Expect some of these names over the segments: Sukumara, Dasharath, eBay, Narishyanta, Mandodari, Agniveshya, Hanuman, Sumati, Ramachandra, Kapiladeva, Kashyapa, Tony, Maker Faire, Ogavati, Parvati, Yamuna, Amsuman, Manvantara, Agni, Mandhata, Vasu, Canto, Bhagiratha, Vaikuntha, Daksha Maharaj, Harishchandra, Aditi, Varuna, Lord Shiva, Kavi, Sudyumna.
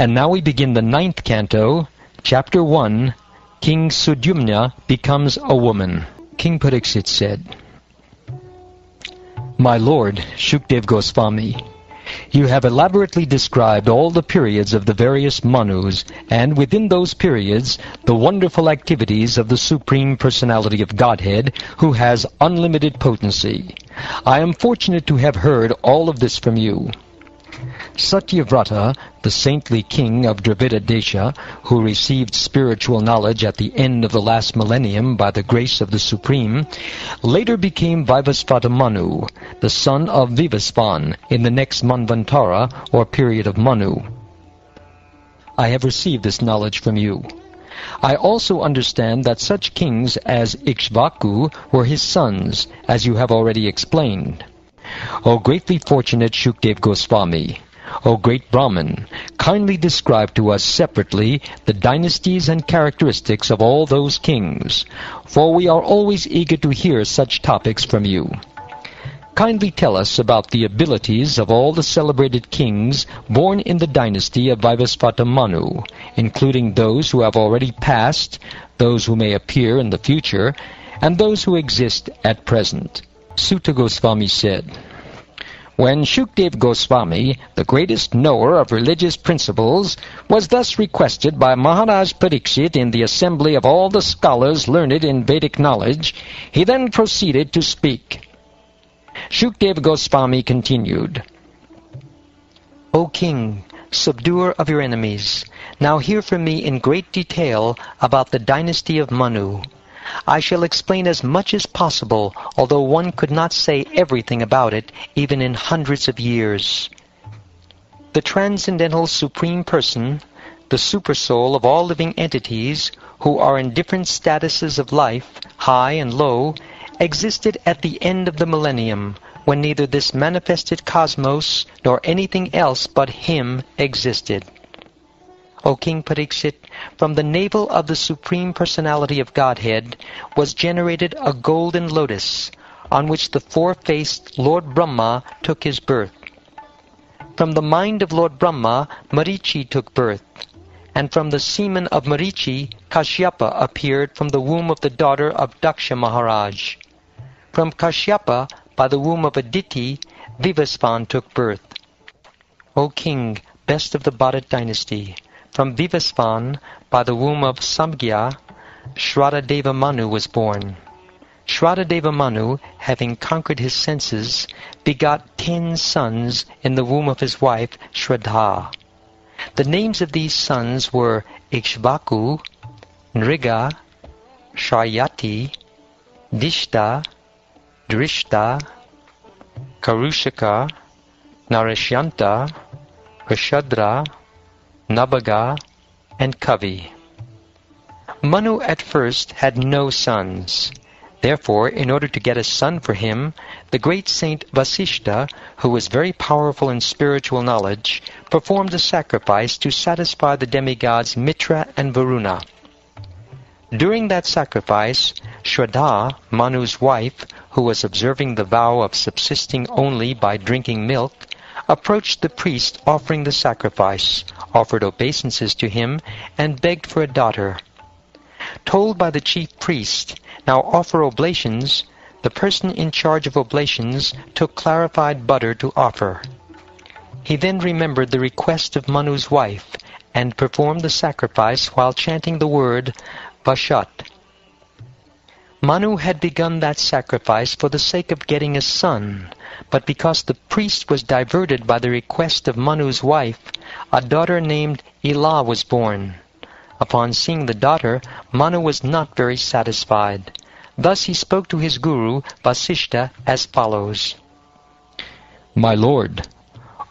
And now we begin the 9th canto, chapter 1, King Sudyumna becomes a woman. King Pariksit said, "My lord, Sukadeva Gosvami, you have elaborately described all the periods of the various Manus, and within those periods, the wonderful activities of the Supreme Personality of Godhead, who has unlimited potency. I am fortunate to have heard all of this from you. Satyavrata, the saintly king of Dravida Desha, who received spiritual knowledge at the end of the last millennium by the grace of the Supreme, later became Vivasvata Manu, the son of Vivasvan, in the next Manvantara, or period of Manu. I have received this knowledge from you. I also understand that such kings as Ikshvaku were his sons, as you have already explained. O greatly fortunate Sukadeva Gosvami, O great Brahman, kindly describe to us separately the dynasties and characteristics of all those kings, for we are always eager to hear such topics from you. Kindly tell us about the abilities of all the celebrated kings born in the dynasty of Vivasvata Manu, including those who have already passed, those who may appear in the future, and those who exist at present." Sutta Goswami said, "When Sukadeva Goswami, the greatest knower of religious principles, was thus requested by Maharaj Pariksit in the assembly of all the scholars learned in Vedic knowledge, he then proceeded to speak. Sukadeva Goswami continued, 'O King, subduer of your enemies, now hear from me in great detail about the dynasty of Manu. I shall explain as much as possible, although one could not say everything about it, even in hundreds of years. The transcendental Supreme Person, the Supersoul of all living entities, who are in different statuses of life, high and low, existed at the end of the millennium, when neither this manifested cosmos nor anything else but Him existed. O King Pariksit, from the navel of the Supreme Personality of Godhead was generated a golden lotus, on which the four-faced Lord Brahma took his birth. From the mind of Lord Brahma, Marichi took birth, and from the semen of Marichi, Kashyapa appeared from the womb of the daughter of Daksha Maharaj. From Kashyapa, by the womb of Aditi, Vivasvan took birth. O King, best of the Bharat dynasty, from Vivasvan, by the womb of Samgya, Shraddhadeva Manu was born. Shraddhadeva Manu, having conquered his senses, begot 10 sons in the womb of his wife, Shraddha. The names of these sons were Ikshvaku, Nriga, Sharyati, Dishta, Drishta, Karushaka, Narishyanta, Prishadhra, Nabhaga, and Kavi. Manu at first had no sons. Therefore, in order to get a son for him, the great saint Vasishtha, who was very powerful in spiritual knowledge, performed a sacrifice to satisfy the demigods Mitra and Varuna. During that sacrifice, Shraddha, Manu's wife, who was observing the vow of subsisting only by drinking milk, approached the priest offering the sacrifice, offered obeisances to him, and begged for a daughter. Told by the chief priest, now offer oblations, the person in charge of oblations took clarified butter to offer. He then remembered the request of Manu's wife, and performed the sacrifice while chanting the word Vashat. Manu had begun that sacrifice for the sake of getting a son, but because the priest was diverted by the request of Manu's wife, a daughter named Ila was born. Upon seeing the daughter, Manu was not very satisfied. Thus he spoke to his guru, Vasishtha, as follows. 'My lord,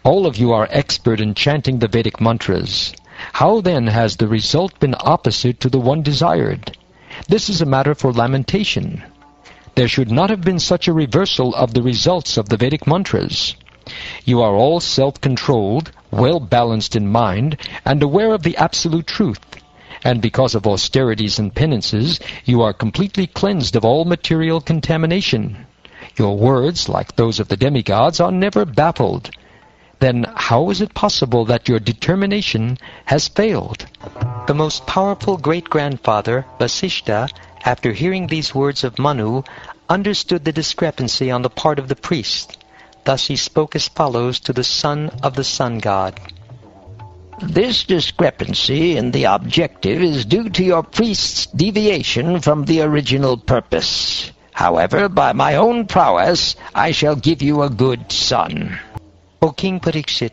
all of you are expert in chanting the Vedic mantras. How then has the result been opposite to the one desired? This is a matter for lamentation. There should not have been such a reversal of the results of the Vedic mantras. You are all self-controlled, well-balanced in mind, and aware of the absolute truth. And because of austerities and penances, you are completely cleansed of all material contamination. Your words, like those of the demigods, are never baffled. then how is it possible that your determination has failed? The most powerful great-grandfather, Vasishtha, after hearing these words of Manu, understood the discrepancy on the part of the priest. Thus he spoke as follows to the son of the sun god. This discrepancy in the objective is due to your priest's deviation from the original purpose. However, by my own prowess, I shall give you a good son. O King Pariksit,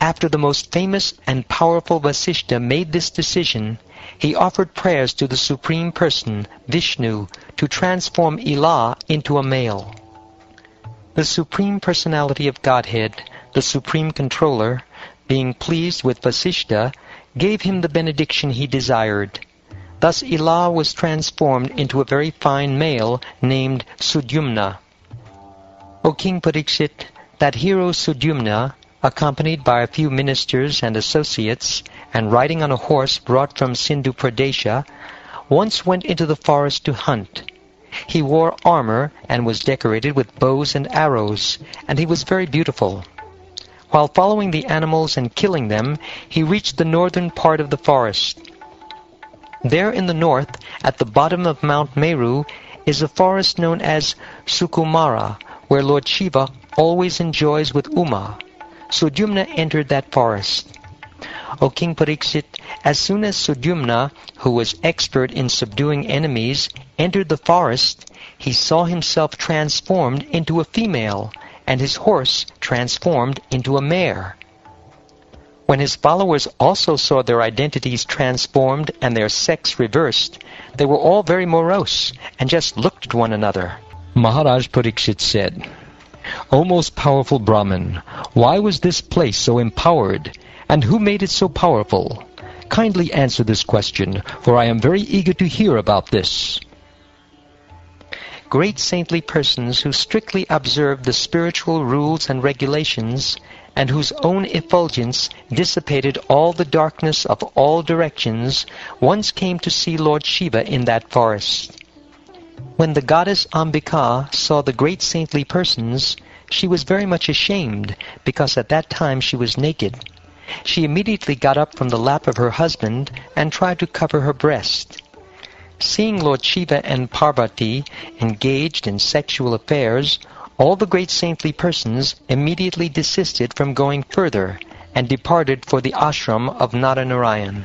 after the most famous and powerful Vasishtha made this decision, he offered prayers to the Supreme Person, Vishnu, to transform Ila into a male. The Supreme Personality of Godhead, the Supreme Controller, being pleased with Vasishtha, gave him the benediction he desired. Thus Ila was transformed into a very fine male named Sudyumna. O King Pariksit, that hero Sudyumna, accompanied by a few ministers and associates, and riding on a horse brought from Sindhu Pradesha, once went into the forest to hunt. He wore armor and was decorated with bows and arrows, and he was very beautiful. While following the animals and killing them, he reached the northern part of the forest. There in the north, at the bottom of Mount Meru, is a forest known as Sukumara, where Lord Shiva always enjoys with Uma. Sudyumna entered that forest. O King Pariksit, as soon as Sudyumna, who was expert in subduing enemies, entered the forest, he saw himself transformed into a female, and his horse transformed into a mare. When his followers also saw their identities transformed and their sex reversed, they were all very morose and just looked at one another. Maharaj Pariksit said, O most powerful Brahman, why was this place so empowered, and who made it so powerful? Kindly answer this question, for I am very eager to hear about this. Great saintly persons who strictly observed the spiritual rules and regulations, and whose own effulgence dissipated all the darkness of all directions, once came to see Lord Shiva in that forest. When the goddess Ambika saw the great saintly persons, she was very much ashamed, because at that time she was naked. She immediately got up from the lap of her husband and tried to cover her breast. Seeing Lord Shiva and Parvati engaged in sexual affairs, all the great saintly persons immediately desisted from going further and departed for the ashram of Naranarayan.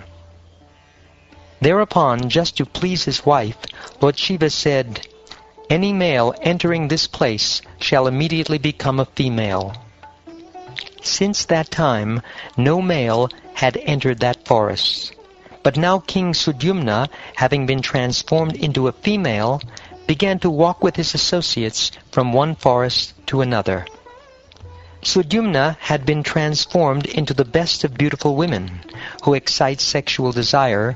Thereupon, just to please his wife, Lord Shiva said, Any male entering this place shall immediately become a female. Since that time, no male had entered that forest. But now King Sudyumna, having been transformed into a female, began to walk with his associates from one forest to another. Sudyumna had been transformed into the best of beautiful women, who excite sexual desire,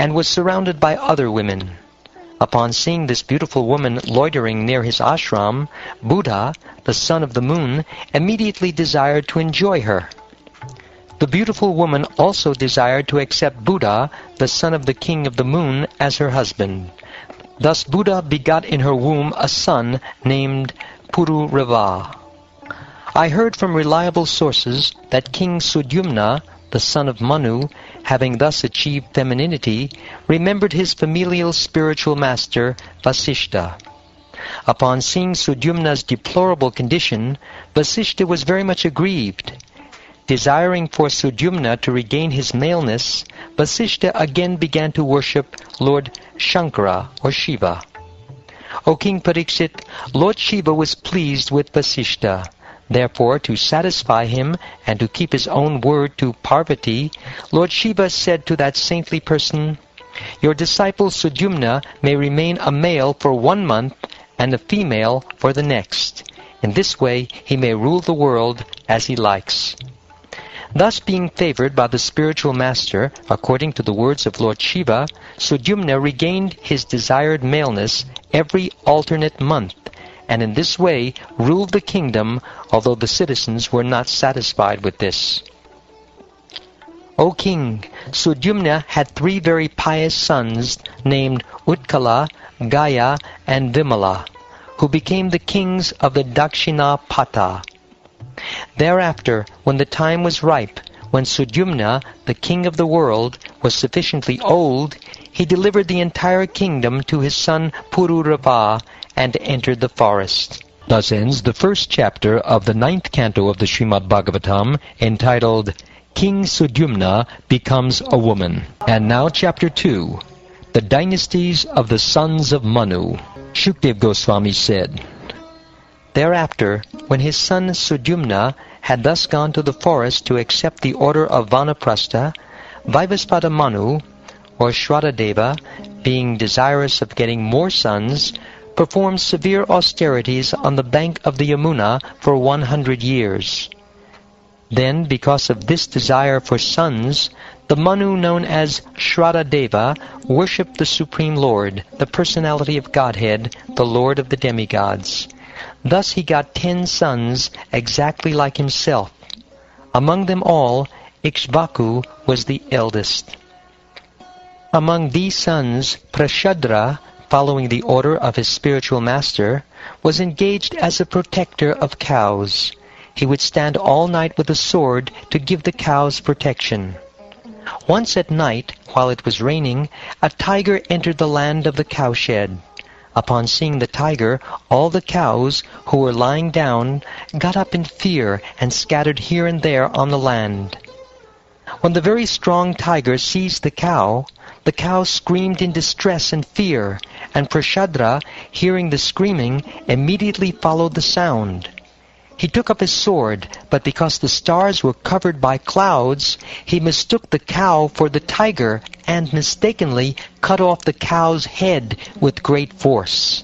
and was surrounded by other women. Upon seeing this beautiful woman loitering near his ashram, Buddha, the son of the moon, immediately desired to enjoy her. The beautiful woman also desired to accept Buddha, the son of the king of the moon, as her husband. Thus Buddha begot in her womb a son named Pururava. I heard from reliable sources that King Sudyumna, the son of Manu, having thus achieved femininity, remembered his familial spiritual master, Vasishtha. Upon seeing Sudyumna's deplorable condition, Vasishtha was very much aggrieved. Desiring for Sudyumna to regain his maleness, Vasishtha again began to worship Lord Shankara or Shiva. O King Pariksit, Lord Shiva was pleased with Vasishtha. Therefore, to satisfy him and to keep his own word to Parvati, Lord Shiva said to that saintly person, Your disciple Sudyumna may remain a male for 1 month and a female for the next. In this way he may rule the world as he likes. Thus being favored by the spiritual master, according to the words of Lord Shiva, Sudyumna regained his desired maleness every alternate month, and in this way ruled the kingdom, although the citizens were not satisfied with this. O King, Sudyumna had 3 very pious sons named Utkala, Gaya, and Vimala, who became the kings of the Dakshina Pata. Thereafter, when the time was ripe, when Sudyumna, the king of the world, was sufficiently old, he delivered the entire kingdom to his son Pururava and entered the forest. Thus ends the first chapter of the 9th canto of the Srimad Bhagavatam, entitled King Sudyumna Becomes a Woman. And now chapter 2, the dynasties of the sons of Manu. Shukadeva Goswami said, thereafter, when his son Sudyumna had thus gone to the forest to accept the order of Vanaprastha, Vivasvata Manu, or Shraddhadeva, being desirous of getting more sons, performed severe austerities on the bank of the Yamuna for 100 years. Then, because of this desire for sons, the Manu known as Shraddhadeva worshipped the Supreme Lord, the personality of Godhead, the Lord of the demigods. Thus he got 10 sons exactly like himself. Among them all, Ikshvaku was the eldest. Among these sons, Prishadhra, following the order of his spiritual master, was engaged as a protector of cows. He would stand all night with a sword to give the cows protection. Once at night, while it was raining, a tiger entered the land of the cowshed. Upon seeing the tiger, all the cows, who were lying down, got up in fear and scattered here and there on the land. When the very strong tiger seized the cow screamed in distress and fear, and Prishadhra, hearing the screaming, immediately followed the sound. He took up his sword, but because the stars were covered by clouds, he mistook the cow for the tiger and mistakenly cut off the cow's head with great force.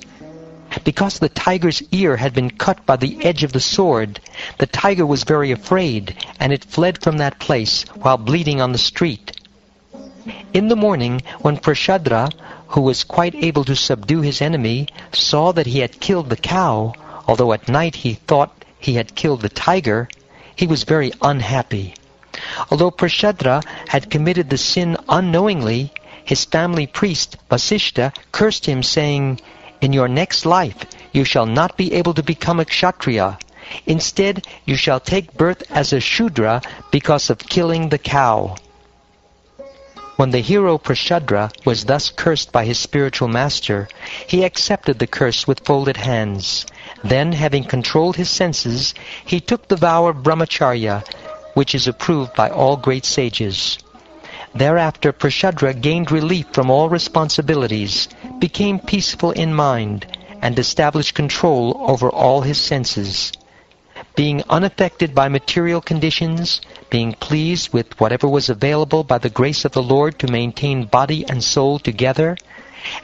Because the tiger's ear had been cut by the edge of the sword, the tiger was very afraid, and it fled from that place while bleeding on the street. In the morning, when Prishadhra, who was quite able to subdue his enemy, saw that he had killed the cow, although at night he thought he had killed the tiger, he was very unhappy. Although Prishadhra had committed the sin unknowingly, his family priest, Vasishtha, cursed him, saying, "In your next life you shall not be able to become a Kshatriya. Instead, you shall take birth as a Shudra because of killing the cow." When the hero Prishadhra was thus cursed by his spiritual master, he accepted the curse with folded hands. Then, having controlled his senses, he took the vow of brahmacharya, which is approved by all great sages. Thereafter Prishadhra gained relief from all responsibilities, became peaceful in mind, and established control over all his senses. Being unaffected by material conditions, being pleased with whatever was available by the grace of the Lord to maintain body and soul together,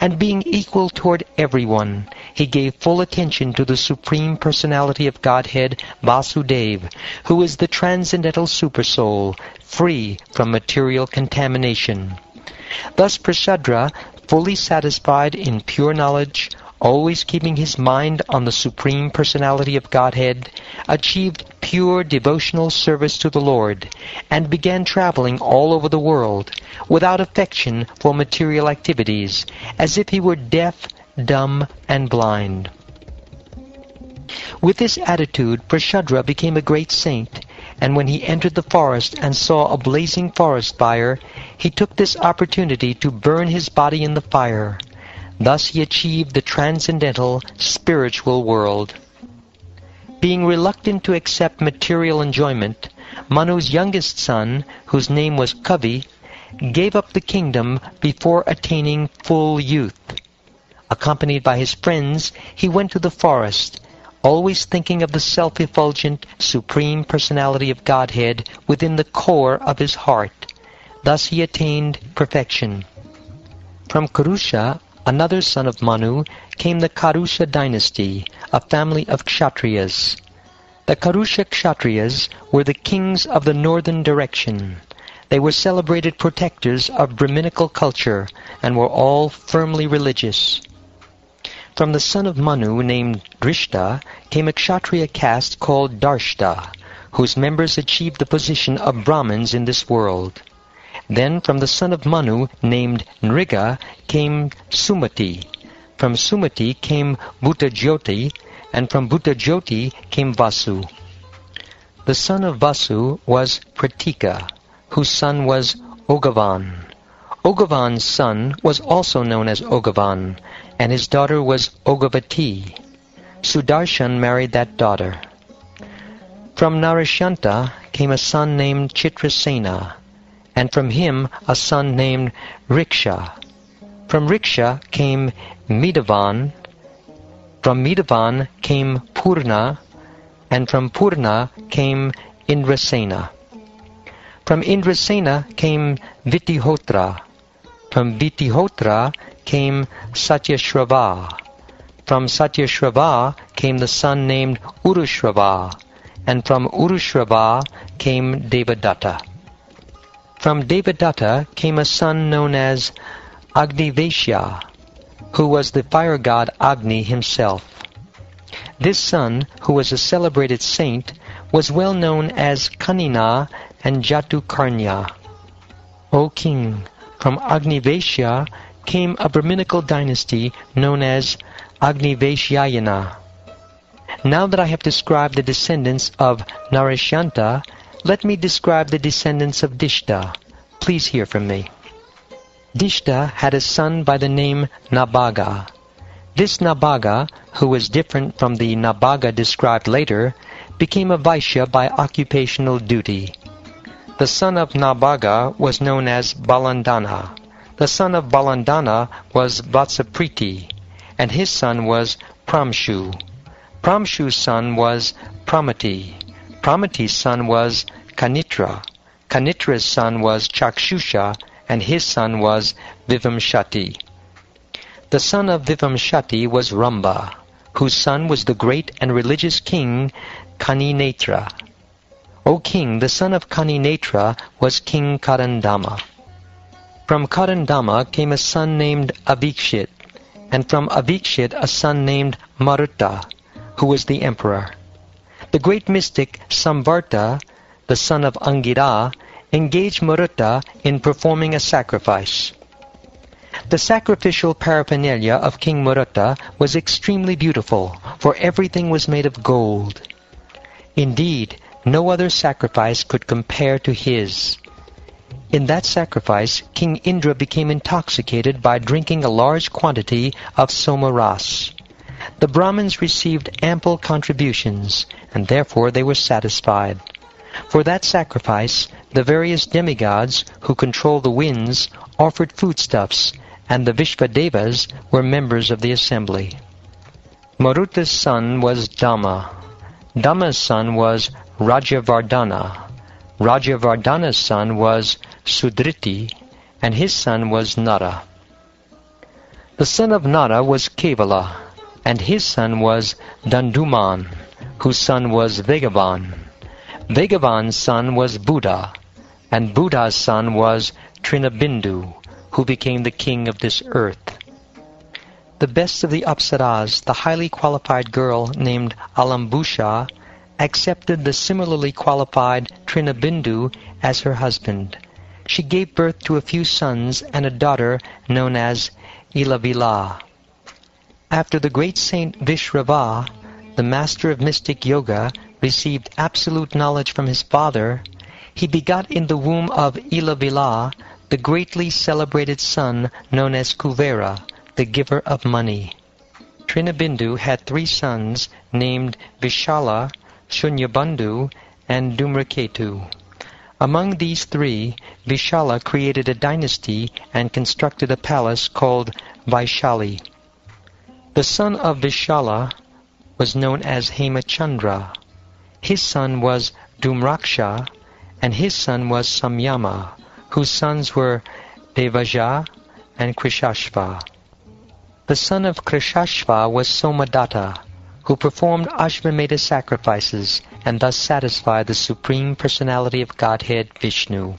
and being equal toward everyone, he gave full attention to the Supreme Personality of Godhead, Vasudeva, who is the transcendental Supersoul, free from material contamination. Thus Prishadhra, fully satisfied in pure knowledge, always keeping his mind on the Supreme Personality of Godhead, achieved pure devotional service to the Lord, and began traveling all over the world, without affection for material activities, as if he were deaf, dumb, and blind. With this attitude, Prishadhra became a great saint, and when he entered the forest and saw a blazing forest fire, he took this opportunity to burn his body in the fire. Thus he achieved the transcendental, spiritual world. Being reluctant to accept material enjoyment, Manu's youngest son, whose name was Kavi, gave up the kingdom before attaining full youth. Accompanied by his friends, he went to the forest, always thinking of the self-effulgent, Supreme Personality of Godhead within the core of his heart. Thus he attained perfection. From Karusha, another son of Manu, came the Karusha dynasty, a family of Kshatriyas. The Karusha Kshatriyas were the kings of the northern direction. They were celebrated protectors of Brahminical culture and were all firmly religious. From the son of Manu named Drishta came a Kshatriya caste called Drishta, whose members achieved the position of Brahmins in this world. Then from the son of Manu, named Nriga, came Sumati. From Sumati came Bhuta Jyoti, and from Bhuta Jyoti came Vasu. The son of Vasu was Pratika, whose son was Ogavan. Ogavan's son was also known as Ogavan, and his daughter was Ogavati. Sudarshan married that daughter. From Narishyanta came a son named Chitrasena, and from him a son named Riksha. From Riksha came Midavan, from Midavan came Purna, and from Purna came Indrasena. From Indrasena came Vitihotra. From Vitihotra came Satyashrava. From Satyashrava came the son named Urushrava, and from Urushrava came Devadatta. From Devadatta came a son known as Agniveshya, who was the fire god Agni himself. This son, who was a celebrated saint, was well known as Kanina and Jatukarnya. O king, from Agniveshya came a Brahminical dynasty known as Agniveshyayana. Now that I have described the descendants of Narishyanta, let me describe the descendants of Drishta. Please hear from me. Drishta had a son by the name Nabhaga. This Nabhaga, who was different from the Nabhaga described later, became a Vaishya by occupational duty. The son of Nabhaga was known as Balandana. The son of Balandana was Vatsapriti, and his son was Pramshu. Pramshu's son was Pramati. Pramati's son was Kanitra. Kanitra's son was Chakshusha, and his son was Vivamshati. The son of Vivamshati was Ramba, whose son was the great and religious king Kaninetra. O king, the son of Kaninetra was King Karandama. From Karandama came a son named Avikshit, and from Avikshit a son named Marutta, who was the emperor. The great mystic Samvarta, the son of Angira, engaged Marutta in performing a sacrifice. The sacrificial paraphernalia of King Marutta was extremely beautiful, for everything was made of gold. Indeed, no other sacrifice could compare to his. In that sacrifice, King Indra became intoxicated by drinking a large quantity of soma ras. The Brahmins received ample contributions, and therefore they were satisfied. For that sacrifice, the various demigods who control the winds offered foodstuffs, and the Vishvadevas were members of the assembly. Marutta's son was Dhamma. Dhamma's son was Rajavardhana. Rajavardhana's son was Sudriti, and his son was Nara. The son of Nara was Kevala, and his son was Danduman, whose son was Vegavan. Vegavan's son was Buddha, and Buddha's son was Trinabindu, who became the king of this earth. The best of the Apsaras, the highly qualified girl named Alambusha, accepted the similarly qualified Trinabindu as her husband. She gave birth to a few sons and a daughter known as Ilavila. After the great saint Vishrava, the master of mystic yoga, received absolute knowledge from his father, he begot in the womb of Ilavila the greatly celebrated son known as Kuvera, the giver of money. Trinabindu had three sons named Vishala, Shunyabandhu, and Dhumraketu. Among these three, Vishala created a dynasty and constructed a palace called Vaishali. The son of Vishala was known as Hemachandra. His son was Dhumraksha, and his son was Samyama, whose sons were Devaja and Krishashva. The son of Krishashva was Somadatta, who performed Ashvamedha sacrifices and thus satisfied the Supreme Personality of Godhead, Vishnu.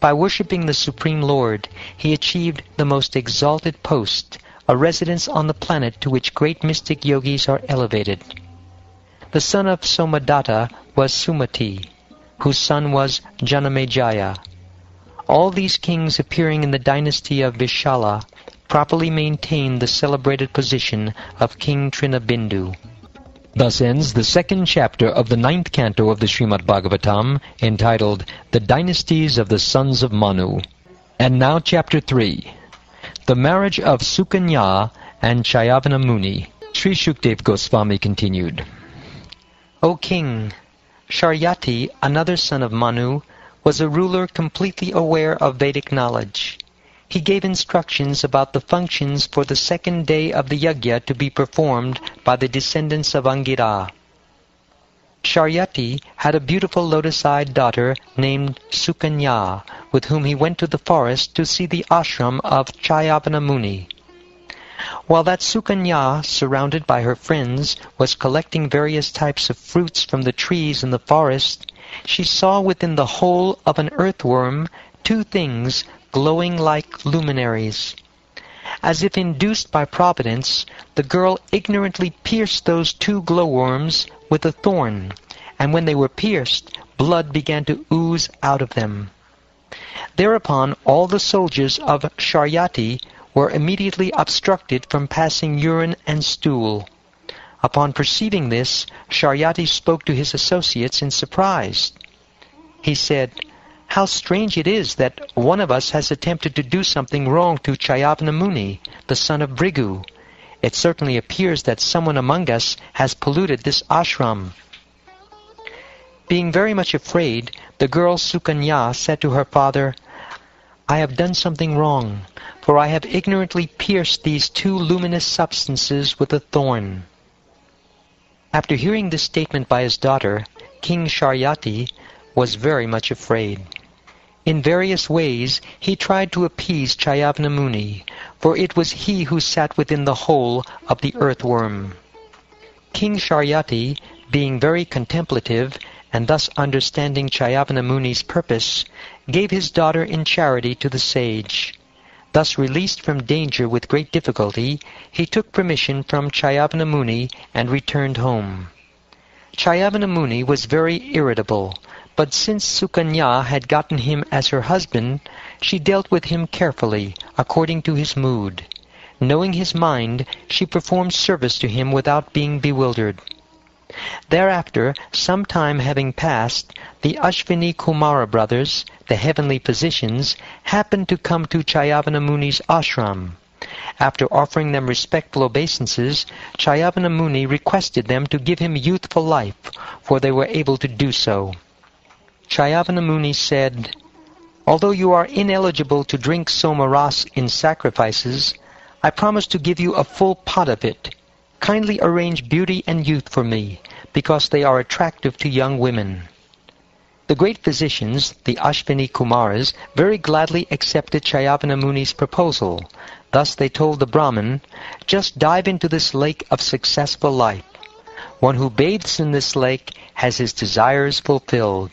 By worshipping the Supreme Lord, he achieved the most exalted post, a residence on the planet to which great mystic yogis are elevated. The son of Somadatta was Sumati, whose son was Janamejaya. All these kings appearing in the dynasty of Vishala properly maintained the celebrated position of King Trinabindu. Thus ends the second chapter of the 9th canto of the Srimad Bhagavatam, entitled The Dynasties of the Sons of Manu. And now chapter 3. The marriage of Sukanya and Chayavana Muni. Sri Shukadeva Goswami continued, O King, Sharyati, another son of Manu, was a ruler completely aware of Vedic knowledge. He gave instructions about the functions for the second day of the yajna to be performed by the descendants of Angira. Sharyati had a beautiful lotus-eyed daughter named Sukanya, with whom he went to the forest to see the ashram of Chayavana Muni. While that Sukanya, surrounded by her friends, was collecting various types of fruits from the trees in the forest, she saw within the hole of an earthworm two things glowing like luminaries. As if induced by providence, the girl ignorantly pierced those two glowworms with a thorn, and when they were pierced, blood began to ooze out of them. Thereupon all the soldiers of Sharyati were immediately obstructed from passing urine and stool. Upon perceiving this, Sharyati spoke to his associates in surprise. He said, How strange it is that one of us has attempted to do something wrong to Chayavana Muni, the son of Bhrigu. It certainly appears that someone among us has polluted this ashram. Being very much afraid, the girl Sukanya said to her father, I have done something wrong, for I have ignorantly pierced these two luminous substances with a thorn. After hearing this statement by his daughter, King Sharyati was very much afraid. In various ways he tried to appease Chayavana Muni, for it was he who sat within the hole of the earthworm. King Sharyati, being very contemplative, and thus understanding Chayavana Muni's purpose, gave his daughter in charity to the sage. Thus released from danger with great difficulty, he took permission from Chayavana Muni and returned home. Chayavana Muni was very irritable, but since Sukanya had gotten him as her husband, she dealt with him carefully, according to his mood. Knowing his mind, she performed service to him without being bewildered. Thereafter, some time having passed, the Ashvini Kumara brothers, the heavenly physicians, happened to come to Chayavana Muni's ashram. After offering them respectful obeisances, Chayavana Muni requested them to give him youthful life, for they were able to do so. Chayavana Muni said, Although you are ineligible to drink soma ras in sacrifices, I promise to give you a full pot of it. Kindly arrange beauty and youth for me, because they are attractive to young women. The great physicians, the Ashvini Kumaras, very gladly accepted Chayavana Muni's proposal. Thus they told the Brahman, Just dive into this lake of successful life. One who bathes in this lake has his desires fulfilled.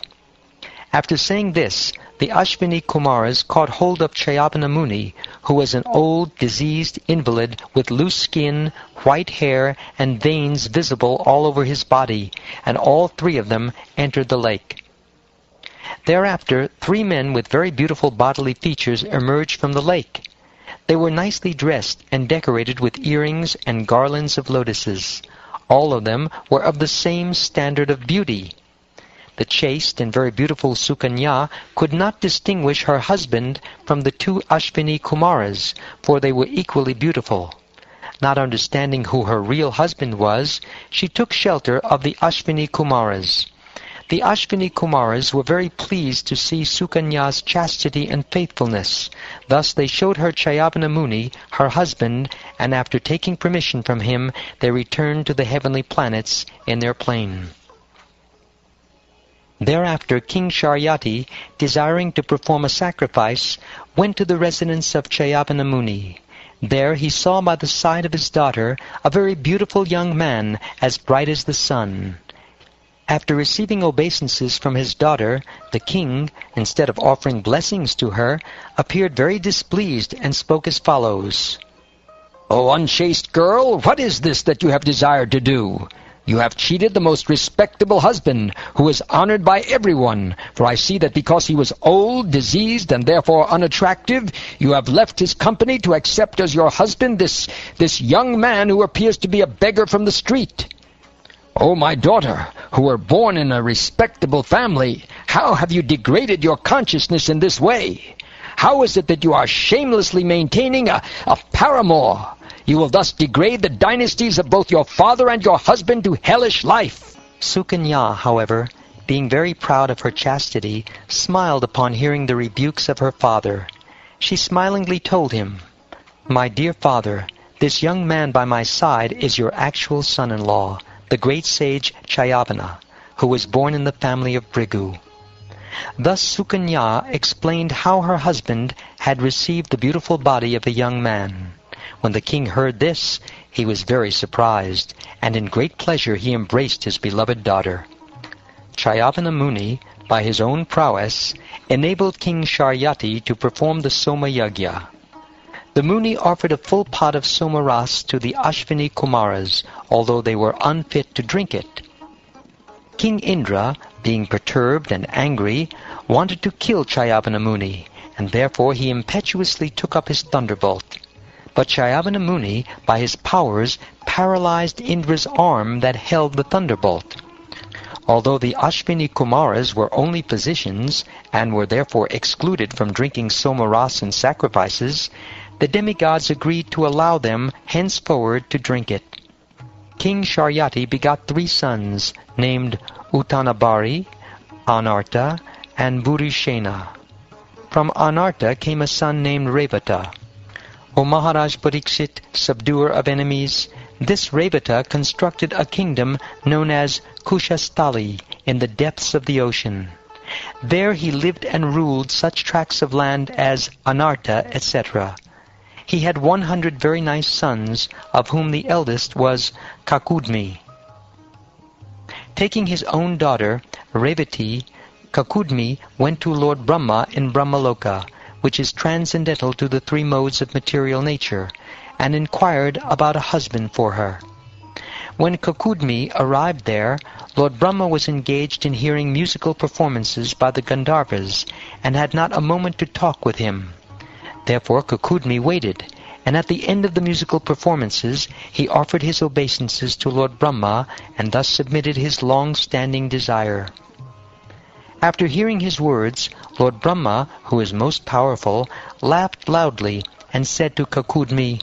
After saying this, the Ashvini Kumaras caught hold of Chayavana Muni, who was an old, diseased invalid with loose skin, white hair, and veins visible all over his body, and all three of them entered the lake. Thereafter, three men with very beautiful bodily features emerged from the lake. They were nicely dressed and decorated with earrings and garlands of lotuses. All of them were of the same standard of beauty. The chaste and very beautiful Sukanya could not distinguish her husband from the two Ashvini Kumaras, for they were equally beautiful. Not understanding who her real husband was, she took shelter of the Ashvini Kumaras. The Ashvini Kumaras were very pleased to see Sukanya's chastity and faithfulness. Thus they showed her Chayavana Muni, her husband, and after taking permission from him, they returned to the heavenly planets in their plane. Thereafter King Sharyati, desiring to perform a sacrifice, went to the residence of Chayavana Muni. There he saw by the side of his daughter a very beautiful young man, as bright as the sun. After receiving obeisances from his daughter, the king, instead of offering blessings to her, appeared very displeased and spoke as follows. O unchaste girl, what is this that you have desired to do? You have cheated the most respectable husband, who is honored by everyone, for I see that because he was old, diseased, and therefore unattractive, you have left his company to accept as your husband this young man who appears to be a beggar from the street. O my daughter, who were born in a respectable family, how have you degraded your consciousness in this way? How is it that you are shamelessly maintaining a paramour? You will thus degrade the dynasties of both your father and your husband to hellish life." Sukanya, however, being very proud of her chastity, smiled upon hearing the rebukes of her father. She smilingly told him, "My dear father, this young man by my side is your actual son-in-law, the great sage Chayavana, who was born in the family of Bhrigu." Thus Sukanya explained how her husband had received the beautiful body of the young man. When the king heard this, he was very surprised, and in great pleasure he embraced his beloved daughter. Chayavana Muni, by his own prowess, enabled King Sharyati to perform the Soma Yajna. The Muni offered a full pot of Soma Ras to the Ashvini Kumaras, although they were unfit to drink it. King Indra, being perturbed and angry, wanted to kill Chayavana Muni, and therefore he impetuously took up his thunderbolt. But Chayavana Muni, by his powers, paralyzed Indra's arm that held the thunderbolt. Although the Ashvini Kumaras were only physicians, and were therefore excluded from drinking Soma Ras and sacrifices, the demigods agreed to allow them henceforward to drink it. King Sharyati begot 3 sons, named Uttanabari, Anarta, and Burishena. From Anarta came a son named Revata. O Maharaj Pariksit, subduer of enemies, this Revata constructed a kingdom known as Kushasthali in the depths of the ocean. There he lived and ruled such tracts of land as Anarta, etc. He had 100 very nice sons, of whom the eldest was Kakudmi. Taking his own daughter, Revati, Kakudmi went to Lord Brahma in Brahmaloka, which is transcendental to the 3 modes of material nature, and inquired about a husband for her. When Kakudmi arrived there, Lord Brahma was engaged in hearing musical performances by the Gandharvas, and had not a moment to talk with him. Therefore Kakudmi waited, and at the end of the musical performances he offered his obeisances to Lord Brahma, and thus submitted his long-standing desire. After hearing his words, Lord Brahma, who is most powerful, laughed loudly and said to Kakudmi,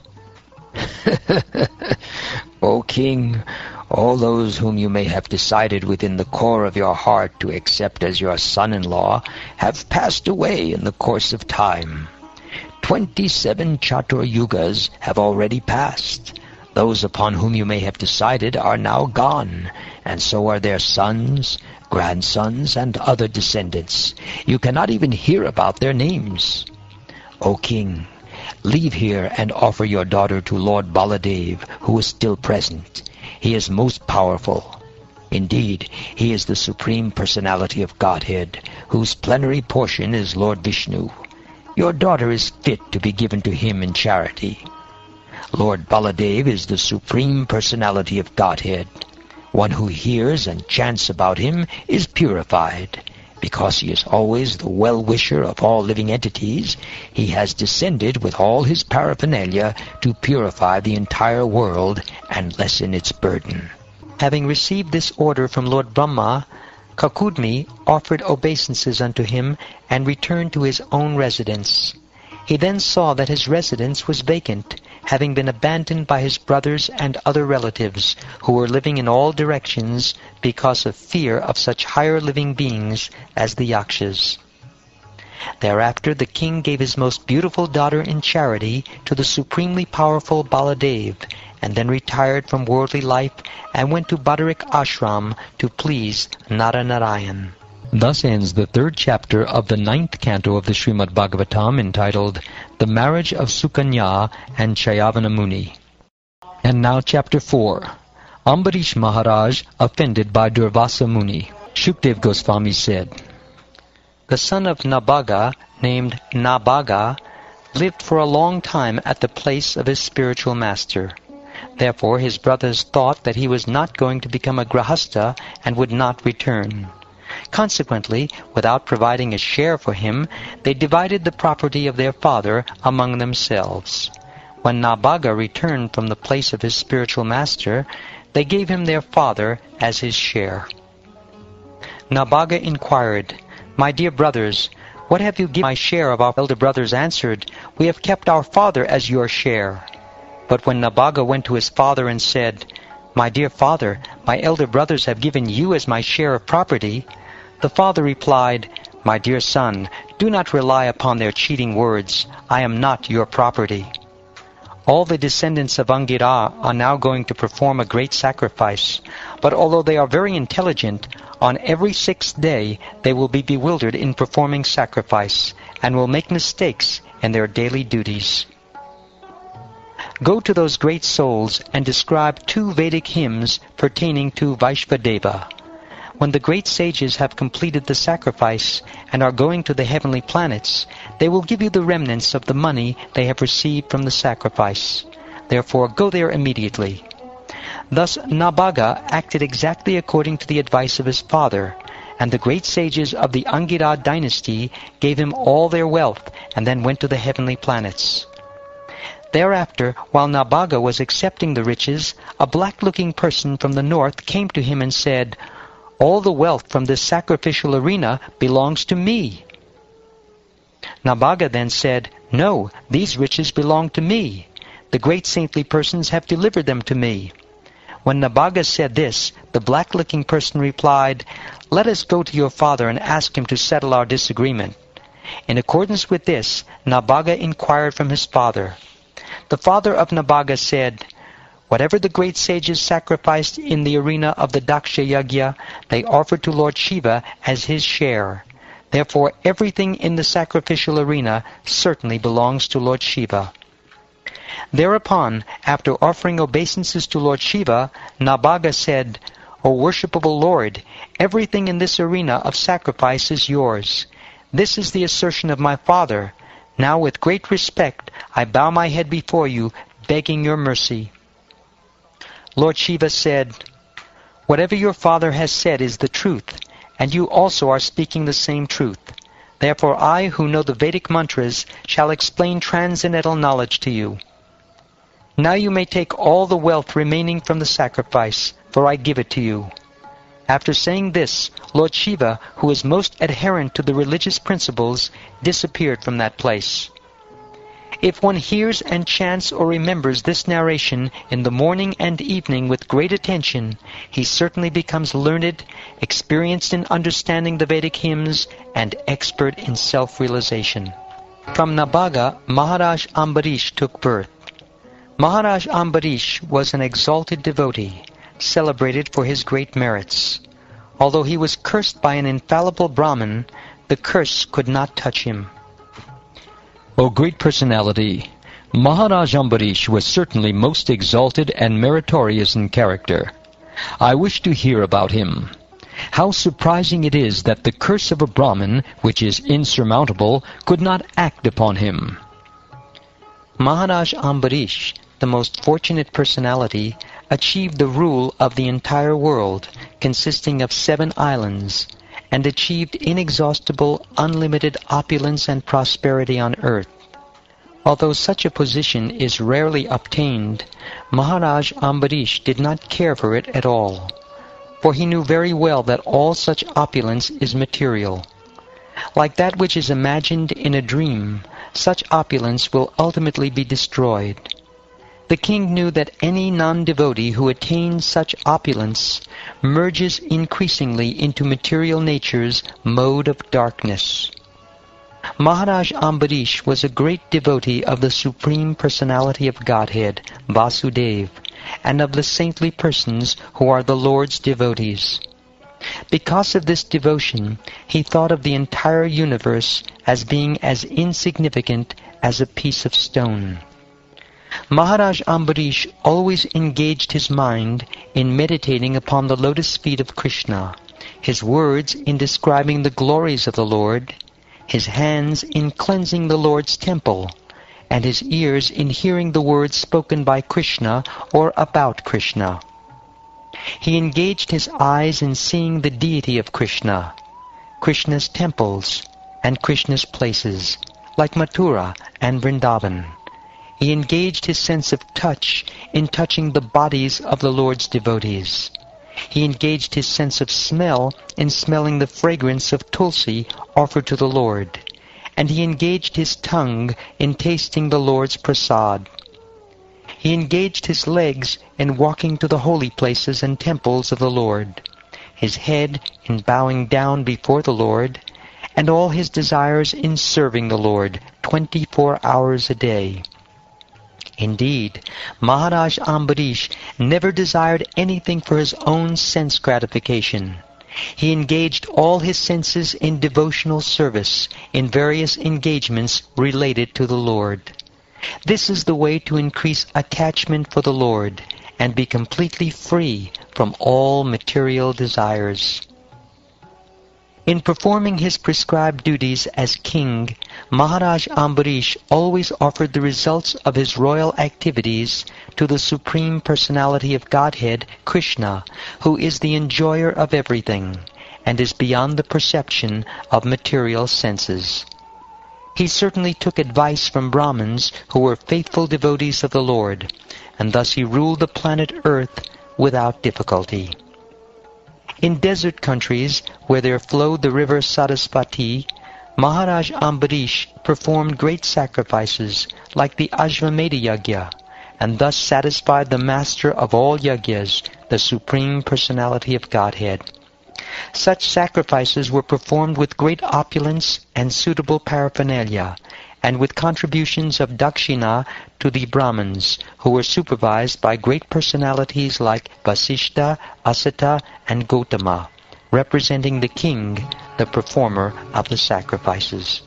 "O king, all those whom you may have decided within the core of your heart to accept as your son-in-law have passed away in the course of time. 27 Chatur-yugas have already passed. Those upon whom you may have decided are now gone, and so are their sons, grandsons, and other descendants. You cannot even hear about their names. O king, leave here and offer your daughter to Lord Baladev, who is still present. He is most powerful. Indeed, he is the Supreme Personality of Godhead, whose plenary portion is Lord Vishnu. Your daughter is fit to be given to him in charity. Lord Baladev is the Supreme Personality of Godhead. One who hears and chants about him is purified. Because he is always the well-wisher of all living entities, he has descended with all his paraphernalia to purify the entire world and lessen its burden." Having received this order from Lord Brahma, Kakudmi offered obeisances unto him and returned to his own residence. He then saw that his residence was vacant, having been abandoned by his brothers and other relatives, who were living in all directions because of fear of such higher living beings as the Yakshas. Thereafter the king gave his most beautiful daughter in charity to the supremely powerful Baladev, and then retired from worldly life and went to Badarik Ashram to please Naranarayan. Thus ends the 3rd chapter of the 9th canto of the Srimad Bhagavatam, entitled The Marriage of Sukanya and Chayavana Muni. And now chapter 4. Ambarish Maharaj offended by Durvasa Muni. Shukdev Goswami said, "The son of Nabhaga, named Nabhaga, lived for a long time at the place of his spiritual master. Therefore his brothers thought that he was not going to become a grahasta and would not return. Consequently, without providing a share for him, they divided the property of their father among themselves. When Nabhaga returned from the place of his spiritual master, They gave him their father as his share. Nabhaga inquired, "My dear brothers, what have you given my share?" Of our elder brothers answered, "We have kept our father as your share." But when Nabhaga went to his father and said, "My dear father, my elder brothers have given you as my share of property," the father replied, "My dear son, do not rely upon their cheating words. I am not your property." All the descendants of Angira are now going to perform a great sacrifice, but although they are very intelligent, on every sixth day they will be bewildered in performing sacrifice and will make mistakes in their daily duties. Go to those great souls and describe two Vedic hymns pertaining to Vaishvadeva. When the great sages have completed the sacrifice and are going to the heavenly planets, they will give you the remnants of the money they have received from the sacrifice. Therefore, go there immediately. Thus, Nabhaga acted exactly according to the advice of his father, and the great sages of the Angira dynasty gave him all their wealth and then went to the heavenly planets. Thereafter, while Nabhaga was accepting the riches, a black-looking person from the north came to him and said, "All the wealth from this sacrificial arena belongs to me." Nabhaga then said, "No, these riches belong to me. The great saintly persons have delivered them to me." When Nabhaga said this, the black-looking person replied, "Let us go to your father and ask him to settle our disagreement." In accordance with this, Nabhaga inquired from his father. The father of Nabhaga said, "Whatever the great sages sacrificed in the arena of the Daksha Yajna, they offered to Lord Shiva as his share. Therefore, everything in the sacrificial arena certainly belongs to Lord Shiva." Thereupon, after offering obeisances to Lord Shiva, Nabhaga said, "O worshipable Lord, everything in this arena of sacrifice is yours. This is the assertion of my father. Now with great respect, I bow my head before you, begging your mercy." Lord Shiva said, "Whatever your father has said is the truth, and you also are speaking the same truth. Therefore I, who know the Vedic mantras, shall explain transcendental knowledge to you. Now you may take all the wealth remaining from the sacrifice, for I give it to you." After saying this, Lord Shiva, who is most adherent to the religious principles, disappeared from that place. If one hears and chants or remembers this narration in the morning and evening with great attention, he certainly becomes learned, experienced in understanding the Vedic hymns, and expert in self-realization. From Nabhaga, Maharaj Ambarish took birth. Maharaj Ambarish was an exalted devotee, celebrated for his great merits. Although he was cursed by an infallible Brahman, the curse could not touch him. O great personality, Maharaj Ambarish was certainly most exalted and meritorious in character. I wish to hear about him. How surprising it is that the curse of a Brahmin, which is insurmountable, could not act upon him. Maharaj Ambarish, the most fortunate personality, achieved the rule of the entire world, consisting of 7 islands, and achieved inexhaustible, unlimited opulence and prosperity on earth. Although such a position is rarely obtained, Maharaj Ambarish did not care for it at all, for he knew very well that all such opulence is material. Like that which is imagined in a dream, such opulence will ultimately be destroyed. The king knew that any non-devotee who attains such opulence merges increasingly into material nature's mode of darkness. Maharaj Ambarish was a great devotee of the Supreme Personality of Godhead, Vasudeva, and of the saintly persons who are the Lord's devotees. Because of this devotion, he thought of the entire universe as being as insignificant as a piece of stone. Maharaj Ambarish always engaged his mind in meditating upon the lotus feet of Krishna, his words in describing the glories of the Lord, his hands in cleansing the Lord's temple, and his ears in hearing the words spoken by Krishna or about Krishna. He engaged his eyes in seeing the deity of Krishna, Krishna's temples, and Krishna's places, like Mathura and Vrindavan. he engaged his sense of touch in touching the bodies of the Lord's devotees. He engaged his sense of smell in smelling the fragrance of tulsi offered to the Lord, and he engaged his tongue in tasting the Lord's prasad. He engaged his legs in walking to the holy places and temples of the Lord, his head in bowing down before the Lord, and all his desires in serving the Lord 24 hours a day. Indeed, Maharaj Ambarish never desired anything for his own sense gratification. He engaged all his senses in devotional service, in various engagements related to the Lord. This is the way to increase attachment for the Lord and be completely free from all material desires. In performing his prescribed duties as king, Maharaj Ambarish always offered the results of his royal activities to the Supreme Personality of Godhead, Krishna, who is the enjoyer of everything and is beyond the perception of material senses. He certainly took advice from Brahmins who were faithful devotees of the Lord, and thus he ruled the planet Earth without difficulty. In desert countries, where there flowed the river Sarasvati, Maharaj Ambarish performed great sacrifices, like the Ashwamedha Yajna, and thus satisfied the master of all yajnas, the Supreme Personality of Godhead. Such sacrifices were performed with great opulence and suitable paraphernalia, and with contributions of dakshina to the Brahmins, who were supervised by great personalities like Vasishtha, Asata, and Gotama, representing the king, the performer of the sacrifices.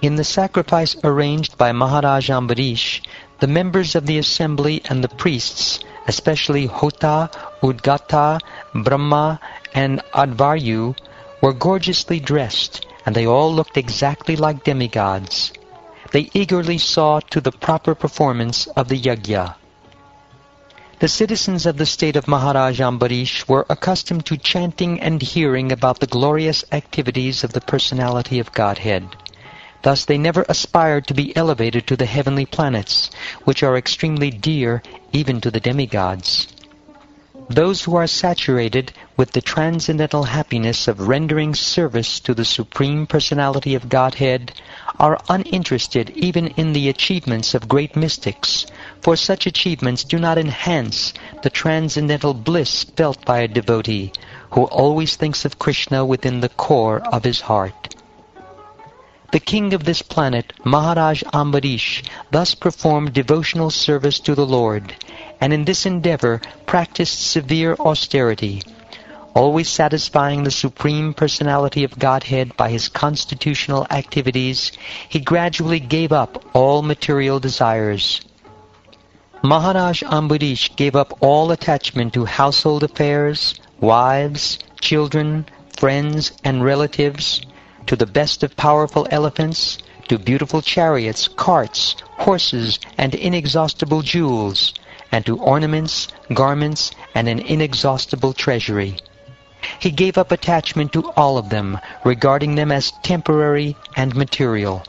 In the sacrifice arranged by Maharaj Ambarish, the members of the assembly and the priests, especially Hota, Udgata, Brahma, and Advaryu, were gorgeously dressed, and they all looked exactly like demigods. They eagerly saw to the proper performance of the yajna. The citizens of the state of Maharaj Ambarish were accustomed to chanting and hearing about the glorious activities of the Personality of Godhead. Thus they never aspired to be elevated to the heavenly planets, which are extremely dear even to the demigods. Those who are saturated with the transcendental happiness of rendering service to the Supreme Personality of Godhead are uninterested even in the achievements of great mystics, for such achievements do not enhance the transcendental bliss felt by a devotee who always thinks of Krishna within the core of his heart. The king of this planet, Maharaj Ambarish, thus performed devotional service to the Lord, and in this endeavor practiced severe austerity, always satisfying the Supreme Personality of Godhead by his constitutional activities. He gradually gave up all material desires. Maharaj Ambarish gave up all attachment to household affairs, wives, children, friends, and relatives, to the best of powerful elephants, to beautiful chariots, carts, horses, and inexhaustible jewels, and to ornaments, garments, and an inexhaustible treasury. He gave up attachment to all of them, regarding them as temporary and material.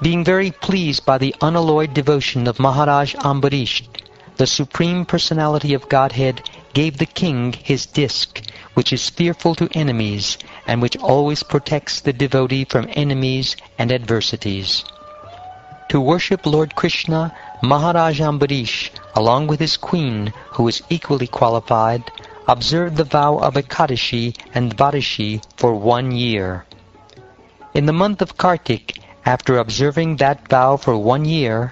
Being very pleased by the unalloyed devotion of Maharaj Ambarish, the Supreme Personality of Godhead gave the king his disc, which is fearful to enemies, and which always protects the devotee from enemies and adversities. To worship Lord Krishna, Maharaj Ambarish, along with his queen, who is equally qualified, observed the vow of Ekadashi and Dvadashi for 1 year. In the month of Kartik, after observing that vow for 1 year,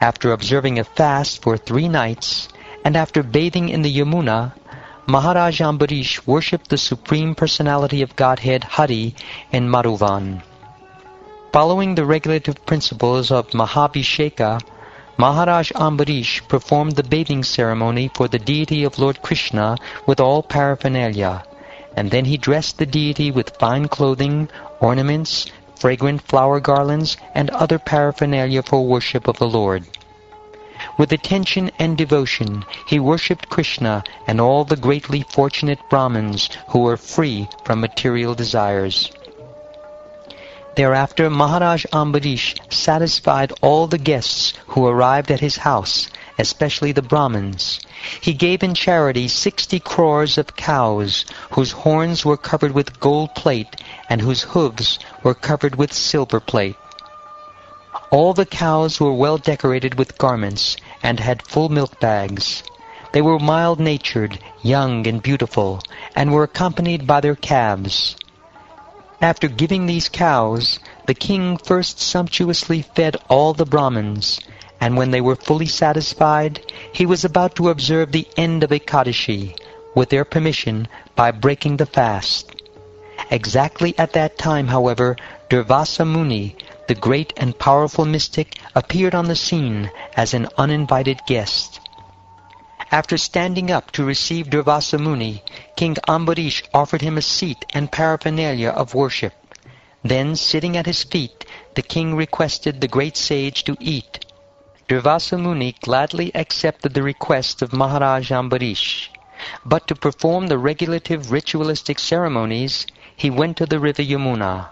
after observing a fast for 3 nights, and after bathing in the Yamuna, Maharaj Ambarish worshipped the Supreme Personality of Godhead Hari in Madhuvan. Following the regulative principles of Mahabhisheka, Maharaj Ambarish performed the bathing ceremony for the deity of Lord Krishna with all paraphernalia, and then he dressed the deity with fine clothing, ornaments, fragrant flower garlands, and other paraphernalia for worship of the Lord. With attention and devotion, he worshipped Krishna and all the greatly fortunate Brahmins who were free from material desires. Thereafter Maharaj Ambarish satisfied all the guests who arrived at his house, especially the Brahmins. He gave in charity 60 crores of cows, whose horns were covered with gold plate and whose hooves were covered with silver plate. All the cows were well decorated with garments and had full milk bags. They were mild-natured, young and beautiful, and were accompanied by their calves. After giving these cows, the king first sumptuously fed all the Brahmins, and when they were fully satisfied, he was about to observe the end of Ekadashi, with their permission, by breaking the fast. Exactly at that time, however, Durvasa Muni, the great and powerful mystic, appeared on the scene as an uninvited guest. After standing up to receive Durvasa Muni, King Ambarish offered him a seat and paraphernalia of worship. Then, sitting at his feet, the king requested the great sage to eat. Durvasa Muni gladly accepted the request of Maharaj Ambarish. But to perform the regulative ritualistic ceremonies, he went to the river Yamuna.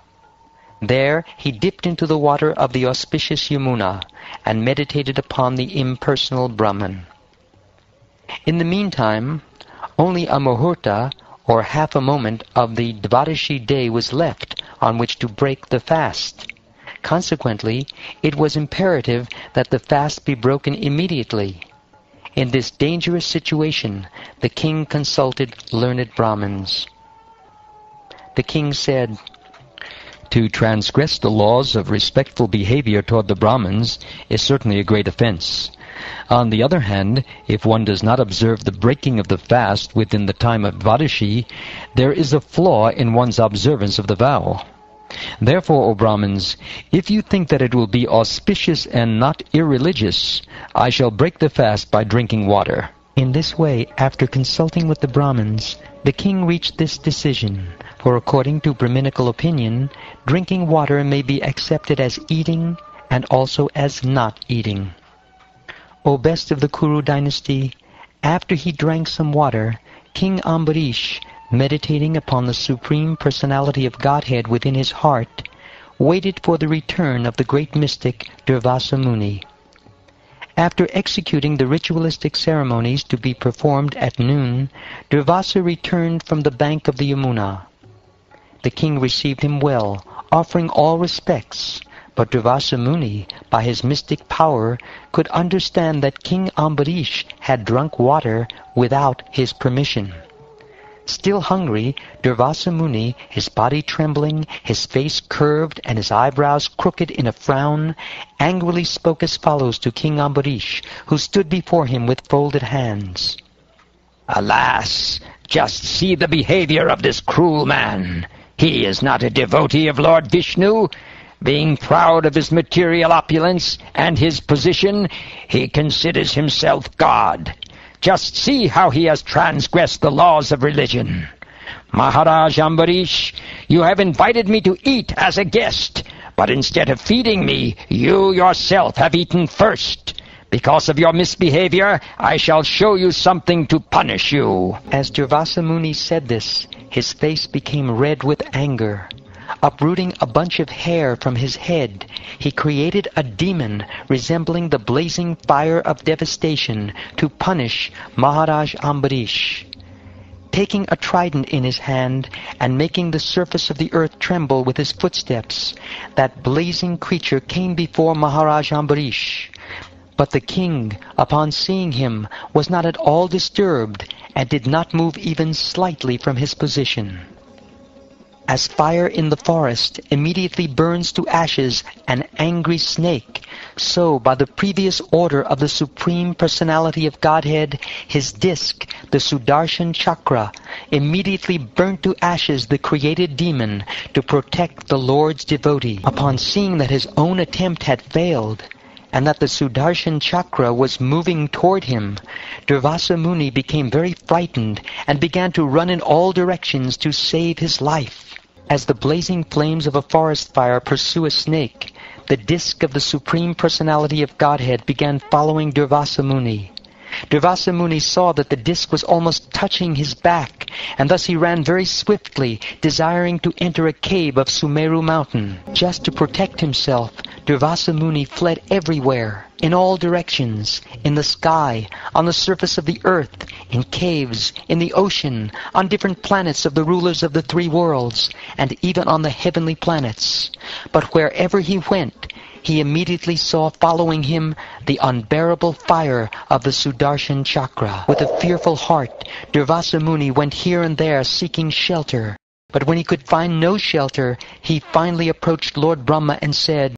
There he dipped into the water of the auspicious Yamuna and meditated upon the impersonal Brahman. In the meantime, only a muhurta, or half a moment, of the Dvadashi day was left on which to break the fast. Consequently, it was imperative that the fast be broken immediately. In this dangerous situation, the king consulted learned Brahmins. The king said, "To transgress the laws of respectful behavior toward the Brahmins is certainly a great offense. On the other hand, if one does not observe the breaking of the fast within the time of Dvadashi, there is a flaw in one's observance of the vow. Therefore, O Brahmins, if you think that it will be auspicious and not irreligious, I shall break the fast by drinking water." In this way, after consulting with the Brahmins, the king reached this decision, for according to Brahminical opinion, drinking water may be accepted as eating and also as not eating. O best of the Kuru dynasty, after he drank some water, King Ambarish, meditating upon the Supreme Personality of Godhead within his heart, waited for the return of the great mystic Durvasa Muni. After executing the ritualistic ceremonies to be performed at noon, Durvasa returned from the bank of the Yamuna. The king received him well, offering all respects, but Durvasa Muni, by his mystic power, could understand that King Ambarish had drunk water without his permission. Still hungry, Durvasa Muni, his body trembling, his face curved, and his eyebrows crooked in a frown, angrily spoke as follows to King Ambarish, who stood before him with folded hands. "Alas! Just see the behavior of this cruel man! He is not a devotee of Lord Vishnu. Being proud of his material opulence and his position, he considers himself God. Just see how he has transgressed the laws of religion. Maharaj Ambarish, you have invited me to eat as a guest, but instead of feeding me, you yourself have eaten first. Because of your misbehavior, I shall show you something to punish you." As Durvasa Muni said this, his face became red with anger. Uprooting a bunch of hair from his head, he created a demon resembling the blazing fire of devastation to punish Maharaj Ambarish. Taking a trident in his hand and making the surface of the earth tremble with his footsteps, that blazing creature came before Maharaj Ambarish. But the king, upon seeing him, was not at all disturbed and did not move even slightly from his position. As fire in the forest immediately burns to ashes an angry snake, so by the previous order of the Supreme Personality of Godhead, his disk, the Sudarshan Chakra, immediately burnt to ashes the created demon to protect the Lord's devotee. Upon seeing that his own attempt had failed, and that the Sudarshan Chakra was moving toward him, Durvasa Muni became very frightened and began to run in all directions to save his life. As the blazing flames of a forest fire pursue a snake, the disk of the Supreme Personality of Godhead began following Durvasa Muni. Durvasa Muni saw that the disc was almost touching his back, and thus he ran very swiftly, desiring to enter a cave of Sumeru mountain. Just to protect himself, Durvasa Muni fled everywhere, in all directions, in the sky, on the surface of the earth, in caves, in the ocean, on different planets of the rulers of the three worlds, and even on the heavenly planets. But wherever he went, he immediately saw following him the unbearable fire of the Sudarshan chakra. With a fearful heart, Durvasa Muni went here and there seeking shelter. But when he could find no shelter, he finally approached Lord Brahma and said,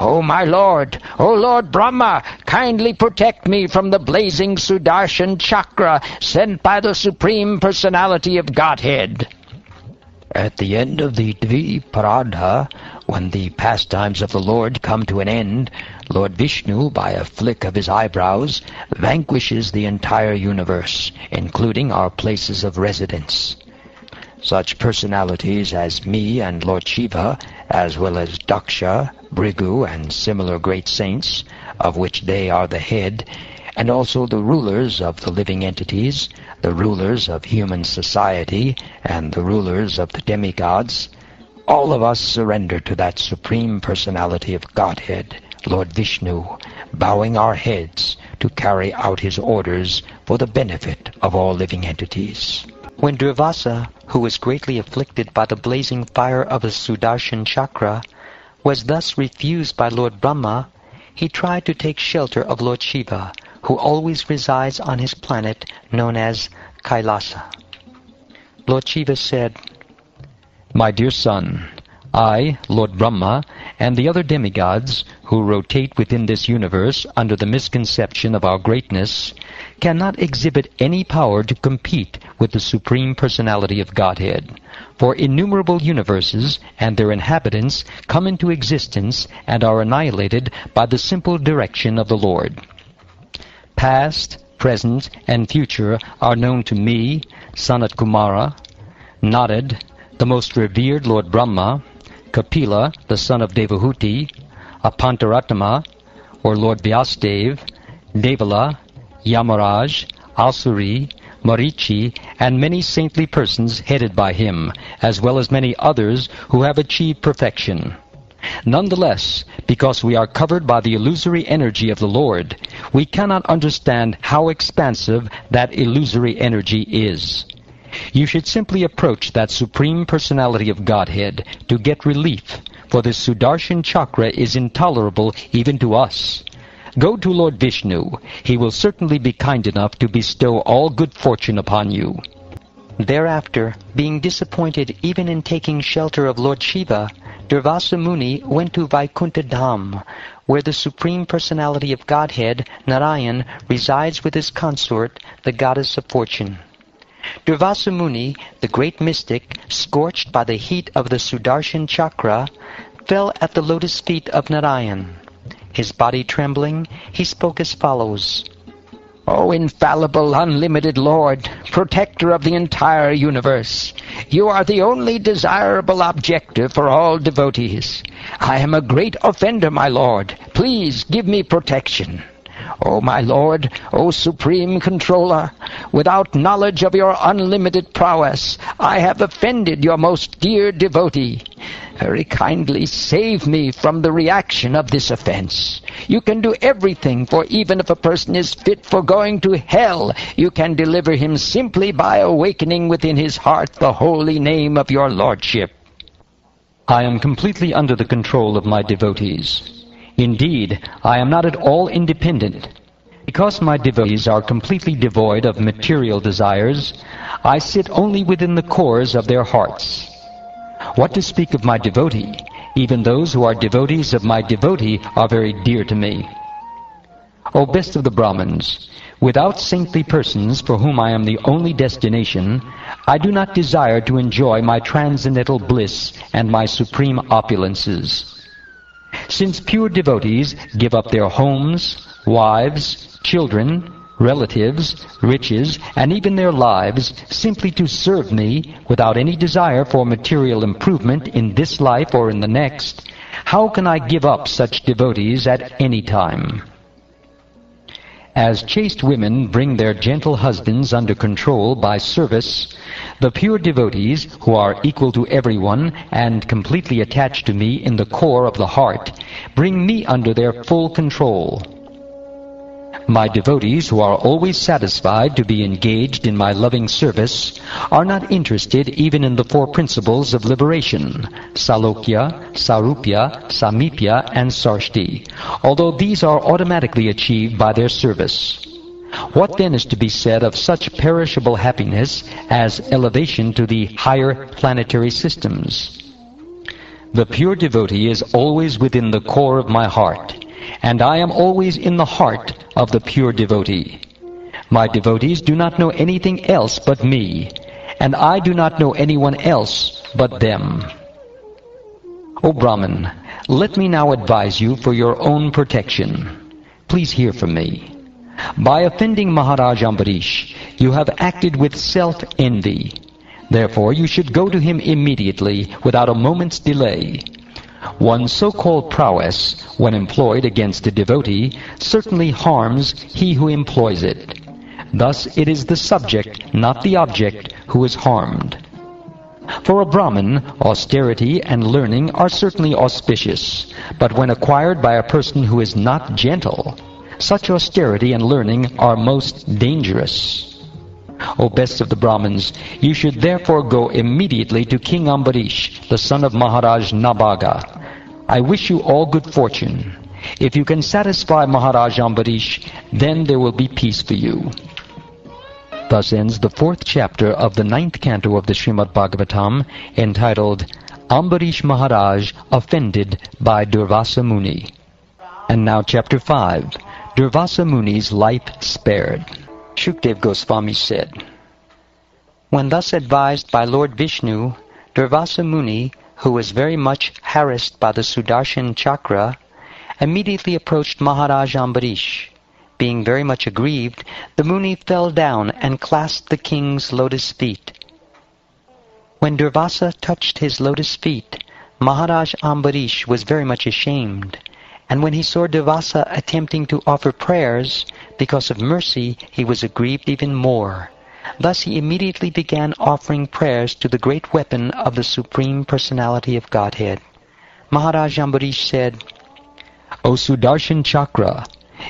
"O my lord, O Lord Brahma, kindly protect me from the blazing Sudarshan chakra sent by the Supreme Personality of Godhead." At the end of the Dviparadha, when the pastimes of the Lord come to an end, Lord Vishnu, by a flick of his eyebrows, vanquishes the entire universe, including our places of residence. Such personalities as me and Lord Shiva, as well as Daksha, Bhrigu, and similar great saints, of which they are the head, and also the rulers of the living entities, the rulers of human society, and the rulers of the demigods, all of us surrender to that Supreme Personality of Godhead, Lord Vishnu, bowing our heads to carry out his orders for the benefit of all living entities. When Durvasa, who was greatly afflicted by the blazing fire of the Sudarshan chakra, was thus refused by Lord Brahma, he tried to take shelter of Lord Shiva, who always resides on his planet known as Kailasa. Lord Shiva said, "My dear son, I, Lord Brahma, and the other demigods who rotate within this universe under the misconception of our greatness, cannot exhibit any power to compete with the Supreme Personality of Godhead. For innumerable universes and their inhabitants come into existence and are annihilated by the simple direction of the Lord. Past, present, and future are known to me, Sanat Kumara, Narad, the most revered Lord Brahma, Kapila, the son of Devahuti, Apantaratama, or Lord Vyasadeva, Devala, Yamaraj, Asuri, Marichi, and many saintly persons headed by him, as well as many others who have achieved perfection. Nonetheless, because we are covered by the illusory energy of the Lord, we cannot understand how expansive that illusory energy is. You should simply approach that Supreme Personality of Godhead to get relief, for this Sudarshan chakra is intolerable even to us. Go to Lord Vishnu. He will certainly be kind enough to bestow all good fortune upon you." Thereafter, being disappointed even in taking shelter of Lord Shiva, Durvasa Muni went to Vaikuntha Dham, where the Supreme Personality of Godhead, Narayan, resides with his consort, the Goddess of Fortune. Durvasa Muni, the great mystic, scorched by the heat of the Sudarshan chakra, fell at the lotus feet of Narayan. His body trembling, he spoke as follows, "O infallible, unlimited Lord, protector of the entire universe, you are the only desirable objective for all devotees. I am a great offender, my Lord. Please give me protection. O my Lord, O Supreme Controller, without knowledge of your unlimited prowess, I have offended your most dear devotee. Very kindly save me from the reaction of this offense. You can do everything, for even if a person is fit for going to hell, you can deliver him simply by awakening within his heart the holy name of your Lordship." I am completely under the control of my devotees. Indeed, I am not at all independent. Because my devotees are completely devoid of material desires, I sit only within the cores of their hearts. What to speak of my devotee? Even those who are devotees of my devotee are very dear to me. O best of the Brahmins, without saintly persons for whom I am the only destination, I do not desire to enjoy my transcendental bliss and my supreme opulences. Since pure devotees give up their homes, wives, children, relatives, riches, and even their lives simply to serve me without any desire for material improvement in this life or in the next, how can I give up such devotees at any time? As chaste women bring their gentle husbands under control by service, the pure devotees, who are equal to everyone and completely attached to me in the core of the heart, bring me under their full control. My devotees, who are always satisfied to be engaged in my loving service, are not interested even in the four principles of liberation, Salokya, Sarupya, Samipya, and Sarshti, although these are automatically achieved by their service. What then is to be said of such perishable happiness as elevation to the higher planetary systems? The pure devotee is always within the core of my heart, and I am always in the heart of the pure devotee. My devotees do not know anything else but me, and I do not know anyone else but them. O Brahman, let me now advise you for your own protection. Please hear from me. By offending Maharaj Ambarish, you have acted with self-envy. Therefore, you should go to him immediately, without a moment's delay. One's so-called prowess, when employed against a devotee, certainly harms he who employs it. Thus it is the subject, not the object, who is harmed. For a Brahmin, austerity and learning are certainly auspicious, but when acquired by a person who is not gentle, such austerity and learning are most dangerous. O best of the Brahmins, you should therefore go immediately to King Ambarish, the son of Maharaj Nabhaga. I wish you all good fortune. If you can satisfy Maharaj Ambarish, then there will be peace for you. Thus ends the 4th chapter of the 9th canto of the Srimad Bhagavatam, entitled Ambarish Maharaj Offended by Durvasa Muni. And now chapter 5, Durvasa Muni's Life Spared. Shukadeva Goswami said, when thus advised by Lord Vishnu, Durvasa Muni, who was very much harassed by the Sudarshan Chakra, immediately approached Maharaj Ambarish. Being very much aggrieved, the Muni fell down and clasped the king's lotus feet. When Durvasa touched his lotus feet, Maharaj Ambarish was very much ashamed. And when he saw Durvasa attempting to offer prayers, because of mercy he was aggrieved even more. Thus he immediately began offering prayers to the great weapon of the Supreme Personality of Godhead. Maharaj Ambarish said, O Sudarshan Chakra,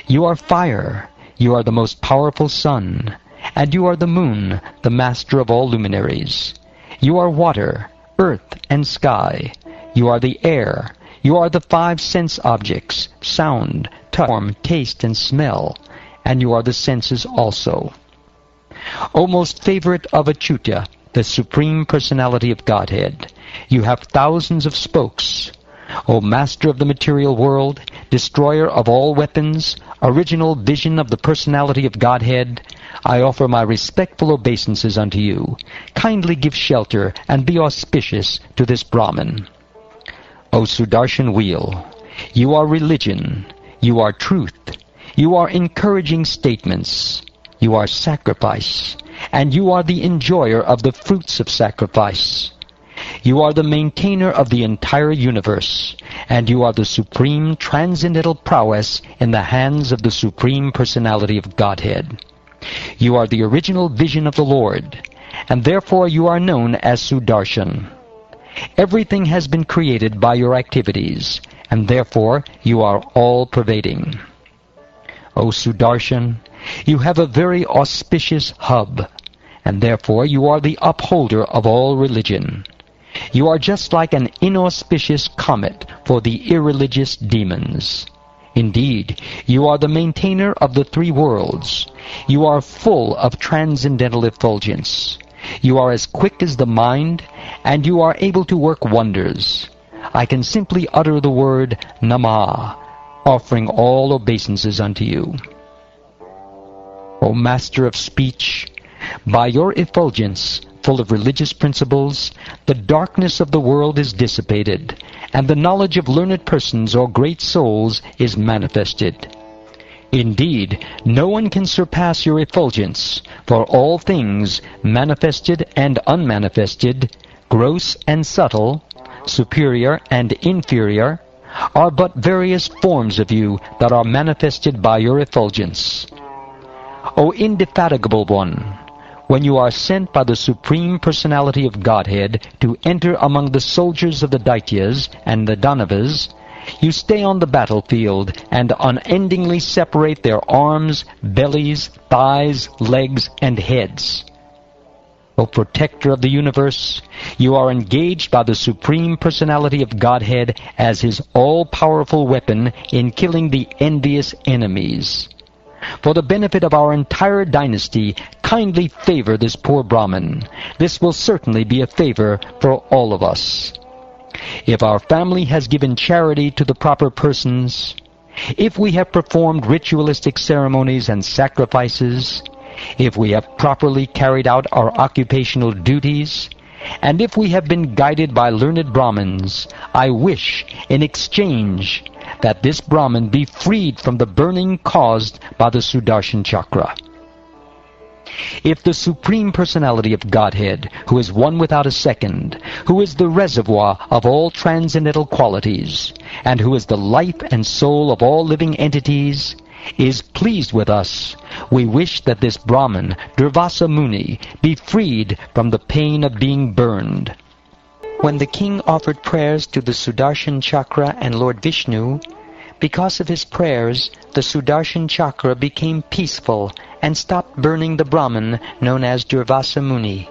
you are fire, you are the most powerful sun, and you are the moon, the master of all luminaries. You are water, earth, and sky. You are the air. You are the 5 sense objects, sound, touch, form, taste, and smell, and you are the senses also. O most favorite of Achyuta, the Supreme Personality of Godhead, you have thousands of spokes. O Master of the material world, destroyer of all weapons, original vision of the Personality of Godhead, I offer my respectful obeisances unto you. Kindly give shelter and be auspicious to this Brahman. O Sudarshan Wheel, you are religion, you are truth, you are encouraging statements, you are sacrifice, and you are the enjoyer of the fruits of sacrifice. You are the maintainer of the entire universe, and you are the supreme transcendental prowess in the hands of the Supreme Personality of Godhead. You are the original vision of the Lord, and therefore you are known as Sudarshan. Everything has been created by your activities, and therefore you are all-pervading. O Sudarshan, you have a very auspicious hub, and therefore you are the upholder of all religion. You are just like an inauspicious comet for the irreligious demons. Indeed, you are the maintainer of the 3 worlds. You are full of transcendental effulgence. You are as quick as the mind, and you are able to work wonders. I can simply utter the word Namah, offering all obeisances unto you. O Master of Speech, by your effulgence, full of religious principles, the darkness of the world is dissipated, and the knowledge of learned persons or great souls is manifested. Indeed, no one can surpass your effulgence, for all things, manifested and unmanifested, gross and subtle, superior and inferior, are but various forms of you that are manifested by your effulgence. O Indefatigable One, when you are sent by the Supreme Personality of Godhead to enter among the soldiers of the Daityas and the Danavas, you stay on the battlefield and unendingly separate their arms, bellies, thighs, legs, and heads. O Protector of the Universe, you are engaged by the Supreme Personality of Godhead as His all-powerful weapon in killing the envious enemies. For the benefit of our entire dynasty, kindly favor this poor Brahmin. This will certainly be a favor for all of us. If our family has given charity to the proper persons, if we have performed ritualistic ceremonies and sacrifices, if we have properly carried out our occupational duties, and if we have been guided by learned Brahmins, I wish, in exchange, that this Brahmin be freed from the burning caused by the Sudarshan Chakra. If the Supreme Personality of Godhead, who is one without a second, who is the reservoir of all transcendental qualities, and who is the life and soul of all living entities, is pleased with us, we wish that this Brahmin, Durvasa Muni, be freed from the pain of being burned. When the king offered prayers to the Sudarshan Chakra and Lord Vishnu, because of his prayers, the Sudarshan Chakra became peaceful and stopped burning the Brahmin known as Durvasa Muni.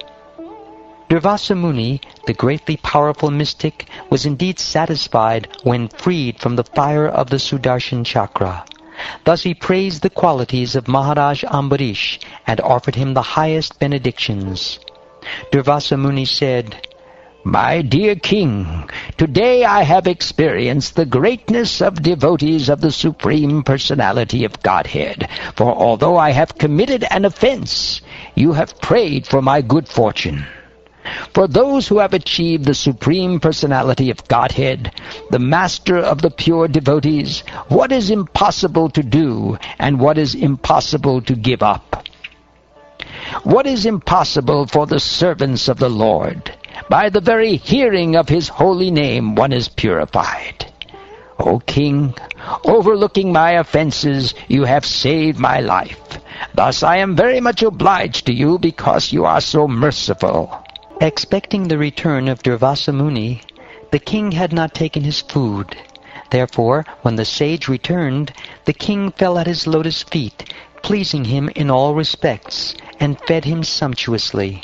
Durvasa Muni, the greatly powerful mystic, was indeed satisfied when freed from the fire of the Sudarshan Chakra. Thus he praised the qualities of Maharaj Ambarish and offered him the highest benedictions. Durvasa Muni said, "My dear king, today I have experienced the greatness of devotees of the Supreme Personality of Godhead, for although I have committed an offense, you have prayed for my good fortune. For those who have achieved the Supreme Personality of Godhead, the Master of the pure devotees, what is impossible to do and what is impossible to give up? What is impossible for the servants of the Lord? By the very hearing of His holy name one is purified. O King, overlooking my offenses, you have saved my life. Thus I am very much obliged to you because you are so merciful." Expecting the return of Durvasa Muni, the king had not taken his food. Therefore, when the sage returned, the king fell at his lotus feet, pleasing him in all respects, and fed him sumptuously.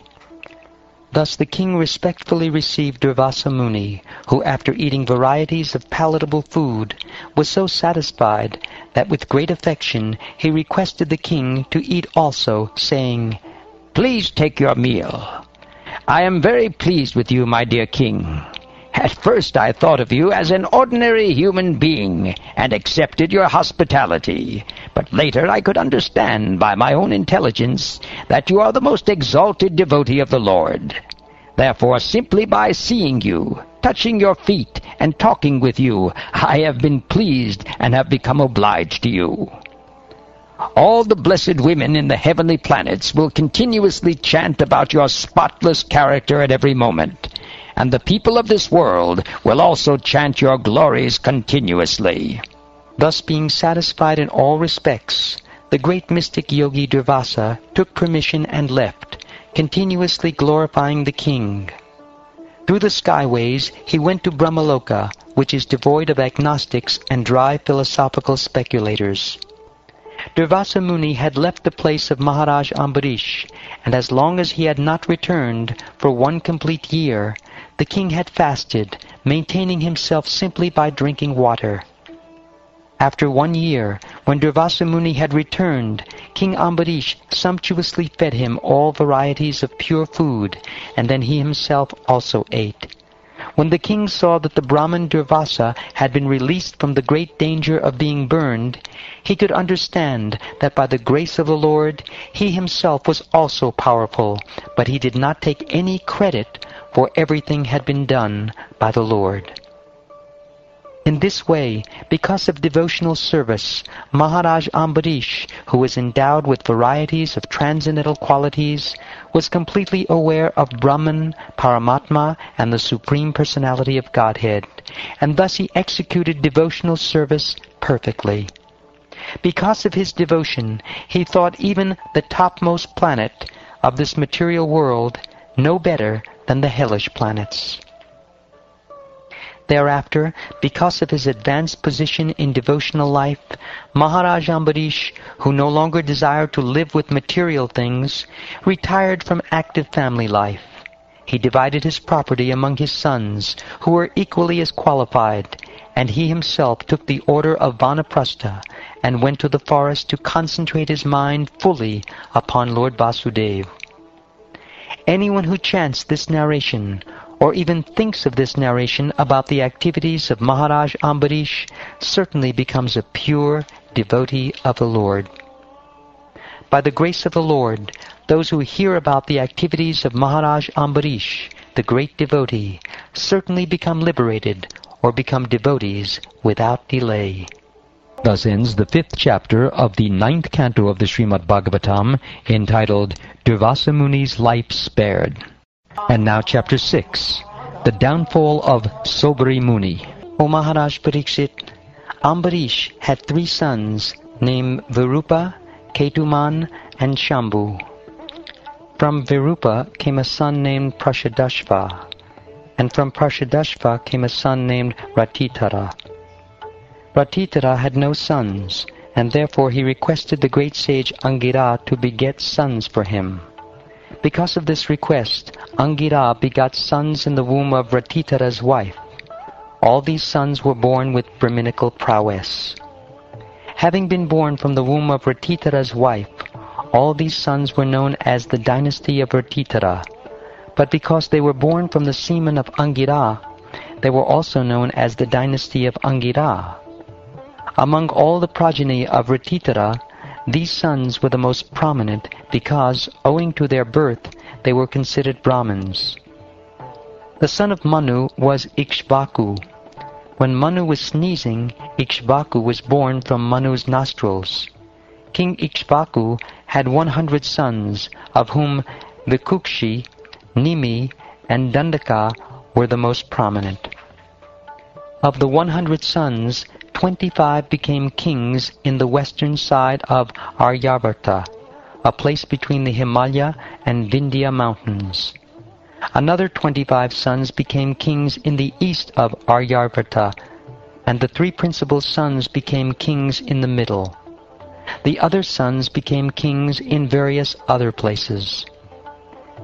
Thus the king respectfully received Durvasa Muni, who, after eating varieties of palatable food, was so satisfied that with great affection he requested the king to eat also, saying, "Please take your meal. I am very pleased with you, my dear king. At first I thought of you as an ordinary human being and accepted your hospitality, but later I could understand by my own intelligence that you are the most exalted devotee of the Lord. Therefore, simply by seeing you, touching your feet, and talking with you, I have been pleased and have become obliged to you. All the blessed women in the heavenly planets will continuously chant about your spotless character at every moment, and the people of this world will also chant your glories continuously." Thus being satisfied in all respects, the great mystic yogi Durvasa took permission and left, continuously glorifying the king. Through the skyways he went to Brahmaloka, which is devoid of agnostics and dry philosophical speculators. Durvasa Muni had left the place of Maharaj Ambarish, and as long as he had not returned, for 1 complete year, the king had fasted, maintaining himself simply by drinking water. After 1 year, when Durvasa Muni had returned, King Ambarish sumptuously fed him all varieties of pure food, and then he himself also ate. When the king saw that the Brahmin Durvasa had been released from the great danger of being burned, he could understand that by the grace of the Lord he himself was also powerful, but he did not take any credit, for everything had been done by the Lord. In this way, because of devotional service, Maharaj Ambarish, who was endowed with varieties of transcendental qualities, was completely aware of Brahman, Paramatma, and the Supreme Personality of Godhead, and thus he executed devotional service perfectly. Because of his devotion, he thought even the topmost planet of this material world no better than the hellish planets. Thereafter, because of his advanced position in devotional life, Maharaj Ambarish, who no longer desired to live with material things, retired from active family life. He divided his property among his sons, who were equally as qualified, and he himself took the order of Vanaprastha and went to the forest to concentrate his mind fully upon Lord Vasudeva. Anyone who chants this narration or even thinks of this narration about the activities of Maharaj Ambarish certainly becomes a pure devotee of the Lord. By the grace of the Lord, those who hear about the activities of Maharaj Ambarish, the great devotee, certainly become liberated or become devotees without delay. Thus ends the 5th chapter of the 9th canto of the Srimad Bhagavatam, entitled Durvasa Muni's Life Spared. And now Chapter 6, The Downfall of Sobari Muni. O Maharaj Pariksit, Ambarish had 3 sons named Virupa, Ketuman, and Shambhu. From Virupa came a son named Prashadashva, and from Prashadashva came a son named Ratitara. Ratitara had no sons, and therefore he requested the great sage Angira to beget sons for him. Because of this request, Angira begot sons in the womb of Ratitara's wife. All these sons were born with Brahminical prowess. Having been born from the womb of Ratitara's wife, all these sons were known as the dynasty of Ratitara. But because they were born from the semen of Angira, they were also known as the dynasty of Angira. Among all the progeny of Ratitara, these sons were the most prominent because, owing to their birth, they were considered Brahmins. The son of Manu was Ikshvaku. When Manu was sneezing, Ikshvaku was born from Manu's nostrils. King Ikshvaku had 100 sons, of whom Vikukshi, Nimi, and Dandaka were the most prominent. Of the 100 sons, 25 became kings in the western side of Aryavarta, a place between the Himalaya and Vindhya mountains. Another 25 sons became kings in the east of Aryavarta, and the 3 principal sons became kings in the middle. The other sons became kings in various other places.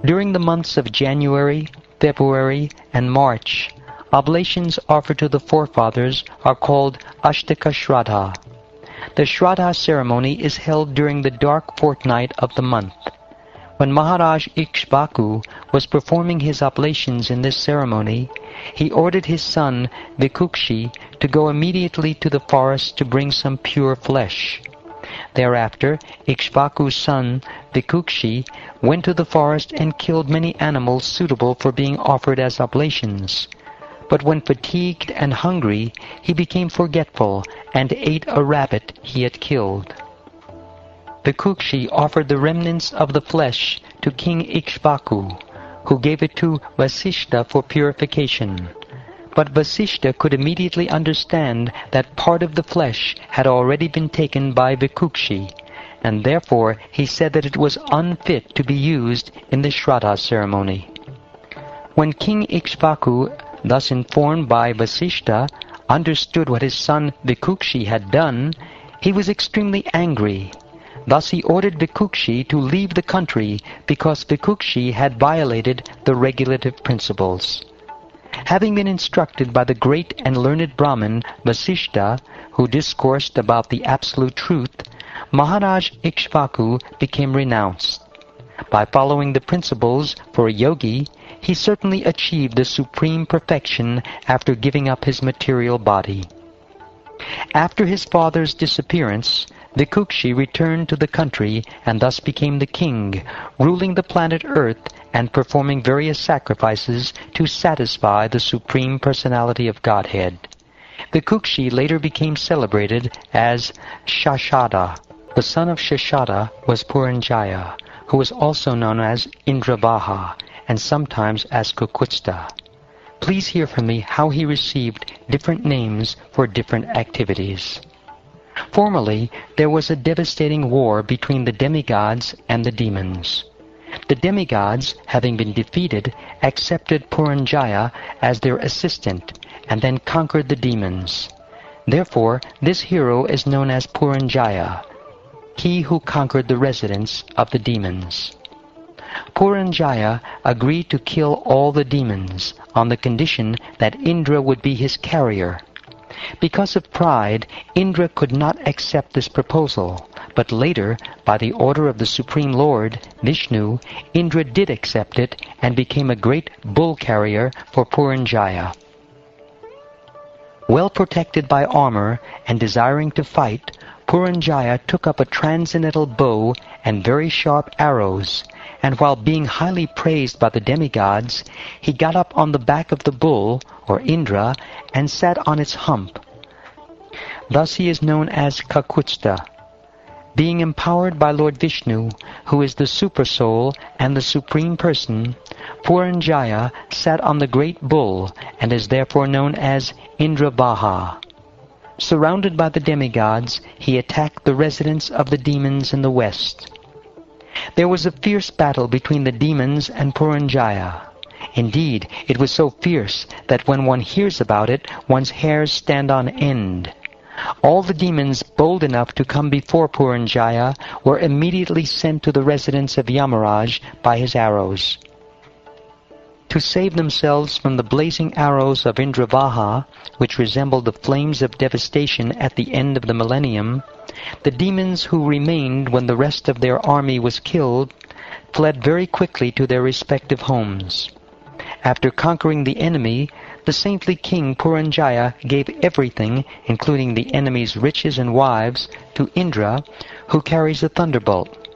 During the months of January, February, and March, oblations offered to the forefathers are called Ashtaka Shraddha. The Shraddha ceremony is held during the dark fortnight of the month. When Maharaj Ikshvaku was performing his oblations in this ceremony, he ordered his son Vikukshi to go immediately to the forest to bring some pure flesh. Thereafter, Ikshvaku's son, Vikukshi, went to the forest and killed many animals suitable for being offered as oblations. But when fatigued and hungry, he became forgetful and ate a rabbit he had killed. Vikukshi offered the remnants of the flesh to King Ikshvaku, who gave it to Vasishtha for purification. But Vasishtha could immediately understand that part of the flesh had already been taken by Vikukshi, and therefore he said that it was unfit to be used in the Shraddha ceremony. When King Ikshvaku, thus informed by Vasishtha, understood what his son Vikukshi had done, he was extremely angry. Thus he ordered Vikukshi to leave the country because Vikukshi had violated the regulative principles. Having been instructed by the great and learned Brahmin Vasishtha, who discoursed about the absolute truth, Maharaj Ikshvaku became renounced. By following the principles for a yogi, he certainly achieved the supreme perfection after giving up his material body. After his father's disappearance, Vikukshi returned to the country and thus became the king, ruling the planet Earth and performing various sacrifices to satisfy the Supreme Personality of Godhead. Vikukshi later became celebrated as Shashada. The son of Shashada was Puranjaya, who was also known as Indravaha and sometimes as Kukutsta. Please hear from me how he received different names for different activities. Formerly, there was a devastating war between the demigods and the demons. The demigods, having been defeated, accepted Puranjaya as their assistant and then conquered the demons. Therefore, this hero is known as Puranjaya, he who conquered the residence of the demons. Puranjaya agreed to kill all the demons on the condition that Indra would be his carrier. Because of pride, Indra could not accept this proposal, but later, by the order of the Supreme Lord, Vishnu, Indra did accept it and became a great bull carrier for Puranjaya. Well protected by armor and desiring to fight, Puranjaya took up a transcendental bow and very sharp arrows, and while being highly praised by the demigods, he got up on the back of the bull, or Indra, and sat on its hump. Thus he is known as Kakutsta, being empowered by Lord Vishnu, who is the Supersoul and the Supreme Person. Puranjaya sat on the great bull and is therefore known as Indrabaha. Surrounded by the demigods, he attacked the residence of the demons in the west. There was a fierce battle between the demons and Puranjaya. Indeed, it was so fierce that when one hears about it, one's hairs stand on end. All the demons bold enough to come before Puranjaya were immediately sent to the residence of Yamaraj by his arrows. To save themselves from the blazing arrows of Indravaha, which resembled the flames of devastation at the end of the millennium, the demons who remained when the rest of their army was killed fled very quickly to their respective homes. After conquering the enemy, the saintly king Puranjaya gave everything, including the enemy's riches and wives, to Indra, who carries a thunderbolt.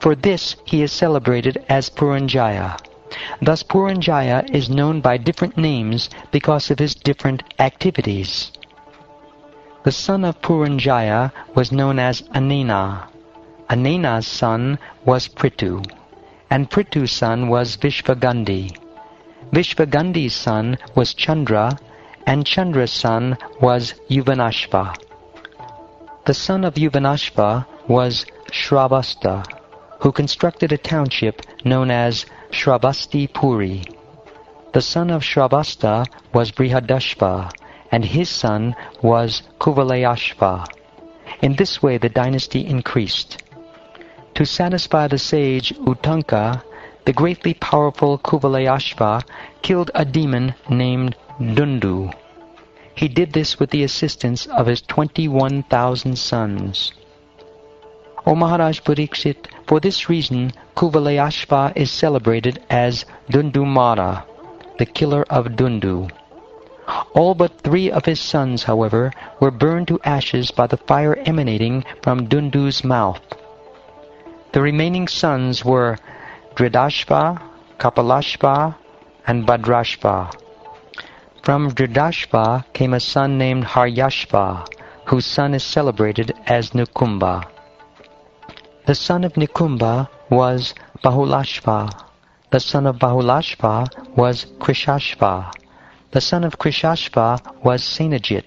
For this he is celebrated as Puranjaya. Thus Puranjaya is known by different names because of his different activities. The son of Puranjaya was known as Anena. Anena's son was Prithu, and Prithu's son was Vishvagandhi. Vishvagandhi's son was Chandra, and Chandra's son was Yuvanashva. The son of Yuvanashva was Shravasta, who constructed a township known as Shravasti Puri. The son of Shravasta was Brihadashva, and his son was Kuvalayashva. In this way the dynasty increased. To satisfy the sage Uttanka, the greatly powerful Kuvalayashva killed a demon named Dundu. He did this with the assistance of his 21,000 sons. O Maharaj Pariksit, for this reason, Kuvalayashva is celebrated as Dundumara, the killer of Dundu. All but 3 of his sons, however, were burned to ashes by the fire emanating from Dundu's mouth. The remaining sons were Dridashva, Kapalashva, and Badrashva. From Dridashva came a son named Haryashva, whose son is celebrated as Nukumba. The son of Nikumba was Bahulashva. The son of Bahulashva was Krishashva. The son of Krishashva was Senajit,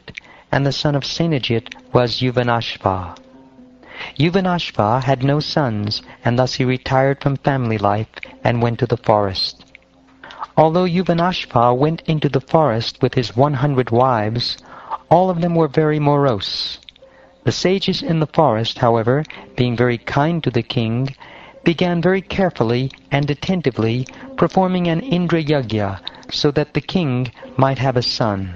and the son of Senajit was Yuvanashva. Yuvanashva had no sons, and thus he retired from family life and went to the forest. Although Yuvanashva went into the forest with his 100 wives, all of them were very morose. The sages in the forest, however, being very kind to the king, began very carefully and attentively performing an Indra Yajna so that the king might have a son.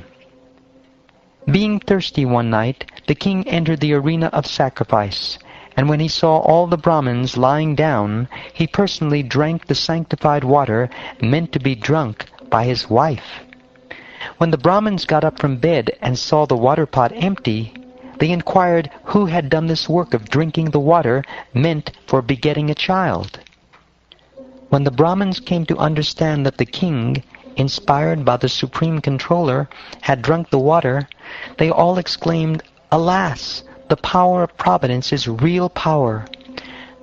Being thirsty one night, the king entered the arena of sacrifice, and when he saw all the Brahmins lying down, he personally drank the sanctified water meant to be drunk by his wife. When the Brahmins got up from bed and saw the water pot empty, they inquired who had done this work of drinking the water meant for begetting a child. When the Brahmins came to understand that the king, inspired by the Supreme Controller, had drunk the water, they all exclaimed, "Alas! The power of Providence is real power.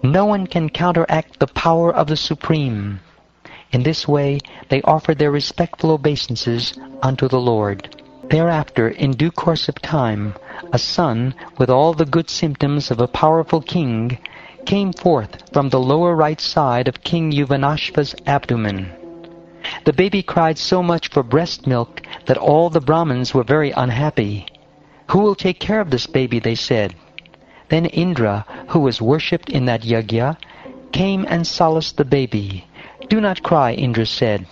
No one can counteract the power of the Supreme." In this way, they offered their respectful obeisances unto the Lord. Thereafter, in due course of time, a son with all the good symptoms of a powerful king came forth from the lower right side of King Yuvanashva's abdomen. The baby cried so much for breast milk that all the Brahmins were very unhappy. "Who will take care of this baby?" they said. Then Indra, who was worshipped in that yajna, came and solaced the baby. "Do not cry," Indra said.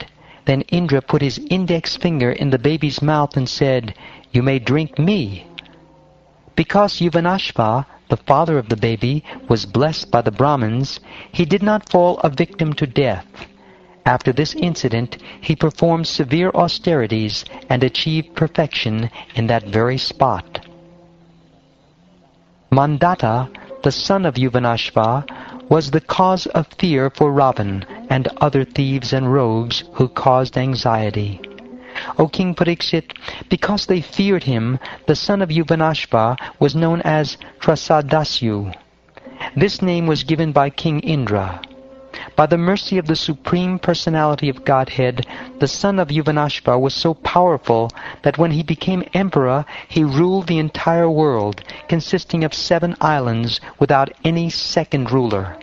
Then Indra put his index finger in the baby's mouth and said, "You may drink me." Because Yuvanashva, the father of the baby, was blessed by the Brahmins, he did not fall a victim to death. After this incident, he performed severe austerities and achieved perfection in that very spot. Mandata, the son of Yuvanashva, was the cause of fear for Ravan and other thieves and rogues who caused anxiety. O King Pariksit, because they feared him, the son of Yuvanashva was known as Trasadasyu. This name was given by King Indra. By the mercy of the Supreme Personality of Godhead, the son of Yuvanashva was so powerful that when he became emperor, he ruled the entire world, consisting of 7 islands, without any second ruler.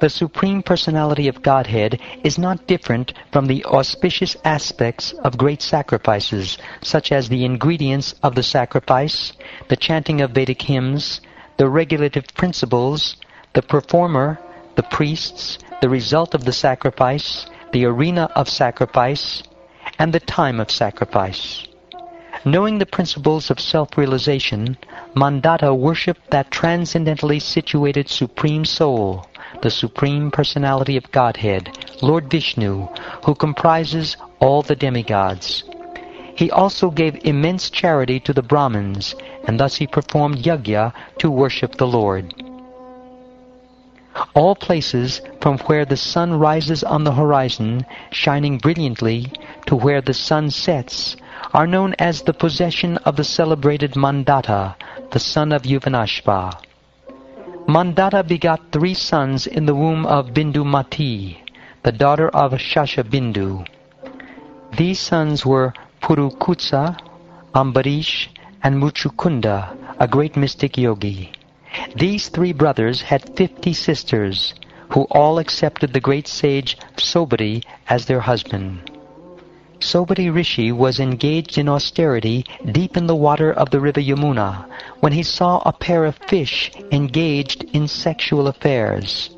The Supreme Personality of Godhead is not different from the auspicious aspects of great sacrifices, such as the ingredients of the sacrifice, the chanting of Vedic hymns, the regulative principles, the performer, the priests, the result of the sacrifice, the arena of sacrifice, and the time of sacrifice. Knowing the principles of self-realization, Mandata worshipped that transcendentally situated Supreme Soul, the Supreme Personality of Godhead, Lord Vishnu, who comprises all the demigods. He also gave immense charity to the Brahmins, and thus he performed yajna to worship the Lord. All places from where the sun rises on the horizon, shining brilliantly, to where the sun sets, are known as the possession of the celebrated Mandata, the son of Yuvanashva. Mandata begot 3 sons in the womb of Bindumati, the daughter of Shashabindu. These sons were Purukutsa, Ambarish, and Muchukunda, a great mystic yogi. These 3 brothers had 50 sisters, who all accepted the great sage Sobari as their husband. Sobari Rishi was engaged in austerity deep in the water of the river Yamuna, when he saw a pair of fish engaged in sexual affairs.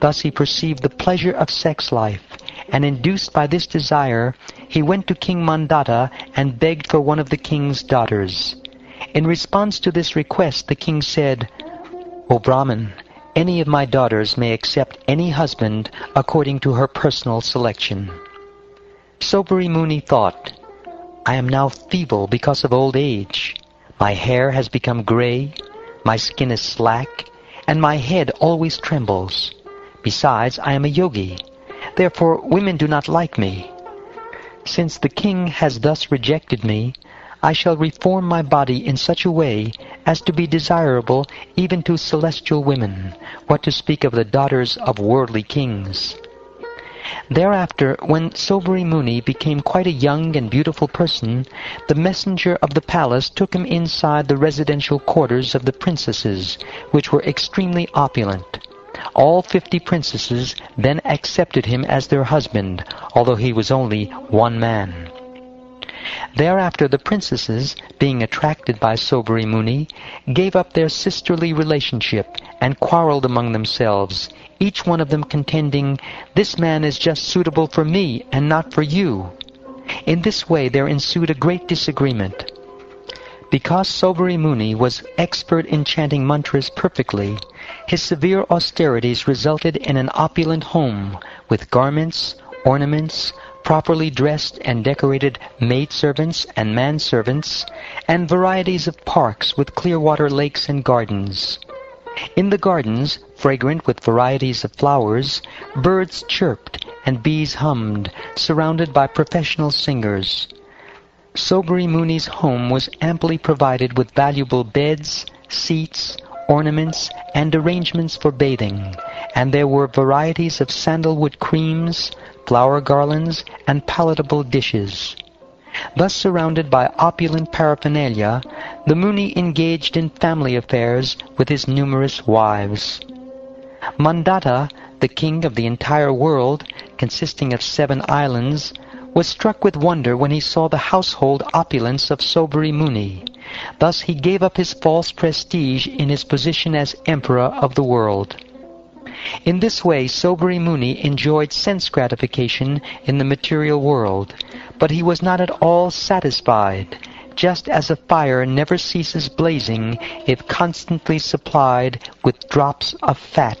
Thus he perceived the pleasure of sex life, and induced by this desire, he went to King Mandata and begged for one of the king's daughters. In response to this request, the king said, "O Brahman, any of my daughters may accept any husband according to her personal selection." Sobari Muni thought, "I am now feeble because of old age. My hair has become gray, my skin is slack, and my head always trembles. Besides, I am a yogi. Therefore, women do not like me. Since the king has thus rejected me, I shall reform my body in such a way as to be desirable even to celestial women, what to speak of the daughters of worldly kings." Thereafter, when Sobari Muni became quite a young and beautiful person, the messenger of the palace took him inside the residential quarters of the princesses, which were extremely opulent. All 50 princesses then accepted him as their husband, although he was only 1 man. Thereafter the princesses, being attracted by Sobari Muni, gave up their sisterly relationship and quarreled among themselves, each one of them contending, "This man is just suitable for me and not for you." In this way there ensued a great disagreement. Because Sobari Muni was expert in chanting mantras perfectly, his severe austerities resulted in an opulent home with garments, ornaments, properly dressed and decorated maidservants and manservants, and varieties of parks with clear water lakes and gardens. In the gardens, fragrant with varieties of flowers, birds chirped and bees hummed, surrounded by professional singers. Sobari Muni's home was amply provided with valuable beds, seats, ornaments, and arrangements for bathing, and there were varieties of sandalwood creams, flower garlands, and palatable dishes. Thus surrounded by opulent paraphernalia, the Muni engaged in family affairs with his numerous wives. Mandata, the king of the entire world, consisting of 7 islands, was struck with wonder when he saw the household opulence of Sobari Muni. Thus he gave up his false prestige in his position as emperor of the world. In this way Sobari Muni enjoyed sense gratification in the material world, but he was not at all satisfied, just as a fire never ceases blazing if constantly supplied with drops of fat.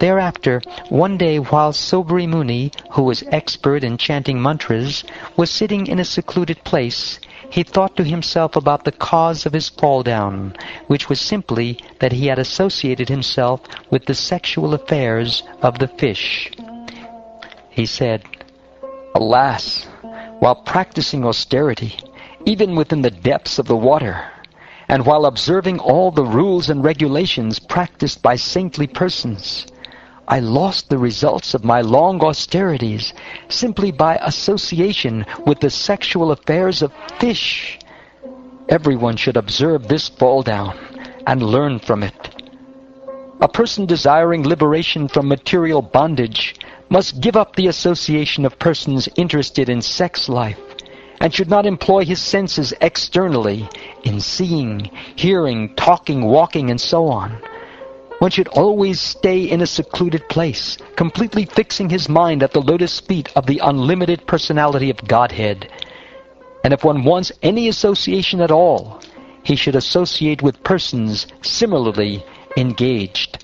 Thereafter, one day while Sobari Muni, who was expert in chanting mantras, was sitting in a secluded place, he thought to himself about the cause of his fall down, which was simply that he had associated himself with the sexual affairs of the fish. He said, "Alas, while practicing austerity, even within the depths of the water, and while observing all the rules and regulations practiced by saintly persons, I lost the results of my long austerities simply by association with the sexual affairs of fish. Everyone should observe this fall down and learn from it. A person desiring liberation from material bondage must give up the association of persons interested in sex life and should not employ his senses externally in seeing, hearing, talking, walking, and so on. One should always stay in a secluded place, completely fixing his mind at the lotus feet of the unlimited personality of Godhead. And if one wants any association at all, he should associate with persons similarly engaged.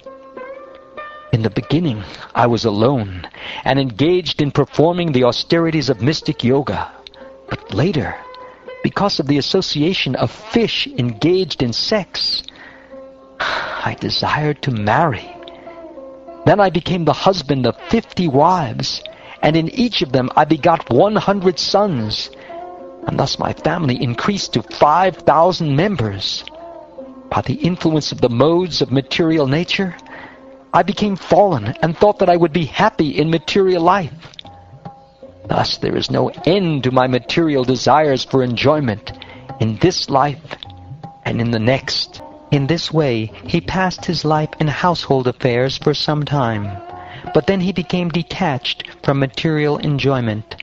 In the beginning, I was alone and engaged in performing the austerities of mystic yoga. But later, because of the association of fish engaged in sex, I desired to marry. Then I became the husband of 50 wives, and in each of them I begot 100 sons, and thus my family increased to 5,000 members. By the influence of the modes of material nature, I became fallen and thought that I would be happy in material life. Thus there is no end to my material desires for enjoyment in this life and in the next." In this way, he passed his life in household affairs for some time, but then he became detached from material enjoyment.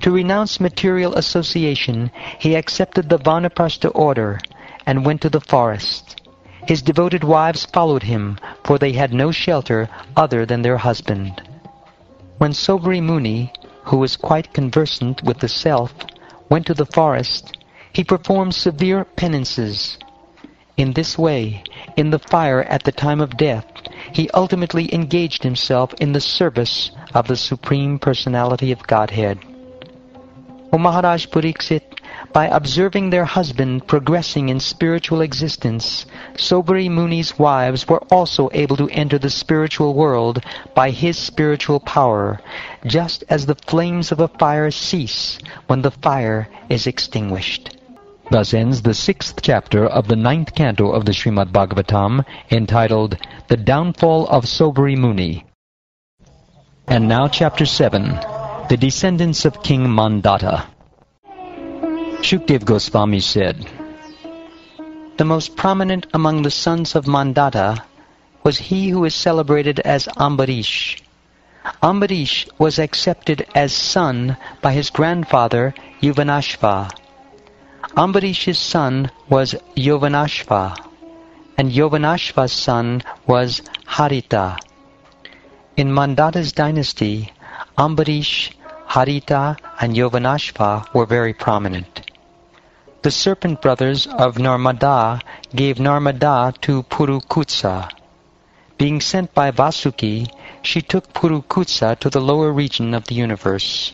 To renounce material association, he accepted the Vanaprastha order and went to the forest. His devoted wives followed him, for they had no shelter other than their husband. When Sobari Muni, who was quite conversant with the self, went to the forest, he performed severe penances. In this way, in the fire at the time of death, he ultimately engaged himself in the service of the Supreme Personality of Godhead. O Maharaj Pariksit, by observing their husband progressing in spiritual existence, Sobari Muni's wives were also able to enter the spiritual world by his spiritual power, just as the flames of a fire cease when the fire is extinguished. Thus ends the 6th chapter of the 9th canto of the Srimad Bhagavatam, entitled The Downfall of Sobari Muni. And now chapter 7, The Descendants of King Mandata. Shukadeva Gosvami said, "The most prominent among the sons of Mandata was he who is celebrated as Ambarish. Ambarish was accepted as son by his grandfather Yuvanashva. Ambarish's son was Yovanashva, and Yovanashva's son was Harita. In Mandata's dynasty, Ambarish, Harita, and Yovanashva were very prominent. The serpent brothers of Narmada gave Narmada to Purukutsa. Being sent by Vasuki, she took Purukutsa to the lower region of the universe.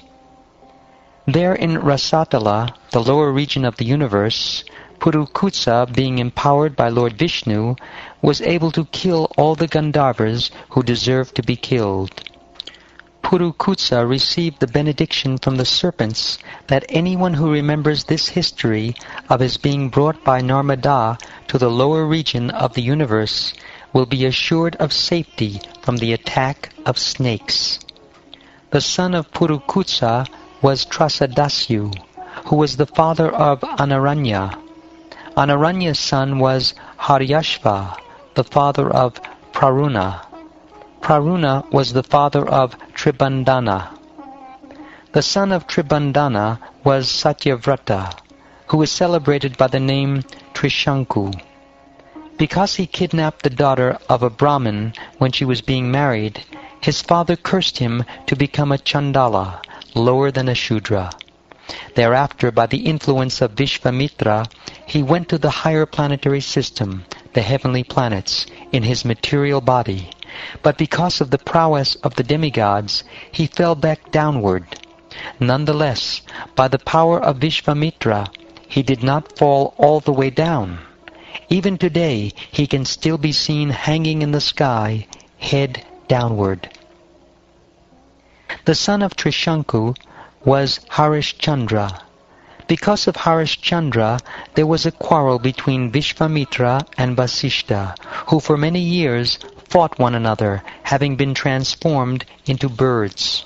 There in Rasatala, the lower region of the universe, Purukutsa, being empowered by Lord Vishnu, was able to kill all the Gandharvas who deserved to be killed. Purukutsa received the benediction from the serpents that anyone who remembers this history of his being brought by Narmada to the lower region of the universe will be assured of safety from the attack of snakes. The son of Purukutsa was Trasadasyu, who was the father of Anaranya. Anaranya's son was Haryashva, the father of Praruna. Praruna was the father of Tribandana. The son of Tribandana was Satyavrata, who is celebrated by the name Trishanku. Because he kidnapped the daughter of a Brahmin when she was being married, his father cursed him to become a Chandala, lower than a Shudra. Thereafter, by the influence of Vishvamitra, he went to the higher planetary system, the heavenly planets, in his material body. But because of the prowess of the demigods, he fell back downward. Nonetheless, by the power of Vishvamitra, he did not fall all the way down. Even today, he can still be seen hanging in the sky, head downward. The son of Trishanku was Harishchandra. Because of Harishchandra, there was a quarrel between Vishvamitra and Vasishtha, who for many years fought one another, having been transformed into birds.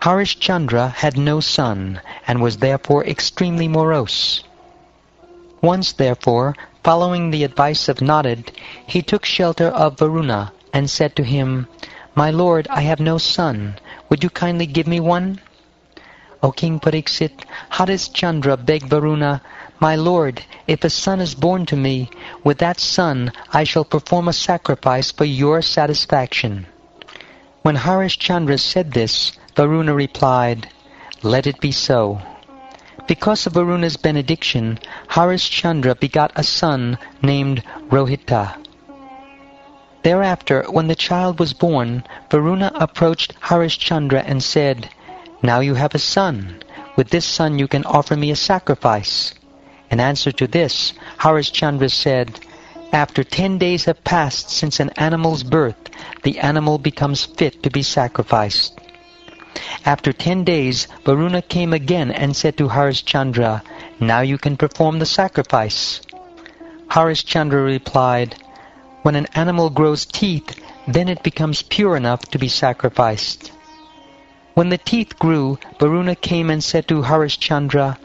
Harishchandra had no son, and was therefore extremely morose. Once, therefore, following the advice of Narad, he took shelter of Varuna and said to him, "My lord, I have no son. Would you kindly give me one?" O King Pariksit, Harishchandra begged Varuna, "My lord, if a son is born to me, with that son I shall perform a sacrifice for your satisfaction." When Harishchandra said this, Varuna replied, "Let it be so." Because of Varuna's benediction, Harishchandra begot a son named Rohita. Thereafter, when the child was born, Varuna approached Harishchandra and said, "Now you have a son. With this son you can offer me a sacrifice." In answer to this, Harishchandra said, "After 10 days have passed since an animal's birth, the animal becomes fit to be sacrificed." After 10 days, Varuna came again and said to Harishchandra, "Now you can perform the sacrifice." Harishchandra replied, "When an animal grows teeth, then it becomes pure enough to be sacrificed." When the teeth grew, Varuna came and said to Harishchandra,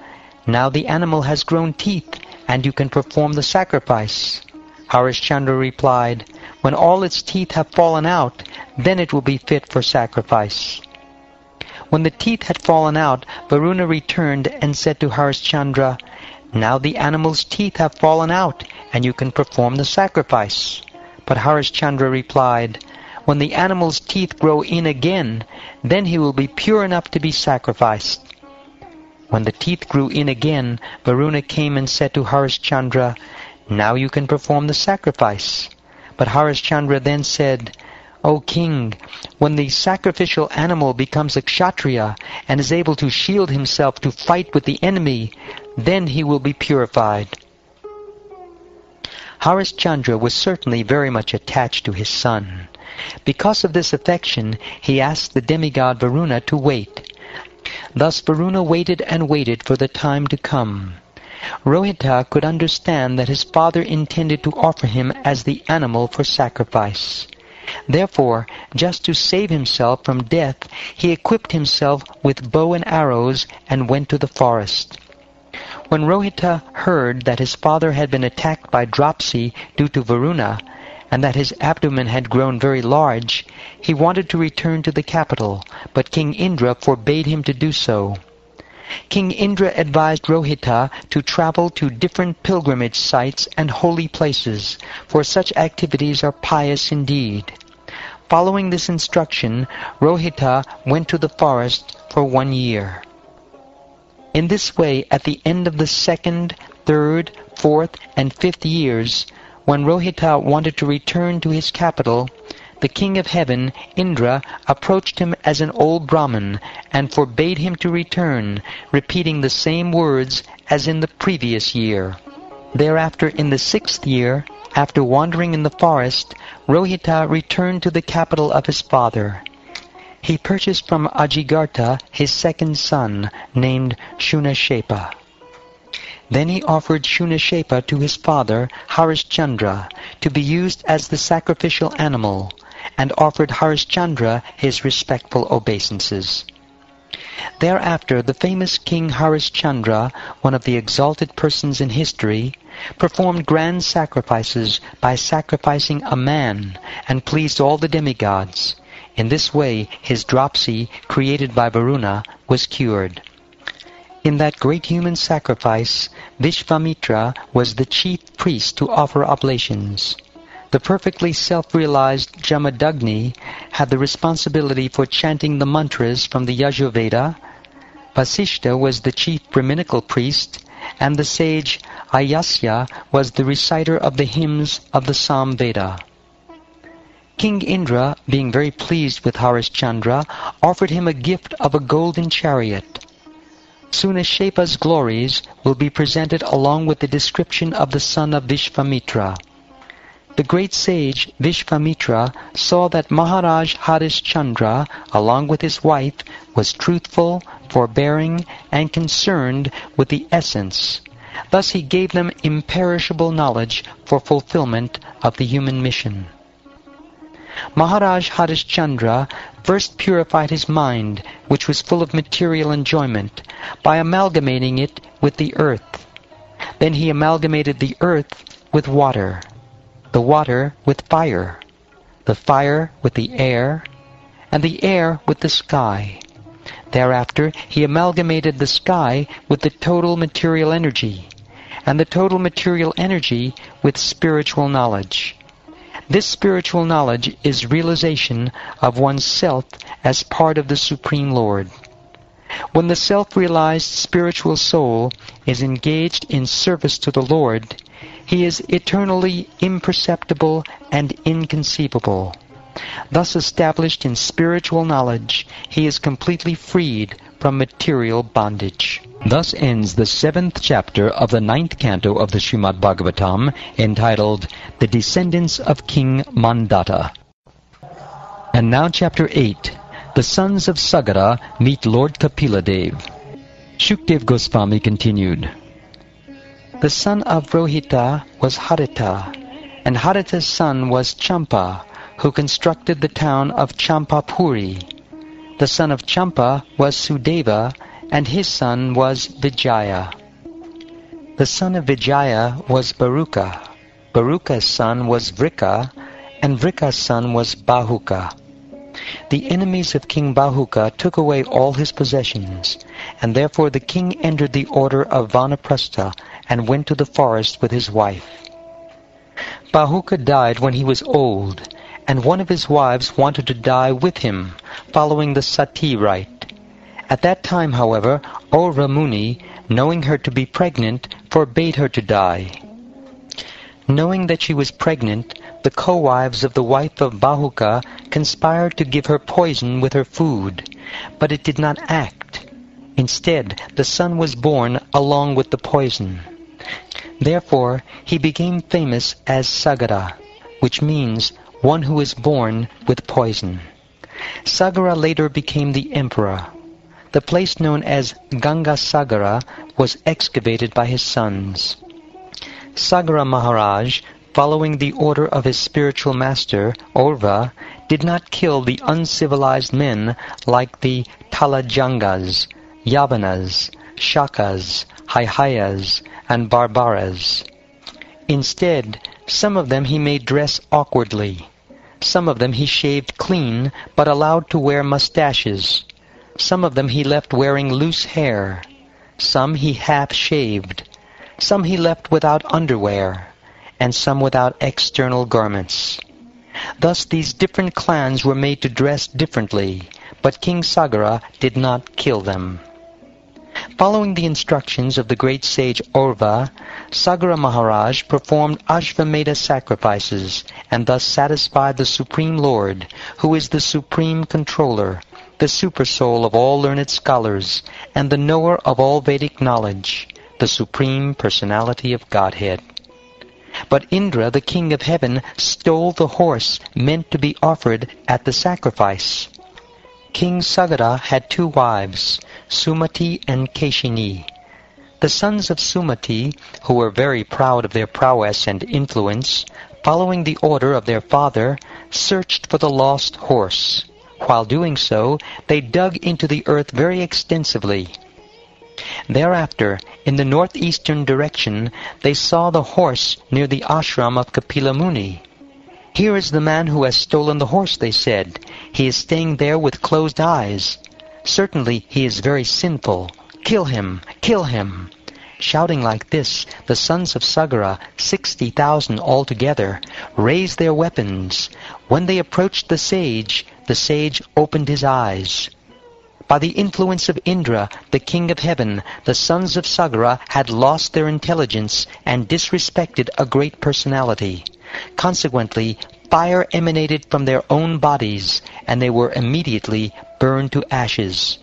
"Now the animal has grown teeth, and you can perform the sacrifice." Harishchandra replied, "When all its teeth have fallen out, then it will be fit for sacrifice." When the teeth had fallen out, Varuna returned and said to Harishchandra, "Now the animal's teeth have fallen out, and you can perform the sacrifice." But Harishchandra replied, "When the animal's teeth grow in again, then he will be pure enough to be sacrificed." When the teeth grew in again, Varuna came and said to Harishchandra, "Now you can perform the sacrifice." But Harishchandra then said, "O king, when the sacrificial animal becomes a kshatriya and is able to shield himself to fight with the enemy, then he will be purified." Harishchandra was certainly very much attached to his son. Because of this affection, he asked the demigod Varuna to wait. Thus Varuna waited and waited for the time to come. Rohita could understand that his father intended to offer him as the animal for sacrifice. Therefore, just to save himself from death, he equipped himself with bow and arrows and went to the forest. When Rohita heard that his father had been attacked by dropsy due to Varuna, and that his abdomen had grown very large, he wanted to return to the capital, but King Indra forbade him to do so. King Indra advised Rohita to travel to different pilgrimage sites and holy places, for such activities are pious indeed. Following this instruction, Rohita went to the forest for 1 year. In this way, at the end of the 2nd, 3rd, 4th, and 5th years, when Rohita wanted to return to his capital, the king of heaven, Indra, approached him as an old Brahmin and forbade him to return, repeating the same words as in the previous year. Thereafter, in the 6th year, after wandering in the forest, Rohita returned to the capital of his father. He purchased from Ajigartha his 2nd son, named Shunashepa. Then he offered Shunashepa to his father, Harishchandra, to be used as the sacrificial animal, and offered Harishchandra his respectful obeisances. Thereafter, the famous King Harishchandra, one of the exalted persons in history, performed grand sacrifices by sacrificing a man and pleased all the demigods. In this way, his dropsy, created by Varuna, was cured. In that great human sacrifice, Vishvamitra was the chief priest to offer oblations. The perfectly self-realized Jamadagni had the responsibility for chanting the mantras from the Yajurveda. Vasishtha was the chief Brahminical priest, and the sage Ayasya was the reciter of the hymns of the Samveda. King Indra, being very pleased with Harishchandra, offered him a gift of a golden chariot. Soon Kasyapa's glories will be presented along with the description of the son of Vishvamitra. The great sage Vishvamitra saw that Maharaj Harishchandra, along with his wife, was truthful, forbearing, and concerned with the essence. Thus he gave them imperishable knowledge for fulfillment of the human mission. Maharaj Harishchandra first purified his mind, which was full of material enjoyment, by amalgamating it with the earth. Then he amalgamated the earth with water, the water with fire, the fire with the air, and the air with the sky. Thereafter he amalgamated the sky with the total material energy, and the total material energy with spiritual knowledge. This spiritual knowledge is realization of oneself as part of the Supreme Lord. When the self-realized spiritual soul is engaged in service to the Lord, he is eternally imperceptible and inconceivable. Thus established in spiritual knowledge, he is completely freed from material bondage. Thus ends the 7th chapter of the 9th canto of the Srimad Bhagavatam, entitled The Descendants of King Mandata. And now chapter 8. The sons of Sagara meet Lord Kapiladev. Shukdev Goswami continued. The son of Rohita was Harita, and Harita's son was Champa, who constructed the town of Champapuri. The son of Champa was Sudeva, and his son was Vijaya. The son of Vijaya was Baruka. Baruka's son was Vrika, and Vrika's son was Bahuka. The enemies of King Bahuka took away all his possessions, and therefore the king entered the order of Vanaprastha and went to the forest with his wife. Bahuka died when he was old, and one of his wives wanted to die with him, following the sati rite. At that time, however, O Ramuni, knowing her to be pregnant, forbade her to die. Knowing that she was pregnant, the co-wives of the wife of Bahuka conspired to give her poison with her food, but it did not act. Instead, the son was born along with the poison. Therefore, he became famous as Sagara, which means one who is born with poison. Sagara later became the emperor. The place known as Ganga Sagara was excavated by his sons. Sagara Maharaj, following the order of his spiritual master, Orva, did not kill the uncivilized men like the Talajangas, Yavanas, Shakas, Haihayas, and Barbaras. Instead, some of them he made dress awkwardly. Some of them he shaved clean, but allowed to wear mustaches. Some of them he left wearing loose hair. Some he half-shaved. Some he left without underwear, and some without external garments. Thus these different clans were made to dress differently, but King Sagara did not kill them. Following the instructions of the great sage Orva, Sagara Maharaj performed Ashvamedha sacrifices, and thus satisfied the Supreme Lord, who is the Supreme Controller, the Supersoul of all learned scholars, and the knower of all Vedic knowledge, the Supreme Personality of Godhead. But Indra, the King of Heaven, stole the horse meant to be offered at the sacrifice. King Sagara had two wives, Sumati and Keshini. The sons of Sumati, who were very proud of their prowess and influence, following the order of their father, searched for the lost horse, While doing so, they dug into the earth very extensively. Thereafter, in the northeastern direction, they saw the horse near the ashram of Kapila Muni. "Here is the man who has stolen the horse," they said. "He is staying there with closed eyes. Certainly he is very sinful. Kill him! Kill him!" Shouting like this, the sons of Sagara, 60,000 altogether, raised their weapons. When they approached the sage opened his eyes. By the influence of Indra, the king of heaven, the sons of Sagara had lost their intelligence and disrespected a great personality. Consequently, fire emanated from their own bodies, and they were immediately burned to ashes.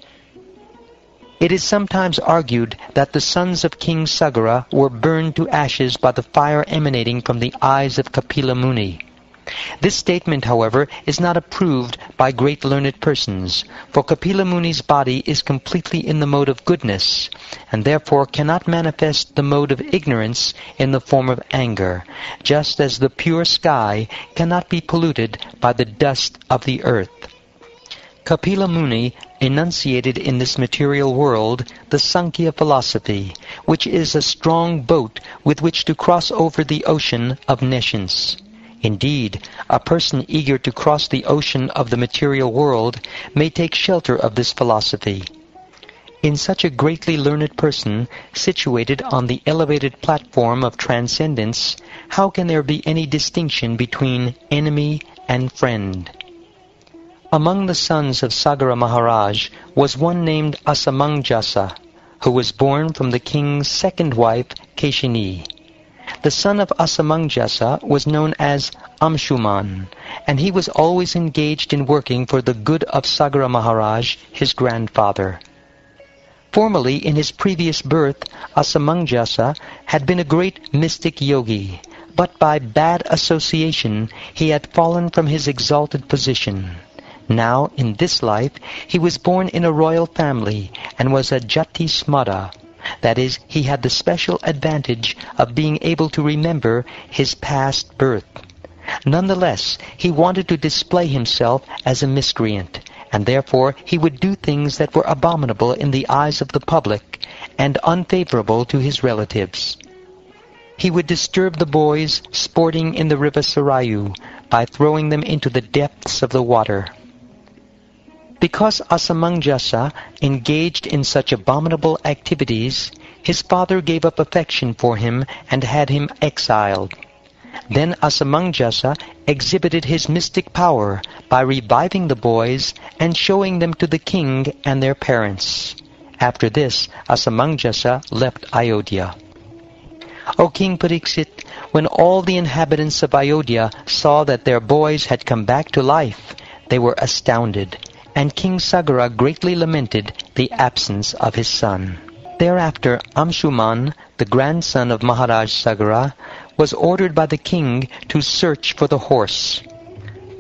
It is sometimes argued that the sons of King Sagara were burned to ashes by the fire emanating from the eyes of Kapila Muni. This statement, however, is not approved by great learned persons, for Kapila Muni's body is completely in the mode of goodness, and therefore cannot manifest the mode of ignorance in the form of anger, just as the pure sky cannot be polluted by the dust of the earth. Kapila Muni enunciated in this material world the Sankhya philosophy, which is a strong boat with which to cross over the ocean of nescience. Indeed, a person eager to cross the ocean of the material world may take shelter of this philosophy. In such a greatly learned person, situated on the elevated platform of transcendence, how can there be any distinction between enemy and friend? Among the sons of Sagara Maharaj was one named Asamanjasa, who was born from the king's second wife, Keshini. The son of Asamanjasa was known as Amshuman, and he was always engaged in working for the good of Sagara Maharaj, his grandfather. Formerly, in his previous birth, Asamanjasa had been a great mystic yogi, but by bad association he had fallen from his exalted position. Now, in this life, he was born in a royal family and was a Jati Smada. That is, he had the special advantage of being able to remember his past birth. Nonetheless, he wanted to display himself as a miscreant, and therefore he would do things that were abominable in the eyes of the public and unfavorable to his relatives. He would disturb the boys sporting in the river Sarayu by throwing them into the depths of the water. Because Asamanjasa engaged in such abominable activities, his father gave up affection for him and had him exiled. Then Asamanjasa exhibited his mystic power by reviving the boys and showing them to the king and their parents. After this, Asamanjasa left Ayodhya. O King Pariksit, when all the inhabitants of Ayodhya saw that their boys had come back to life, they were astounded, and King Sagara greatly lamented the absence of his son. Thereafter, Amshuman, the grandson of Maharaj Sagara, was ordered by the king to search for the horse.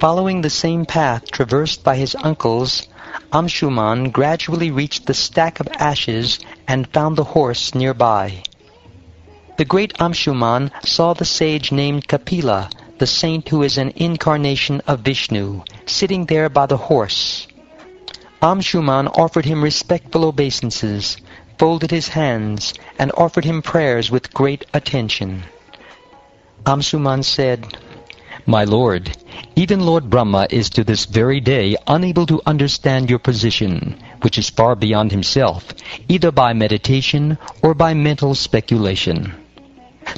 Following the same path traversed by his uncles, Amshuman gradually reached the stack of ashes and found the horse nearby. The great Amshuman saw the sage named Kapila, the saint who is an incarnation of Vishnu, sitting there by the horse. Amshuman offered him respectful obeisances, folded his hands, and offered him prayers with great attention. Amshuman said, "My lord, even Lord Brahma is to this very day unable to understand your position, which is far beyond himself, either by meditation or by mental speculation.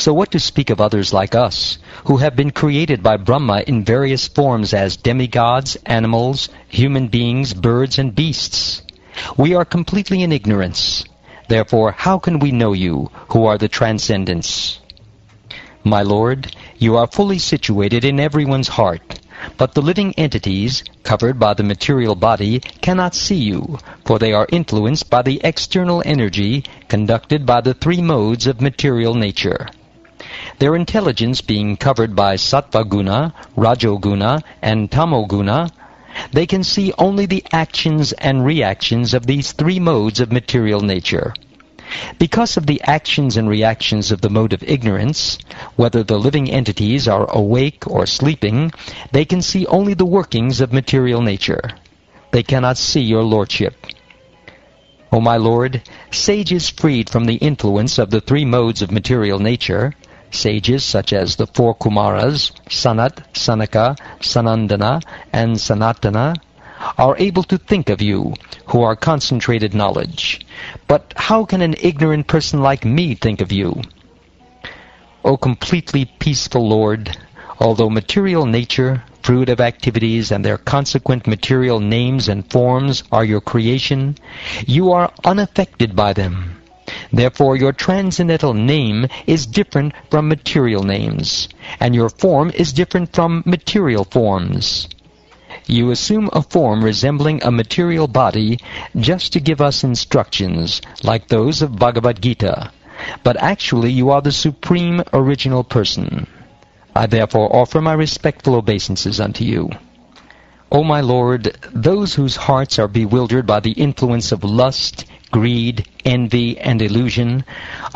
So what to speak of others like us, who have been created by Brahma in various forms as demigods, animals, human beings, birds, and beasts? We are completely in ignorance. Therefore, how can we know you, who are the transcendence? My lord, you are fully situated in everyone's heart, but the living entities, covered by the material body, cannot see you, for they are influenced by the external energy conducted by the three modes of material nature. Their intelligence being covered by sattva guna, rajoguna, and tamoguna, they can see only the actions and reactions of these three modes of material nature. Because of the actions and reactions of the mode of ignorance, whether the living entities are awake or sleeping, they can see only the workings of material nature. They cannot see your lordship. O my Lord, sages freed from the influence of the three modes of material nature, sages such as the four Kumaras, Sanat, Sanaka, Sanandana, and Sanatana, are able to think of you, who are concentrated knowledge. But how can an ignorant person like me think of you? O completely peaceful Lord, although material nature, fruit of activities, and their consequent material names and forms are your creation, you are unaffected by them. Therefore your transcendental name is different from material names, and your form is different from material forms. You assume a form resembling a material body just to give us instructions, like those of Bhagavad Gita, but actually you are the Supreme Original Person. I therefore offer my respectful obeisances unto you. O my Lord, those whose hearts are bewildered by the influence of lust, greed, envy, and illusion,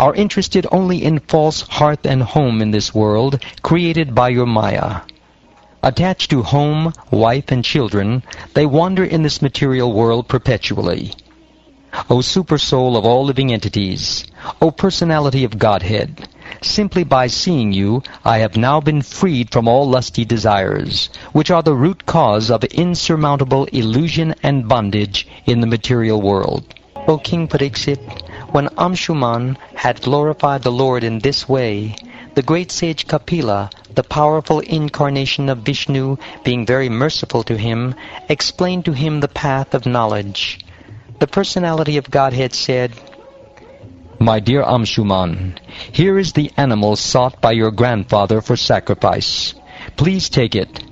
are interested only in false hearth and home in this world, created by your Maya. Attached to home, wife, and children, they wander in this material world perpetually. O Supersoul of all living entities, O Personality of Godhead, simply by seeing you, I have now been freed from all lusty desires, which are the root cause of insurmountable illusion and bondage in the material world. O King Pariksit, when Amshuman had glorified the Lord in this way, the great sage Kapila, the powerful incarnation of Vishnu, being very merciful to him, explained to him the path of knowledge. The Personality of Godhead said, "My dear Amshuman, here is the animal sought by your grandfather for sacrifice. Please take it.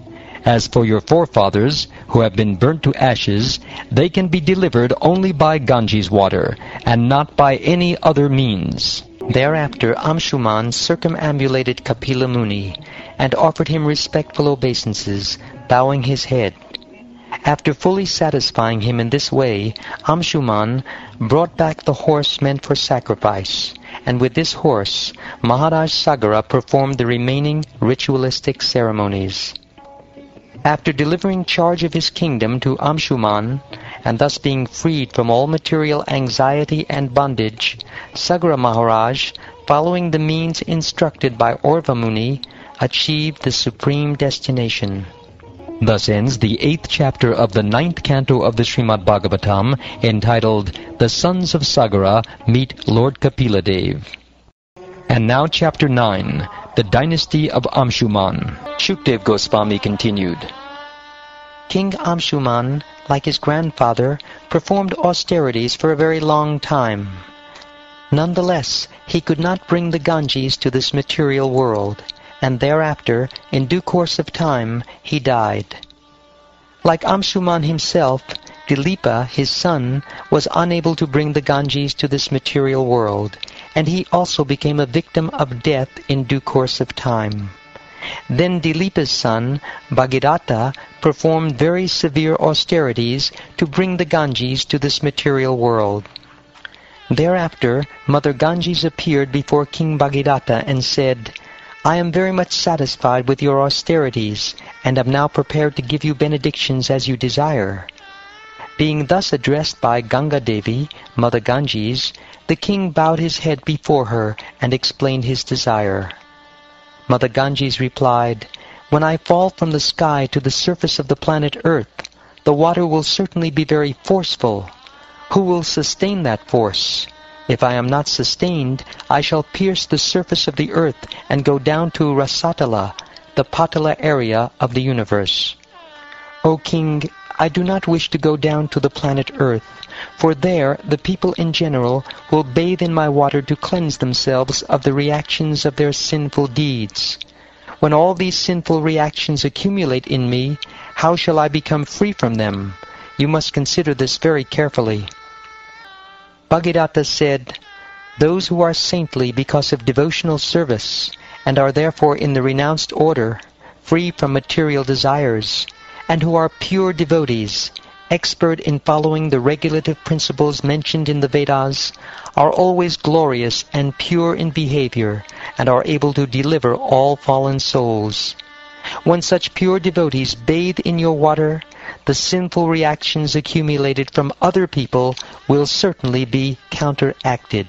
As for your forefathers, who have been burnt to ashes, they can be delivered only by Ganges water, and not by any other means." Thereafter Amshuman circumambulated Kapila Muni, and offered him respectful obeisances, bowing his head. After fully satisfying him in this way, Amshuman brought back the horse meant for sacrifice, and with this horse, Maharaj Sagara performed the remaining ritualistic ceremonies. After delivering charge of his kingdom to Amshuman, and thus being freed from all material anxiety and bondage, Sagara Maharaj, following the means instructed by Orva Muni, achieved the supreme destination. Thus ends the 8th chapter of the 9th canto of the Srimad Bhagavatam, entitled, The Sons of Sagara Meet Lord Kapila Dev. And now chapter 9, The Dynasty of Amshuman. Shukadeva Gosvami continued. King Amshuman, like his grandfather, performed austerities for a very long time. Nonetheless, he could not bring the Ganges to this material world, and thereafter, in due course of time, he died. Like Amshuman himself, Dilipa, his son, was unable to bring the Ganges to this material world, and he also became a victim of death in due course of time. Then Dilipa's son, Bhagiratta, performed very severe austerities to bring the Ganges to this material world. Thereafter, Mother Ganges appeared before King Bhagiratta and said, "I am very much satisfied with your austerities, and am now prepared to give you benedictions as you desire." Being thus addressed by Ganga Devi, Mother Ganges, the king bowed his head before her and explained his desire. Mother Ganges replied, "When I fall from the sky to the surface of the planet Earth, the water will certainly be very forceful. Who will sustain that force? If I am not sustained, I shall pierce the surface of the earth and go down to Rasatala, the Patala area of the universe. O King, I do not wish to go down to the planet Earth, for there the people in general will bathe in my water to cleanse themselves of the reactions of their sinful deeds. When all these sinful reactions accumulate in me, how shall I become free from them? You must consider this very carefully." Bhagiratta said, "Those who are saintly because of devotional service, and are therefore in the renounced order, free from material desires, and who are pure devotees, expert in following the regulative principles mentioned in the Vedas, are always glorious and pure in behavior, and are able to deliver all fallen souls. When such pure devotees bathe in your water, the sinful reactions accumulated from other people will certainly be counteracted.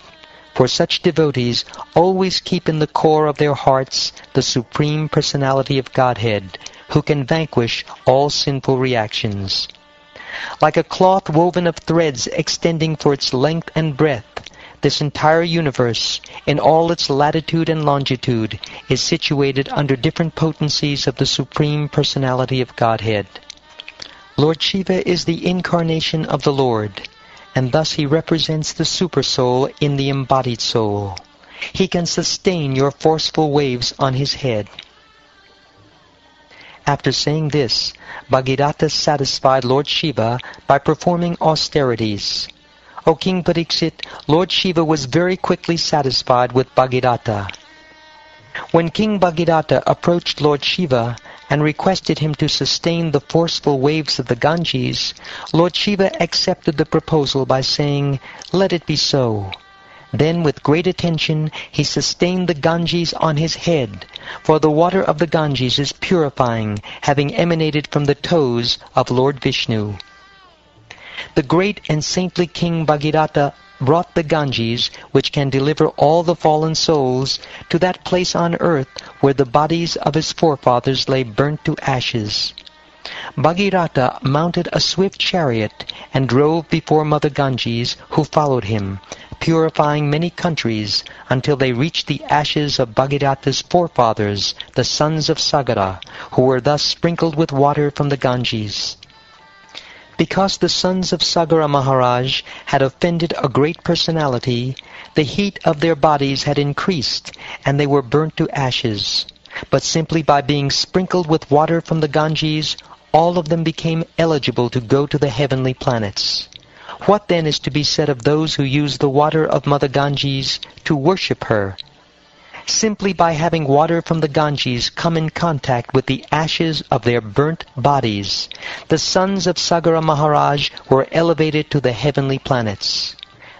For such devotees always keep in the core of their hearts the Supreme Personality of Godhead, who can vanquish all sinful reactions. Like a cloth woven of threads extending for its length and breadth, this entire universe, in all its latitude and longitude, is situated under different potencies of the Supreme Personality of Godhead. Lord Shiva is the incarnation of the Lord, and thus he represents the Supersoul in the embodied soul. He can sustain your forceful waves on his head. After saying this, Bhagiratha satisfied Lord Shiva by performing austerities. O King Pariksit, Lord Shiva was very quickly satisfied with Bhagiratha. When King Bhagiratha approached Lord Shiva and requested him to sustain the forceful waves of the Ganges, Lord Shiva accepted the proposal by saying, "Let it be so." Then with great attention he sustained the Ganges on his head, for the water of the Ganges is purifying, having emanated from the toes of Lord Vishnu. The great and saintly King Bhagiratha brought the Ganges, which can deliver all the fallen souls, to that place on earth where the bodies of his forefathers lay burnt to ashes. Bhagiratha mounted a swift chariot and drove before Mother Ganges, who followed him, purifying many countries, until they reached the ashes of Bhagiratha's forefathers, the sons of Sagara, who were thus sprinkled with water from the Ganges. Because the sons of Sagara Maharaj had offended a great personality, the heat of their bodies had increased, and they were burnt to ashes. But simply by being sprinkled with water from the Ganges, all of them became eligible to go to the heavenly planets. What then is to be said of those who use the water of Mother Ganges to worship her? Simply by having water from the Ganges come in contact with the ashes of their burnt bodies, the sons of Sagara Maharaj were elevated to the heavenly planets.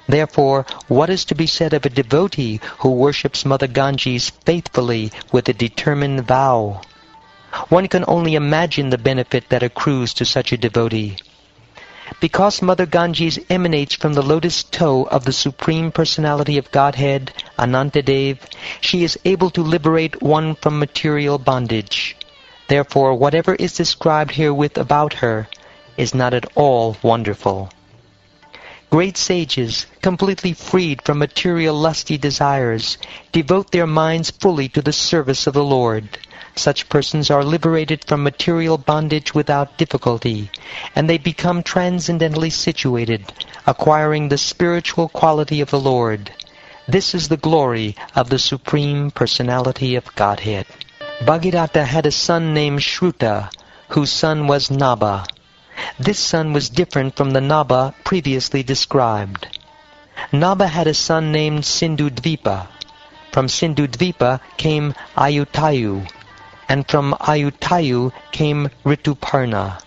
Therefore, what is to be said of a devotee who worships Mother Ganges faithfully with a determined vow? One can only imagine the benefit that accrues to such a devotee. Because Mother Ganges emanates from the lotus toe of the Supreme Personality of Godhead, Anantadev, she is able to liberate one from material bondage. Therefore, whatever is described herewith about her is not at all wonderful. Great sages, completely freed from material lusty desires, devote their minds fully to the service of the Lord. Such persons are liberated from material bondage without difficulty, and they become transcendently situated, acquiring the spiritual quality of the Lord. This is the glory of the Supreme Personality of Godhead. Bhagiratha had a son named Shruta, whose son was Nabha. This son was different from the Nabha previously described. Nabha had a son named Sindhudvipa. From Sindhudvipa came Ayutayu, and from Ayutayu came Rituparna,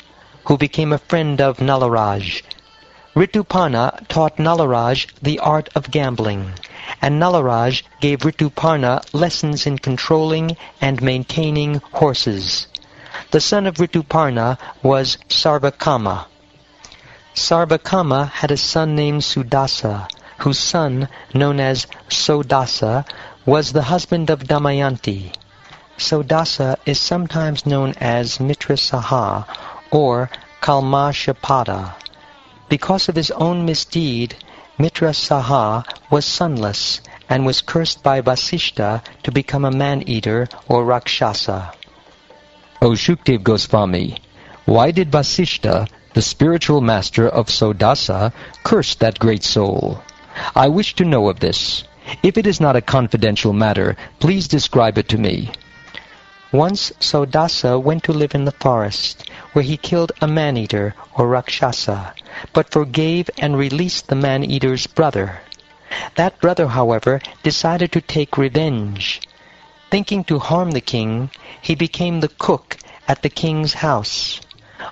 who became a friend of Nalaraj. Rituparna taught Nalaraj the art of gambling, and Nalaraj gave Rituparna lessons in controlling and maintaining horses. The son of Rituparna was Sarvakama. Sarvakama had a son named Sudasa, whose son, known as Sodasa, was the husband of Damayanti. Sodasa is sometimes known as Mitra Saha or Kalmashapada. Because of his own misdeed, Mitra Saha was sonless and was cursed by Vasishtha to become a man-eater or Rakshasa. O Shukadeva Gosvami, why did Vasishtha, the spiritual master of Sodasa, curse that great soul? I wish to know of this. If it is not a confidential matter, please describe it to me. Once Sodasa went to live in the forest, where he killed a man-eater, or Rakshasa, but forgave and released the man-eater's brother. That brother, however, decided to take revenge. Thinking to harm the king, he became the cook at the king's house.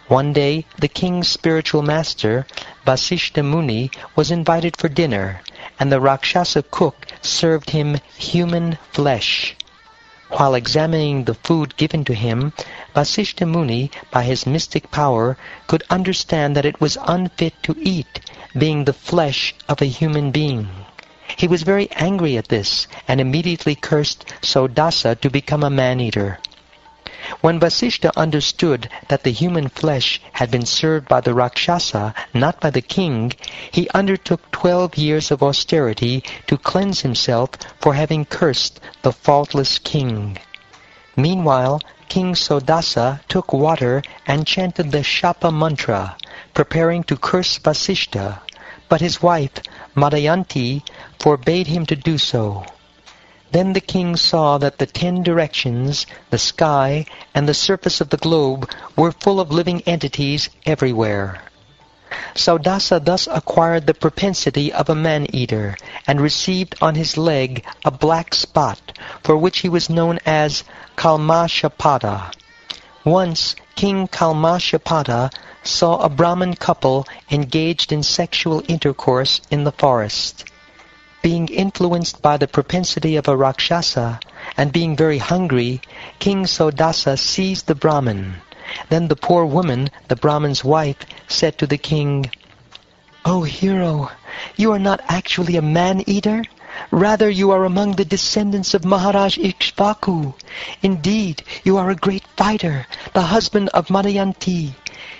One day, the king's spiritual master, Vasishtha Muni, was invited for dinner, and the Rakshasa cook served him human flesh. While examining the food given to him, Vasishtha Muni, by his mystic power, could understand that it was unfit to eat, being the flesh of a human being. He was very angry at this, and immediately cursed Sodasa to become a man-eater. When Vasishtha understood that the human flesh had been served by the Rakshasa, not by the king, he undertook 12 years of austerity to cleanse himself for having cursed the faultless king. Meanwhile, King Sodasa took water and chanted the Shapa mantra, preparing to curse Vasishtha, but his wife, Madayanti, forbade him to do so. Then the king saw that the 10 directions, the sky, and the surface of the globe were full of living entities everywhere. Sodasa thus acquired the propensity of a man-eater, and received on his leg a black spot, for which he was known as Kalmashapada. Once King Kalmashapada saw a Brahmin couple engaged in sexual intercourse in the forest. Being influenced by the propensity of a Rakshasa, and being very hungry, King Sodasa seized the Brahmin. Then the poor woman, the Brahmin's wife, said to the king, "O hero, you are not actually a man-eater. Rather, you are among the descendants of Maharaj Ikshvaku. Indeed, you are a great fighter, the husband of Madayanti.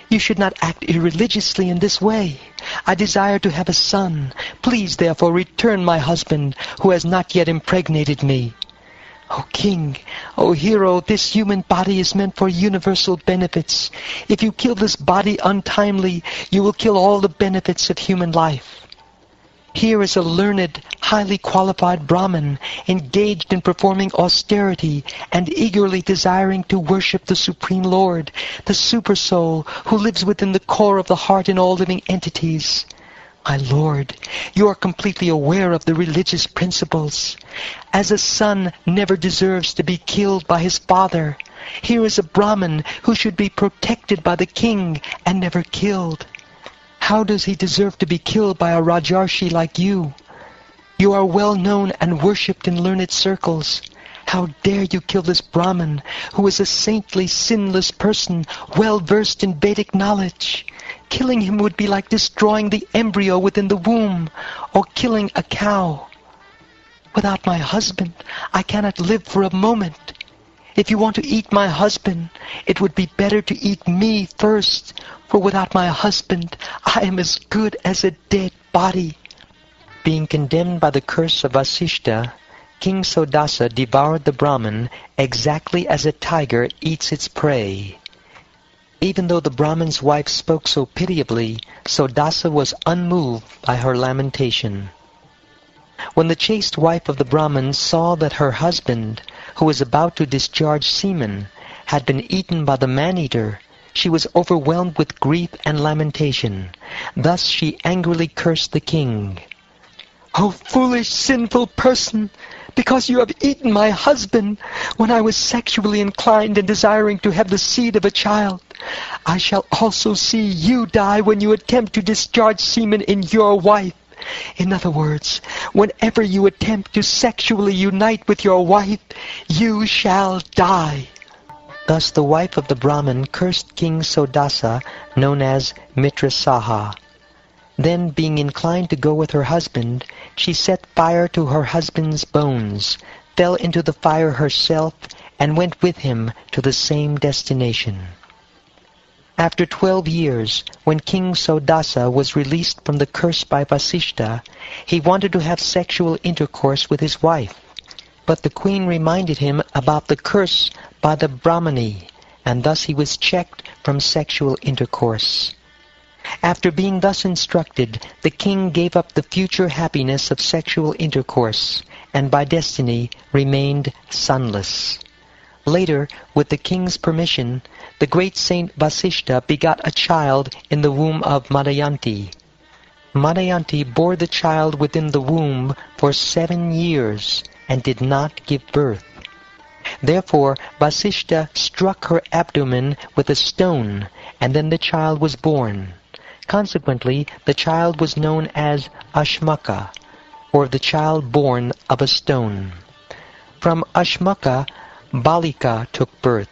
You should not act irreligiously in this way. I desire to have a son. Please, therefore, return my husband, who has not yet impregnated me. O king, O hero, this human body is meant for universal benefits. If you kill this body untimely, you will kill all the benefits of human life. Here is a learned, highly qualified Brahmin, engaged in performing austerity and eagerly desiring to worship the Supreme Lord, the Super-Soul, who lives within the core of the heart in all living entities. My Lord, you are completely aware of the religious principles. As a son never deserves to be killed by his father, here is a Brahmin who should be protected by the king and never killed. How does he deserve to be killed by a Rajarshi like you? You are well known and worshipped in learned circles. How dare you kill this Brahmin, who is a saintly, sinless person, well versed in Vedic knowledge? Killing him would be like destroying the embryo within the womb, or killing a cow. Without my husband, I cannot live for a moment. If you want to eat my husband, it would be better to eat me first, for without my husband, I am as good as a dead body." Being condemned by the curse of Vasishtha, King Sodasa devoured the Brahmin exactly as a tiger eats its prey. Even though the Brahmin's wife spoke so pitiably, Sodasa was unmoved by her lamentation. When the chaste wife of the Brahmin saw that her husband, who was about to discharge semen, had been eaten by the man-eater, she was overwhelmed with grief and lamentation. Thus she angrily cursed the king. "O foolish, sinful person! Because you have eaten my husband, when I was sexually inclined and desiring to have the seed of a child, I shall also see you die when you attempt to discharge semen in your wife. In other words, whenever you attempt to sexually unite with your wife, you shall die." Thus the wife of the Brahmin cursed King Sodasa, known as Mitrasaha. Then, being inclined to go with her husband, she set fire to her husband's bones, fell into the fire herself, and went with him to the same destination. After 12 years, when King Sodasa was released from the curse by Vasishtha, he wanted to have sexual intercourse with his wife. But the queen reminded him about the curse by the Brahmani, and thus he was checked from sexual intercourse. After being thus instructed, the king gave up the future happiness of sexual intercourse, and by destiny remained sonless. Later, with the king's permission, the great saint Vasishtha begot a child in the womb of Madayanti. Madayanti bore the child within the womb for 7 years, and did not give birth. Therefore Vasishtha struck her abdomen with a stone, and then the child was born. Consequently, the child was known as Ashmaka, or the child born of a stone. From Ashmaka, Balika took birth,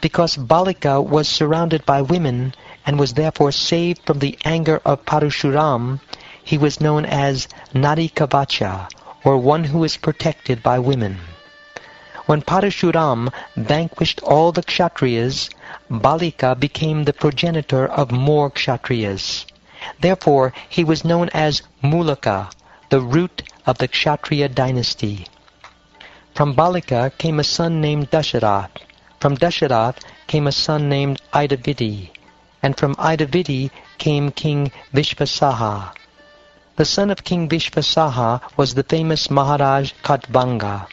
because Balika was surrounded by women and was therefore saved from the anger of Parashuram. He was known as Narikavacha, or one who is protected by women. When Parashuram vanquished all the Kshatriyas, Balika became the progenitor of more Kshatriyas. Therefore, he was known as Mulaka, the root of the Kshatriya dynasty. From Balika came a son named Dasharath. From Dasharath came a son named Idavidi. And from Idavidi came King Vishvasaha. The son of King Vishvasaha was the famous Maharaj Khatvanga.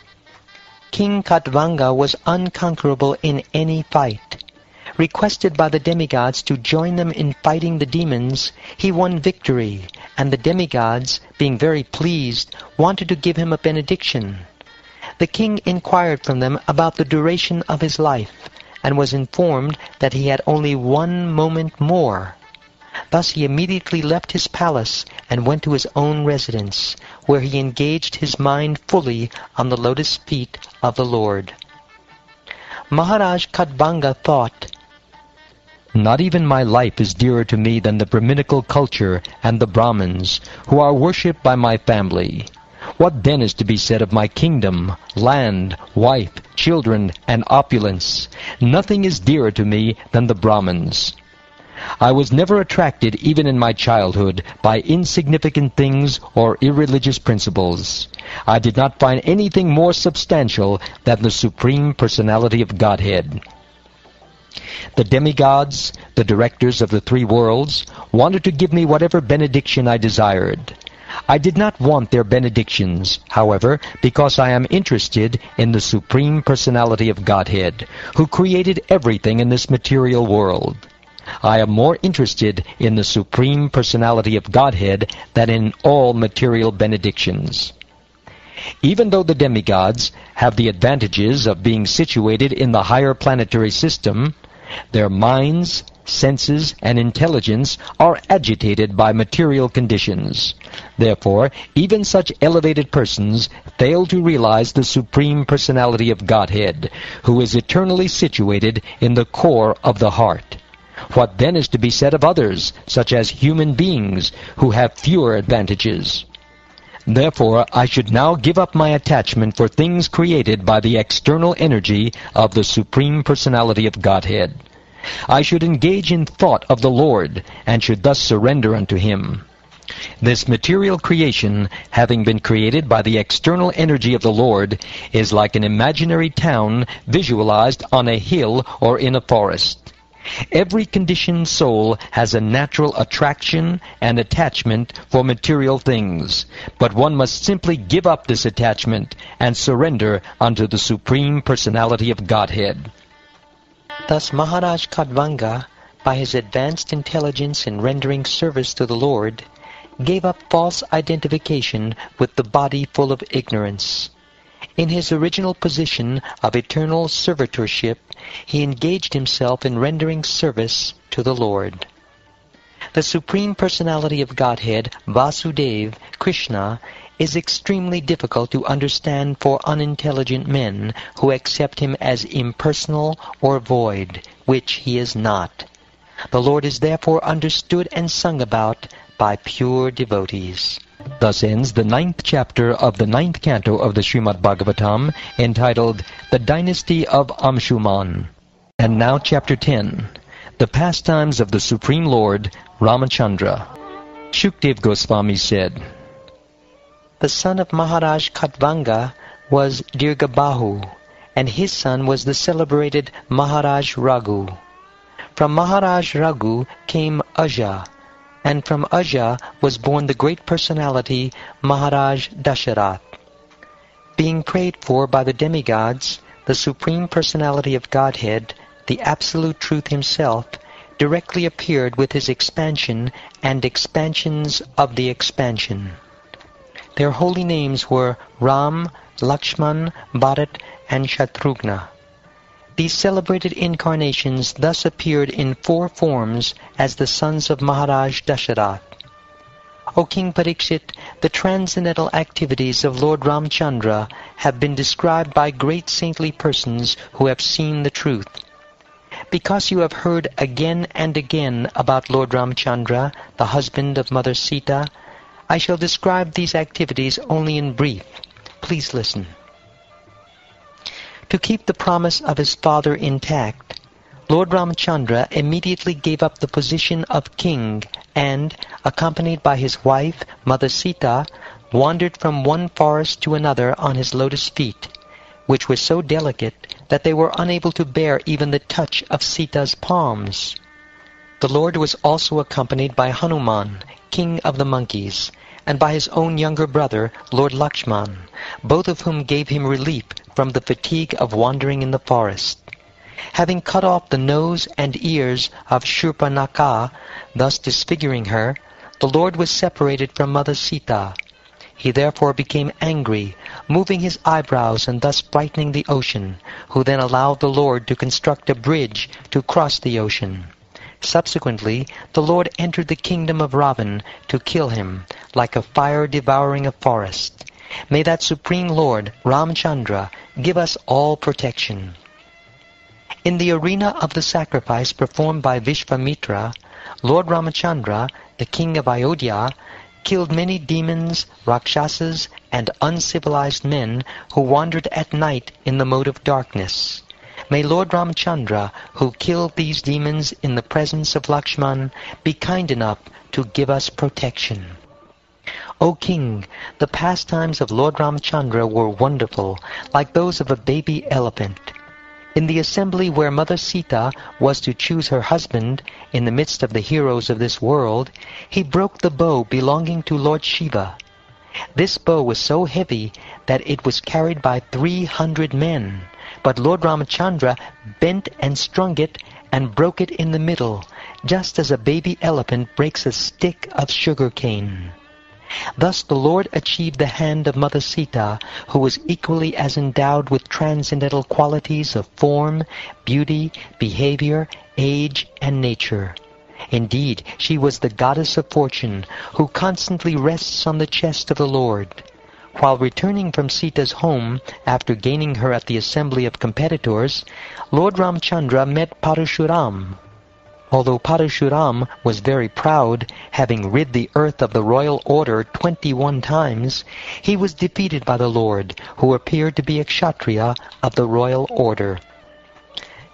King Khatvanga was unconquerable in any fight. Requested by the demigods to join them in fighting the demons, he won victory, and the demigods, being very pleased, wanted to give him a benediction. The king inquired from them about the duration of his life, and was informed that he had only 1 moment more. Thus he immediately left his palace and went to his own residence, where he engaged his mind fully on the lotus feet of the Lord. Maharaj Khatvanga thought, "Not even my life is dearer to me than the Brahminical culture and the Brahmins, who are worshipped by my family. What then is to be said of my kingdom, land, wife, children, and opulence? Nothing is dearer to me than the Brahmins. I was never attracted, even in my childhood, by insignificant things or irreligious principles. I did not find anything more substantial than the Supreme Personality of Godhead. The demigods, the directors of the 3 worlds, wanted to give me whatever benediction I desired. I did not want their benedictions, however, because I am interested in the Supreme Personality of Godhead, who created everything in this material world. I am more interested in the Supreme Personality of Godhead than in all material benedictions. Even though the demigods have the advantages of being situated in the higher planetary system, their minds, senses, and intelligence are agitated by material conditions. Therefore, even such elevated persons fail to realize the Supreme Personality of Godhead, who is eternally situated in the core of the heart. What then is to be said of others, such as human beings, who have fewer advantages? Therefore, I should now give up my attachment for things created by the external energy of the Supreme Personality of Godhead. I should engage in thought of the Lord, and should thus surrender unto Him. This material creation, having been created by the external energy of the Lord, is like an imaginary town visualized on a hill or in a forest. Every conditioned soul has a natural attraction and attachment for material things, but one must simply give up this attachment and surrender unto the Supreme Personality of Godhead." Thus Maharaj Khatvanga, by his advanced intelligence in rendering service to the Lord, gave up false identification with the body full of ignorance. In his original position of eternal servitorship, he engaged himself in rendering service to the Lord. The Supreme Personality of Godhead, Vasudeva, Krishna, is extremely difficult to understand for unintelligent men who accept him as impersonal or void, which he is not. The Lord is therefore understood and sung about by pure devotees. Thus ends the 9th chapter of the 9th canto of the Srimad Bhagavatam, entitled The Dynasty of Amshuman. And now chapter 10, The Pastimes of the Supreme Lord, Ramachandra. Shukadeva Goswami said, "The son of Maharaj Khatvanga was Dirgabahu, and his son was the celebrated Maharaj Raghu. From Maharaj Raghu came Aja, and from Aja was born the great personality Maharaj Dasharath. Being prayed for by the demigods, the Supreme Personality of Godhead, the Absolute Truth Himself, directly appeared with His expansion and expansions of the expansion. Their holy names were Ram, Lakshman, Bharat, and Shatrughna. These celebrated incarnations thus appeared in 4 forms as the sons of Maharaj Dasharath. O King Pariksit, the transcendental activities of Lord Ramchandra have been described by great saintly persons who have seen the truth. Because you have heard again and again about Lord Ramchandra, the husband of Mother Sita, I shall describe these activities only in brief. Please listen. To keep the promise of his father intact, Lord Ramchandra immediately gave up the position of king and, accompanied by his wife, Mother Sita, wandered from one forest to another on his lotus feet, which were so delicate that they were unable to bear even the touch of Sita's palms. The Lord was also accompanied by Hanuman, king of the monkeys, and by his own younger brother, Lord Lakshman, both of whom gave him relief from the fatigue of wandering in the forest. Having cut off the nose and ears of Shurpanakha, thus disfiguring her, the Lord was separated from Mother Sita. He therefore became angry, moving his eyebrows and thus frightening the ocean, who then allowed the Lord to construct a bridge to cross the ocean. Subsequently, the Lord entered the kingdom of Ravan to kill him, like a fire devouring a forest. May that Supreme Lord, Ramchandra, give us all protection. In the arena of the sacrifice performed by Vishvamitra, Lord Ramachandra, the king of Ayodhya, killed many demons, rakshasas, and uncivilized men who wandered at night in the mode of darkness. May Lord Ramachandra, who killed these demons in the presence of Lakshman, be kind enough to give us protection. O King, the pastimes of Lord Ramachandra were wonderful, like those of a baby elephant. In the assembly where Mother Sita was to choose her husband, in the midst of the heroes of this world, he broke the bow belonging to Lord Shiva. This bow was so heavy that it was carried by 300 men, but Lord Ramachandra bent and strung it and broke it in the middle, just as a baby elephant breaks a stick of sugar cane. Thus the Lord achieved the hand of Mother Sita, who was equally as endowed with transcendental qualities of form, beauty, behavior, age, and nature. Indeed, she was the goddess of fortune, who constantly rests on the chest of the Lord. While returning from Sita's home, after gaining her at the assembly of competitors, Lord Ramchandra met Parashuram. Although Parashuram was very proud, having rid the earth of the royal order 21 times, he was defeated by the Lord, who appeared to be a Kshatriya of the royal order.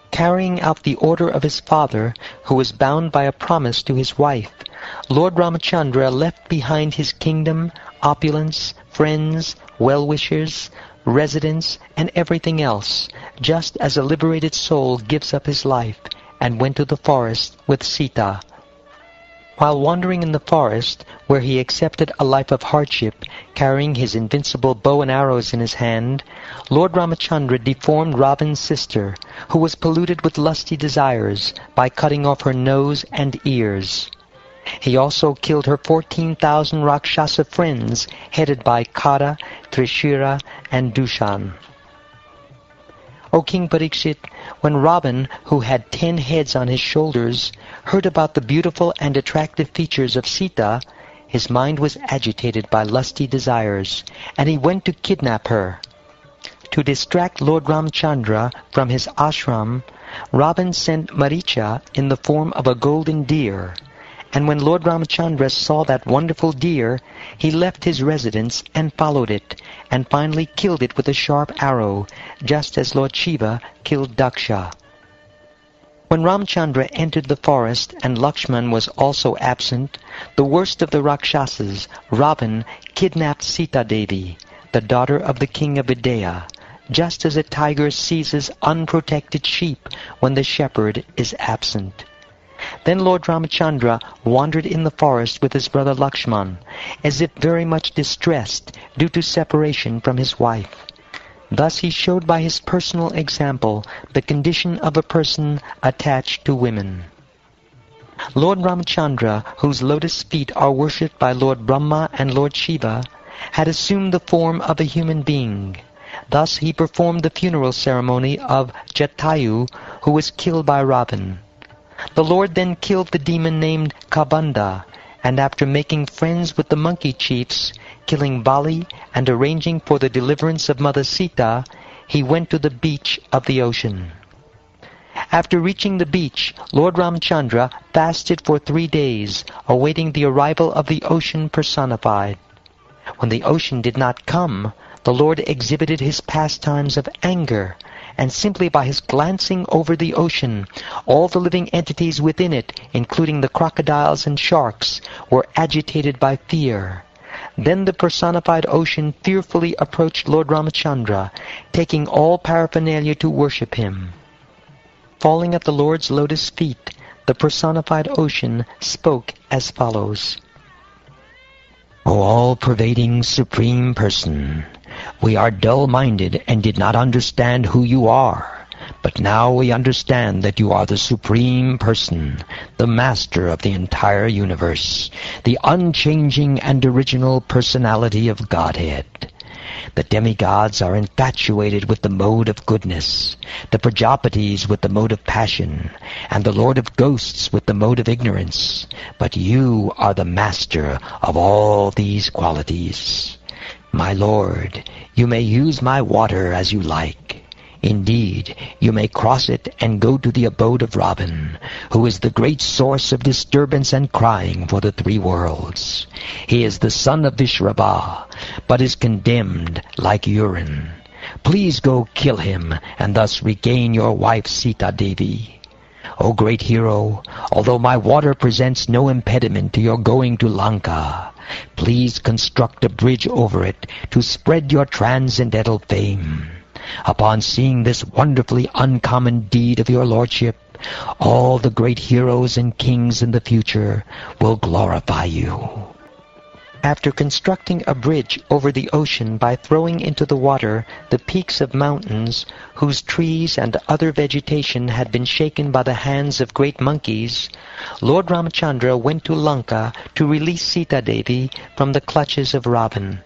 Carrying out the order of his father, who was bound by a promise to his wife, Lord Ramachandra left behind his kingdom, opulence, friends, well-wishers, residence, and everything else, just as a liberated soul gives up his life, and went to the forest with Sita. While wandering in the forest, where he accepted a life of hardship, carrying his invincible bow and arrows in his hand, Lord Ramachandra deformed Ravan's sister, who was polluted with lusty desires, by cutting off her nose and ears. He also killed her 14,000 Rakshasa friends, headed by Kara, Trishira, and Dushan. O King Pariksit, when Ravan, who had 10 heads on his shoulders, heard about the beautiful and attractive features of Sita, his mind was agitated by lusty desires, and he went to kidnap her. To distract Lord Ramchandra from his ashram, Ravan sent Maricha in the form of a golden deer, and when Lord Ramachandra saw that wonderful deer, he left his residence and followed it, and finally killed it with a sharp arrow, just as Lord Shiva killed Daksha. When Ramchandra entered the forest and Lakshman was also absent, the worst of the Rakshasas, Ravan, kidnapped Sita Devi, the daughter of the king of Videha, just as a tiger seizes unprotected sheep when the shepherd is absent. Then Lord Ramachandra wandered in the forest with his brother Lakshman, as if very much distressed due to separation from his wife. Thus he showed by his personal example the condition of a person attached to women. Lord Ramachandra, whose lotus feet are worshipped by Lord Brahma and Lord Shiva, had assumed the form of a human being. Thus he performed the funeral ceremony of Jatayu, who was killed by Ravan. The Lord then killed the demon named Kabanda, and after making friends with the monkey chiefs, killing Bali and arranging for the deliverance of Mother Sita, he went to the beach of the ocean. After reaching the beach, Lord Ramchandra fasted for 3 days, awaiting the arrival of the ocean personified. When the ocean did not come, the Lord exhibited his pastimes of anger, and simply by his glancing over the ocean, all the living entities within it, including the crocodiles and sharks, were agitated by fear. Then the personified ocean fearfully approached Lord Ramachandra, taking all paraphernalia to worship him. Falling at the Lord's lotus feet, the personified ocean spoke as follows. O all-pervading Supreme Person, we are dull-minded and did not understand who you are, but now we understand that you are the Supreme Person, the Master of the entire universe, the unchanging and original personality of Godhead. The demigods are infatuated with the mode of goodness, the Prajapatis with the mode of passion, and the Lord of Ghosts with the mode of ignorance. But you are the master of all these qualities. My Lord, you may use my water as you like. Indeed, you may cross it and go to the abode of Robin, who is the great source of disturbance and crying for the three worlds. He is the son of Vishrava, but is condemned like urine. Please go kill him, and thus regain your wife Sita Devi. O great hero, although my water presents no impediment to your going to Lanka, please construct a bridge over it to spread your transcendental fame. Upon seeing this wonderfully uncommon deed of your lordship, all the great heroes and kings in the future will glorify you. After constructing a bridge over the ocean by throwing into the water the peaks of mountains whose trees and other vegetation had been shaken by the hands of great monkeys, Lord Ramachandra went to Lanka to release Sita Devi from the clutches of Ravan.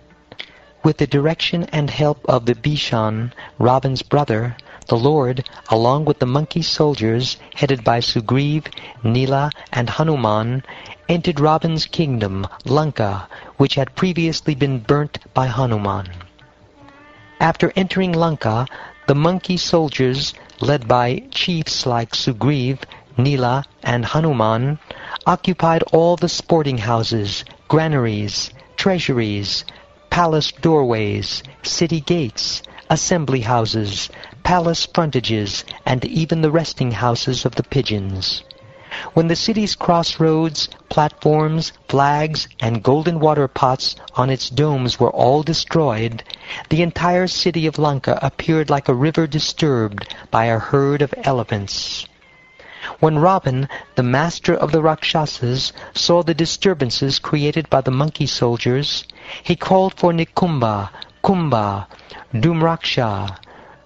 With the direction and help of the Bishan, Ravan's brother, the Lord, along with the monkey soldiers headed by Sugriv, Nila, and Hanuman, entered Ravan's kingdom, Lanka, which had previously been burnt by Hanuman. After entering Lanka, the monkey soldiers, led by chiefs like Sugriv, Nila, and Hanuman, occupied all the sporting houses, granaries, treasuries, palace doorways, city gates, assembly houses, palace frontages, and even the resting houses of the pigeons. When the city's crossroads, platforms, flags, and golden water pots on its domes were all destroyed, the entire city of Lanka appeared like a river disturbed by a herd of elephants. When Ravan, the master of the Rakshasas, saw the disturbances created by the monkey soldiers, he called for Nikumbha, Kumbha, Dhumraksha,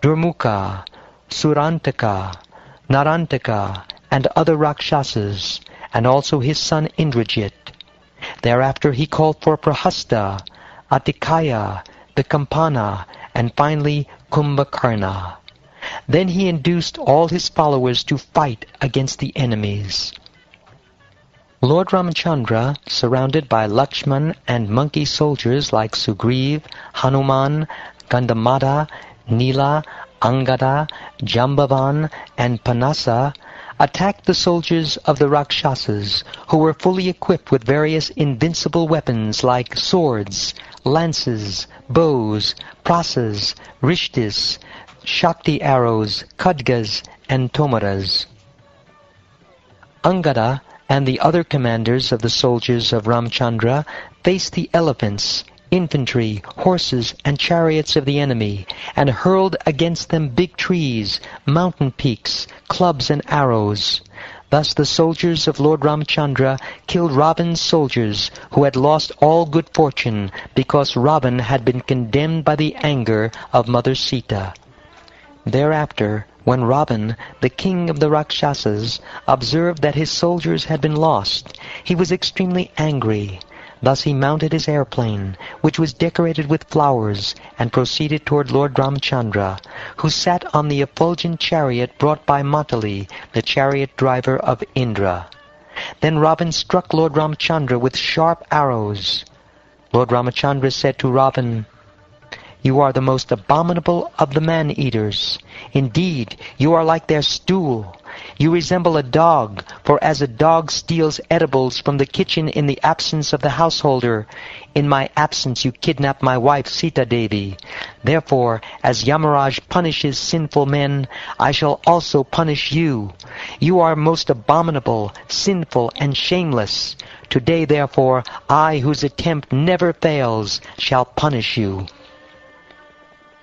Durmukha, Surantaka, Narantaka, and other Rakshasas, and also his son Indrajit. Thereafter he called for Prahasta, Atikaya, the Kampana, and finally Kumbhakarna. Then he induced all his followers to fight against the enemies. Lord Ramachandra, surrounded by Lakshman and monkey soldiers like Sugriv, Hanuman, Gandamada, Nila, Angada, Jambavan, and Panasa, attacked the soldiers of the Rakshasas, who were fully equipped with various invincible weapons like swords, lances, bows, prasas, rishtis, Shakti arrows, Khadgas, and Tomaras. Angada and the other commanders of the soldiers of Ramchandra faced the elephants, infantry, horses, and chariots of the enemy, and hurled against them big trees, mountain peaks, clubs, and arrows. Thus the soldiers of Lord Ramachandra killed Ravan's soldiers, who had lost all good fortune because Ravan had been condemned by the anger of Mother Sita. Thereafter, when Ravan, the king of the Rakshasas, observed that his soldiers had been lost, he was extremely angry. Thus he mounted his airplane, which was decorated with flowers, and proceeded toward Lord Ramachandra, who sat on the effulgent chariot brought by Matali, the chariot driver of Indra. Then Ravan struck Lord Ramachandra with sharp arrows. Lord Ramachandra said to Ravan, "You are the most abominable of the man-eaters. Indeed, you are like their stool. You resemble a dog, for as a dog steals edibles from the kitchen in the absence of the householder, in my absence you kidnap my wife Sita Devi. Therefore, as Yamaraj punishes sinful men, I shall also punish you. You are most abominable, sinful, and shameless. Today, therefore, I, whose attempt never fails, shall punish you."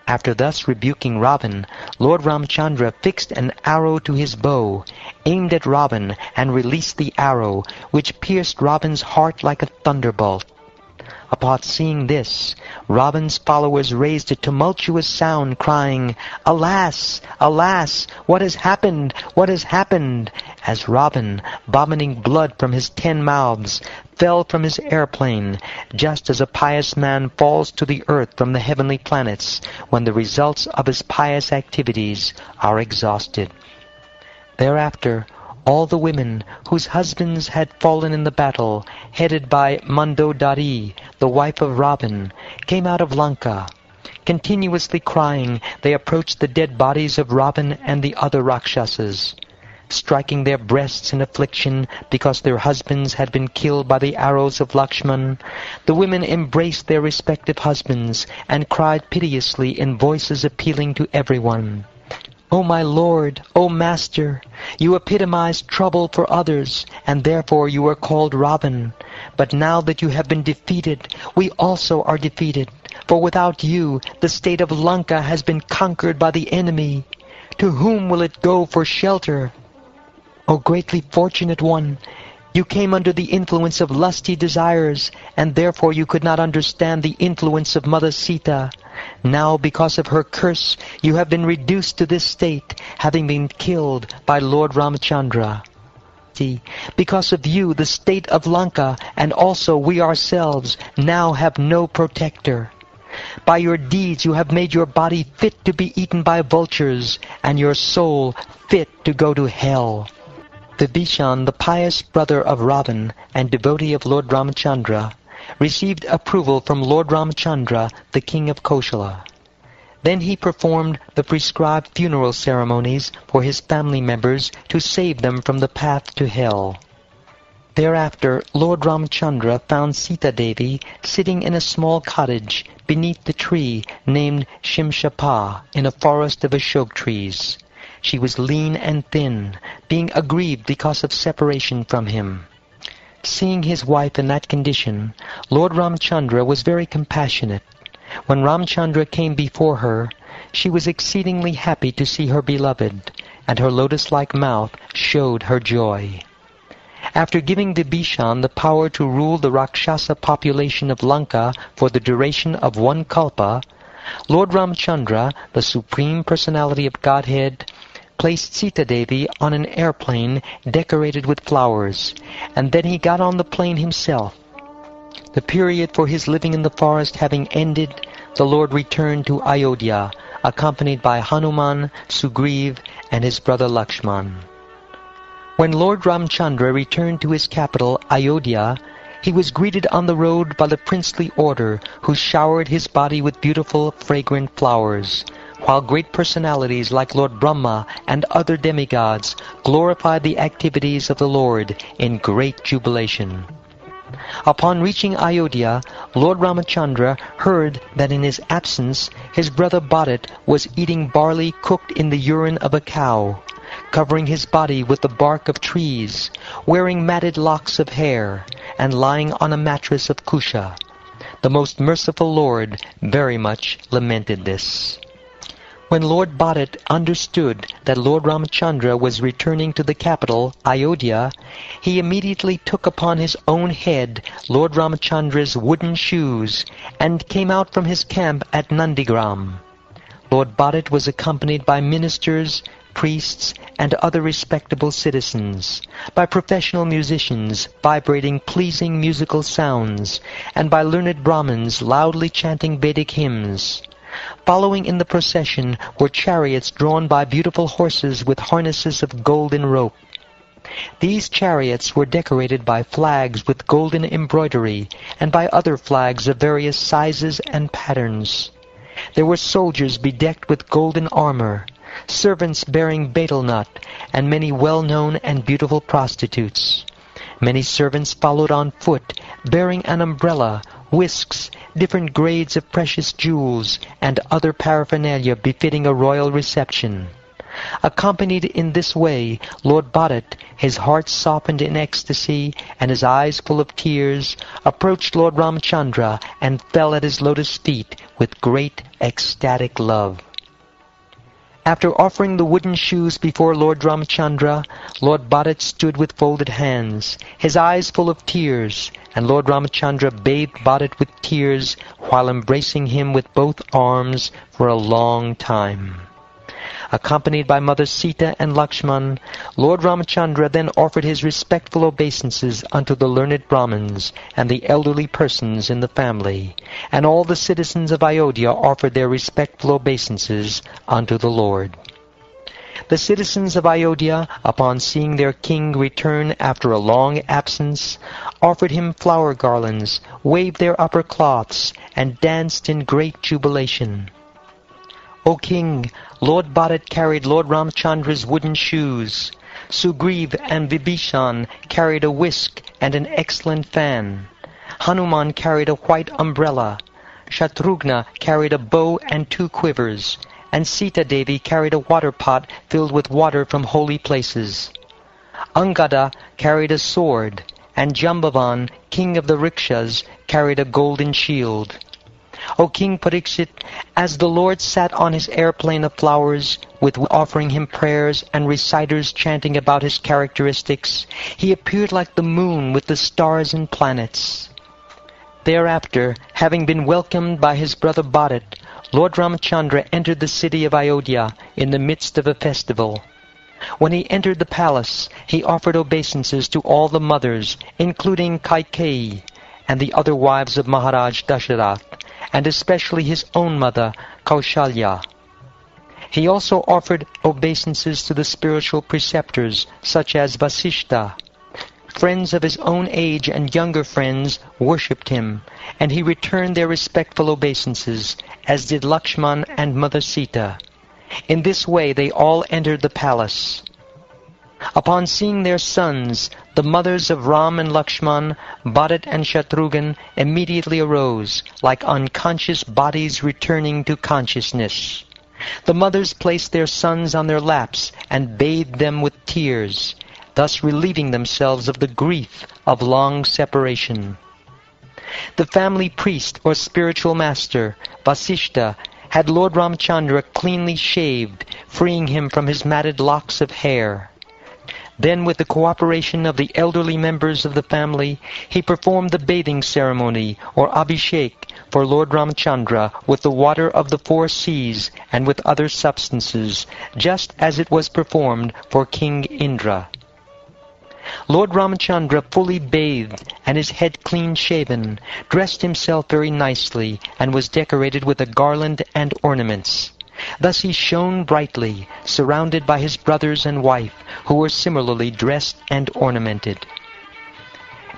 After thus rebuking Ravan, Lord Ramachandra fixed an arrow to his bow, aimed at Ravan, and released the arrow, which pierced Ravan's heart like a thunderbolt. Upon seeing this, Ravan's followers raised a tumultuous sound, crying, "Alas! Alas! What has happened? What has happened?" as Ravan, vomiting blood from his 10 mouths, fell from his airplane, just as a pious man falls to the earth from the heavenly planets when the results of his pious activities are exhausted. Thereafter, all the women whose husbands had fallen in the battle, headed by Mandodari, the wife of Ravan, came out of Lanka. Continuously crying, they approached the dead bodies of Ravan and the other Rakshasas, striking their breasts in affliction because their husbands had been killed by the arrows of Lakshman. The women embraced their respective husbands and cried piteously in voices appealing to everyone, "O my Lord, O Master, you epitomized trouble for others, and therefore you were called Ravan. But now that you have been defeated, we also are defeated, for without you the state of Lanka has been conquered by the enemy. To whom will it go for shelter? O greatly fortunate one, you came under the influence of lusty desires, and therefore you could not understand the influence of Mother Sita. Now, because of her curse, you have been reduced to this state, having been killed by Lord Ramachandra. Because of you, the state of Lanka, and also we ourselves, now have no protector. By your deeds you have made your body fit to be eaten by vultures, and your soul fit to go to hell." Vibhishan, the pious brother of Ravan and devotee of Lord Ramachandra, received approval from Lord Ramachandra, the king of Kosala. Then he performed the prescribed funeral ceremonies for his family members to save them from the path to hell. Thereafter Lord Ramachandra found Sita Devi sitting in a small cottage beneath the tree named Shimshapa in a forest of Ashok trees. She was lean and thin, being aggrieved because of separation from him. Seeing his wife in that condition, Lord Ramachandra was very compassionate. When Ramachandra came before her, she was exceedingly happy to see her beloved, and her lotus-like mouth showed her joy. After giving Vibhishan the power to rule the Rakshasa population of Lanka for the duration of 1 kalpa, Lord Ramachandra, the Supreme Personality of Godhead, placed Sita Devi on an airplane decorated with flowers, and then he got on the plane himself. The period for his living in the forest having ended, the Lord returned to Ayodhya, accompanied by Hanuman, Sugriv, and his brother Lakshman. When Lord Ramachandra returned to his capital, Ayodhya, he was greeted on the road by the princely order, who showered his body with beautiful, fragrant flowers, while great personalities like Lord Brahma and other demigods glorified the activities of the Lord in great jubilation. Upon reaching Ayodhya, Lord Ramachandra heard that in his absence his brother Bharat was eating barley cooked in the urine of a cow, covering his body with the bark of trees, wearing matted locks of hair, and lying on a mattress of kusha. The most merciful Lord very much lamented this. When Lord Bharat understood that Lord Ramachandra was returning to the capital, Ayodhya, he immediately took upon his own head Lord Ramachandra's wooden shoes and came out from his camp at Nandigram. Lord Bharat was accompanied by ministers, priests, and other respectable citizens, by professional musicians vibrating pleasing musical sounds, and by learned Brahmins loudly chanting Vedic hymns. Following in the procession were chariots drawn by beautiful horses with harnesses of golden rope. These chariots were decorated by flags with golden embroidery and by other flags of various sizes and patterns. There were soldiers bedecked with golden armor, servants bearing betel nut, and many well-known and beautiful prostitutes. Many servants followed on foot, bearing an umbrella, whisks, different grades of precious jewels, and other paraphernalia befitting a royal reception. Accompanied in this way, Lord Bharat, his heart softened in ecstasy and his eyes full of tears, approached Lord Ramchandra and fell at his lotus feet with great ecstatic love. After offering the wooden shoes before Lord Ramchandra, Lord Bharat stood with folded hands, his eyes full of tears, and Lord Ramchandra bathed Bharat with tears while embracing him with both arms for a long time. Accompanied by Mother Sita and Lakshman, Lord Ramachandra then offered his respectful obeisances unto the learned Brahmins and the elderly persons in the family, and all the citizens of Ayodhya offered their respectful obeisances unto the Lord. The citizens of Ayodhya, upon seeing their king return after a long absence, offered him flower garlands, waved their upper cloths, and danced in great jubilation. O King, Lord Bharat carried Lord Ramchandra's wooden shoes. Sugriv and Vibhishan carried a whisk and an excellent fan. Hanuman carried a white umbrella. Shatrughna carried a bow and two quivers. And Sita Devi carried a water pot filled with water from holy places. Angada carried a sword. And Jambavan, king of the Rikshas, carried a golden shield. O King Pariksit, as the Lord sat on his airplane of flowers, with offering him prayers and reciters chanting about his characteristics, he appeared like the moon with the stars and planets. Thereafter, having been welcomed by his brother Bharat, Lord Ramachandra entered the city of Ayodhya in the midst of a festival. When he entered the palace, he offered obeisances to all the mothers, including Kaikeyi and the other wives of Maharaj Dasharath, and especially his own mother, Kaushalya. He also offered obeisances to the spiritual preceptors, such as Vasishtha. Friends of his own age and younger friends worshipped him, and he returned their respectful obeisances, as did Lakshman and Mother Sita. In this way they all entered the palace. Upon seeing their sons, the mothers of Ram and Lakshman, Bharat and Shatrughan immediately arose, like unconscious bodies returning to consciousness. The mothers placed their sons on their laps and bathed them with tears, thus relieving themselves of the grief of long separation. The family priest or spiritual master, Vasishtha, had Lord Ramchandra cleanly shaved, freeing him from his matted locks of hair. Then, with the cooperation of the elderly members of the family, he performed the bathing ceremony, or abhishek, for Lord Ramchandra with the water of the four seas and with other substances, just as it was performed for King Indra. Lord Ramchandra, fully bathed and his head clean shaven, dressed himself very nicely and was decorated with a garland and ornaments. Thus he shone brightly, surrounded by his brothers and wife, who were similarly dressed and ornamented.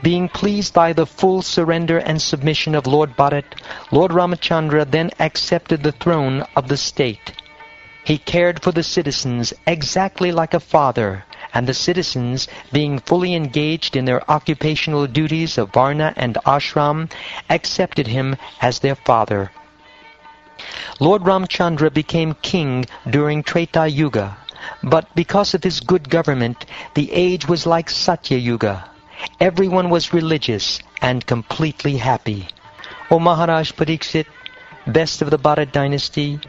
Being pleased by the full surrender and submission of Lord Bharat, Lord Ramachandra then accepted the throne of the state. He cared for the citizens exactly like a father, and the citizens, being fully engaged in their occupational duties of Varna and Ashram, accepted him as their father. Lord Ramchandra became king during Treta Yuga, but because of his good government, the age was like Satya Yuga. Everyone was religious and completely happy. O Maharaj Pariksit, best of the Bharat dynasty,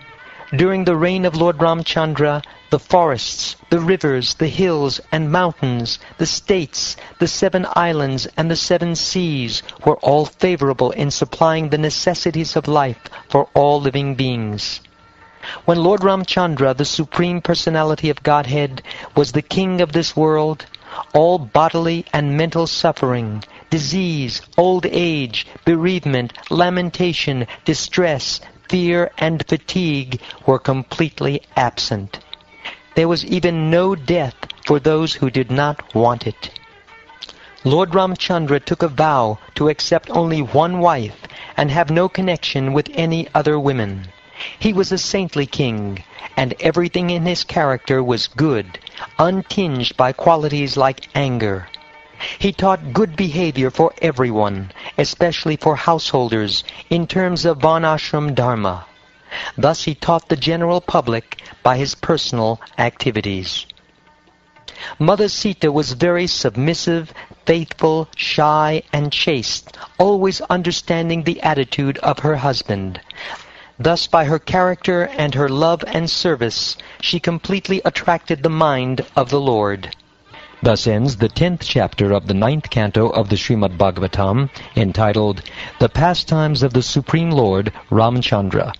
during the reign of Lord Ramchandra, the forests, the rivers, the hills and mountains, the states, the 7 islands and the 7 seas were all favorable in supplying the necessities of life for all living beings. When Lord Ramchandra, the Supreme Personality of Godhead, was the king of this world, all bodily and mental suffering, disease, old age, bereavement, lamentation, distress, fear and fatigue were completely absent. There was even no death for those who did not want it. Lord Ramchandra took a vow to accept only one wife and have no connection with any other women. He was a saintly king, and everything in his character was good, untinged by qualities like anger. He taught good behavior for everyone, especially for householders, in terms of varnashram dharma. Thus he taught the general public by his personal activities. Mother Sita was very submissive, faithful, shy, and chaste, always understanding the attitude of her husband. Thus, by her character and her love and service, she completely attracted the mind of the Lord. Thus ends the 10th chapter of the 9th canto of the Srimad Bhagavatam, entitled, The Pastimes of the Supreme Lord Ramchandra.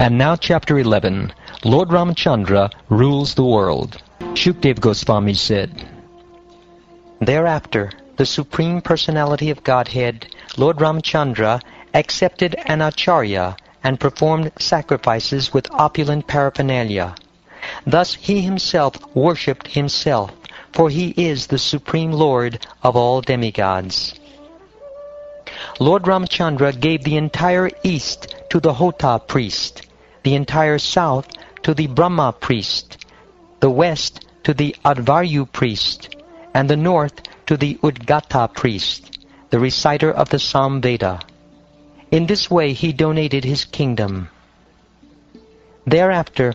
And now chapter 11, Lord Ramchandra rules the world. Shukadeva Goswami said, Thereafter, the Supreme Personality of Godhead, Lord Ramchandra, accepted an Acharya and performed sacrifices with opulent paraphernalia. Thus he himself worshipped himself, for he is the Supreme Lord of all demigods. Lord Ramchandra gave the entire east to the Hota priest, the entire south to the Brahma priest, the west to the Advaryu priest, and the north to the Udgata priest, the reciter of the Samveda. In this way he donated his kingdom. Thereafter,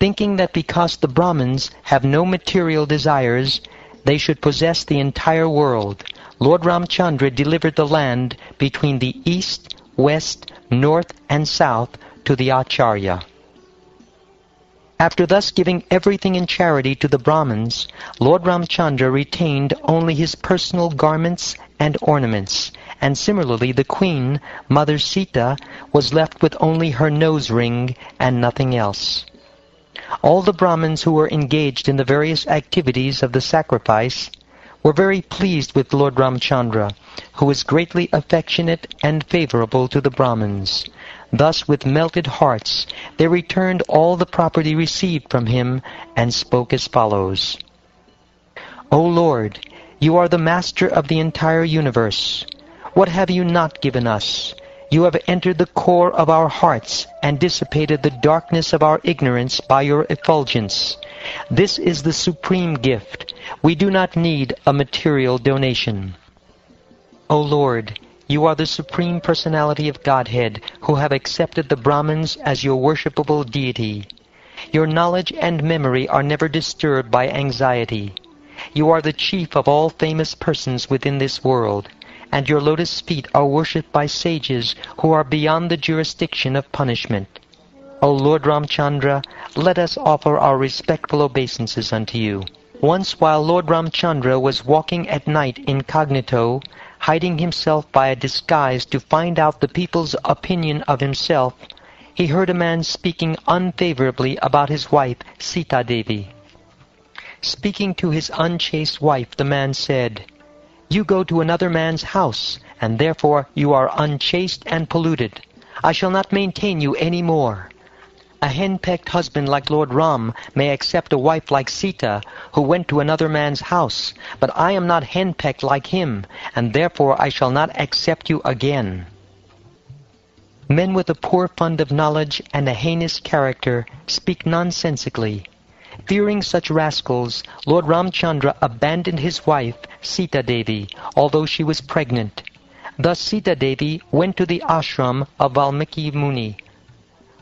thinking that because the Brahmins have no material desires, they should possess the entire world, Lord Ramchandra delivered the land between the east, west, north, and south to the Acharya. After thus giving everything in charity to the Brahmins, Lord Ramchandra retained only his personal garments and ornaments, and similarly the queen, Mother Sita, was left with only her nose ring and nothing else. All the Brahmins who were engaged in the various activities of the sacrifice were very pleased with Lord Ramchandra, who was greatly affectionate and favorable to the Brahmins. Thus, with melted hearts, they returned all the property received from him and spoke as follows. O Lord, you are the master of the entire universe. What have you not given us? You have entered the core of our hearts and dissipated the darkness of our ignorance by your effulgence. This is the supreme gift. We do not need a material donation. O Lord, you are the Supreme Personality of Godhead, who have accepted the Brahmins as your worshipable deity. Your knowledge and memory are never disturbed by anxiety. You are the chief of all famous persons within this world, and your lotus feet are worshipped by sages who are beyond the jurisdiction of punishment. O Lord Ramchandra, let us offer our respectful obeisances unto you. Once while Lord Ramchandra was walking at night incognito, hiding himself by a disguise to find out the people's opinion of himself, he heard a man speaking unfavorably about his wife, Sita Devi. Speaking to his unchaste wife, the man said, You go to another man's house, and therefore you are unchaste and polluted. I shall not maintain you any more. A henpecked husband like Lord Ram may accept a wife like Sita, who went to another man's house, but I am not henpecked like him, and therefore I shall not accept you again. Men with a poor fund of knowledge and a heinous character speak nonsensically. Fearing such rascals, Lord Ramchandra abandoned his wife, Sita Devi, although she was pregnant. Thus Sita Devi went to the ashram of Valmiki Muni.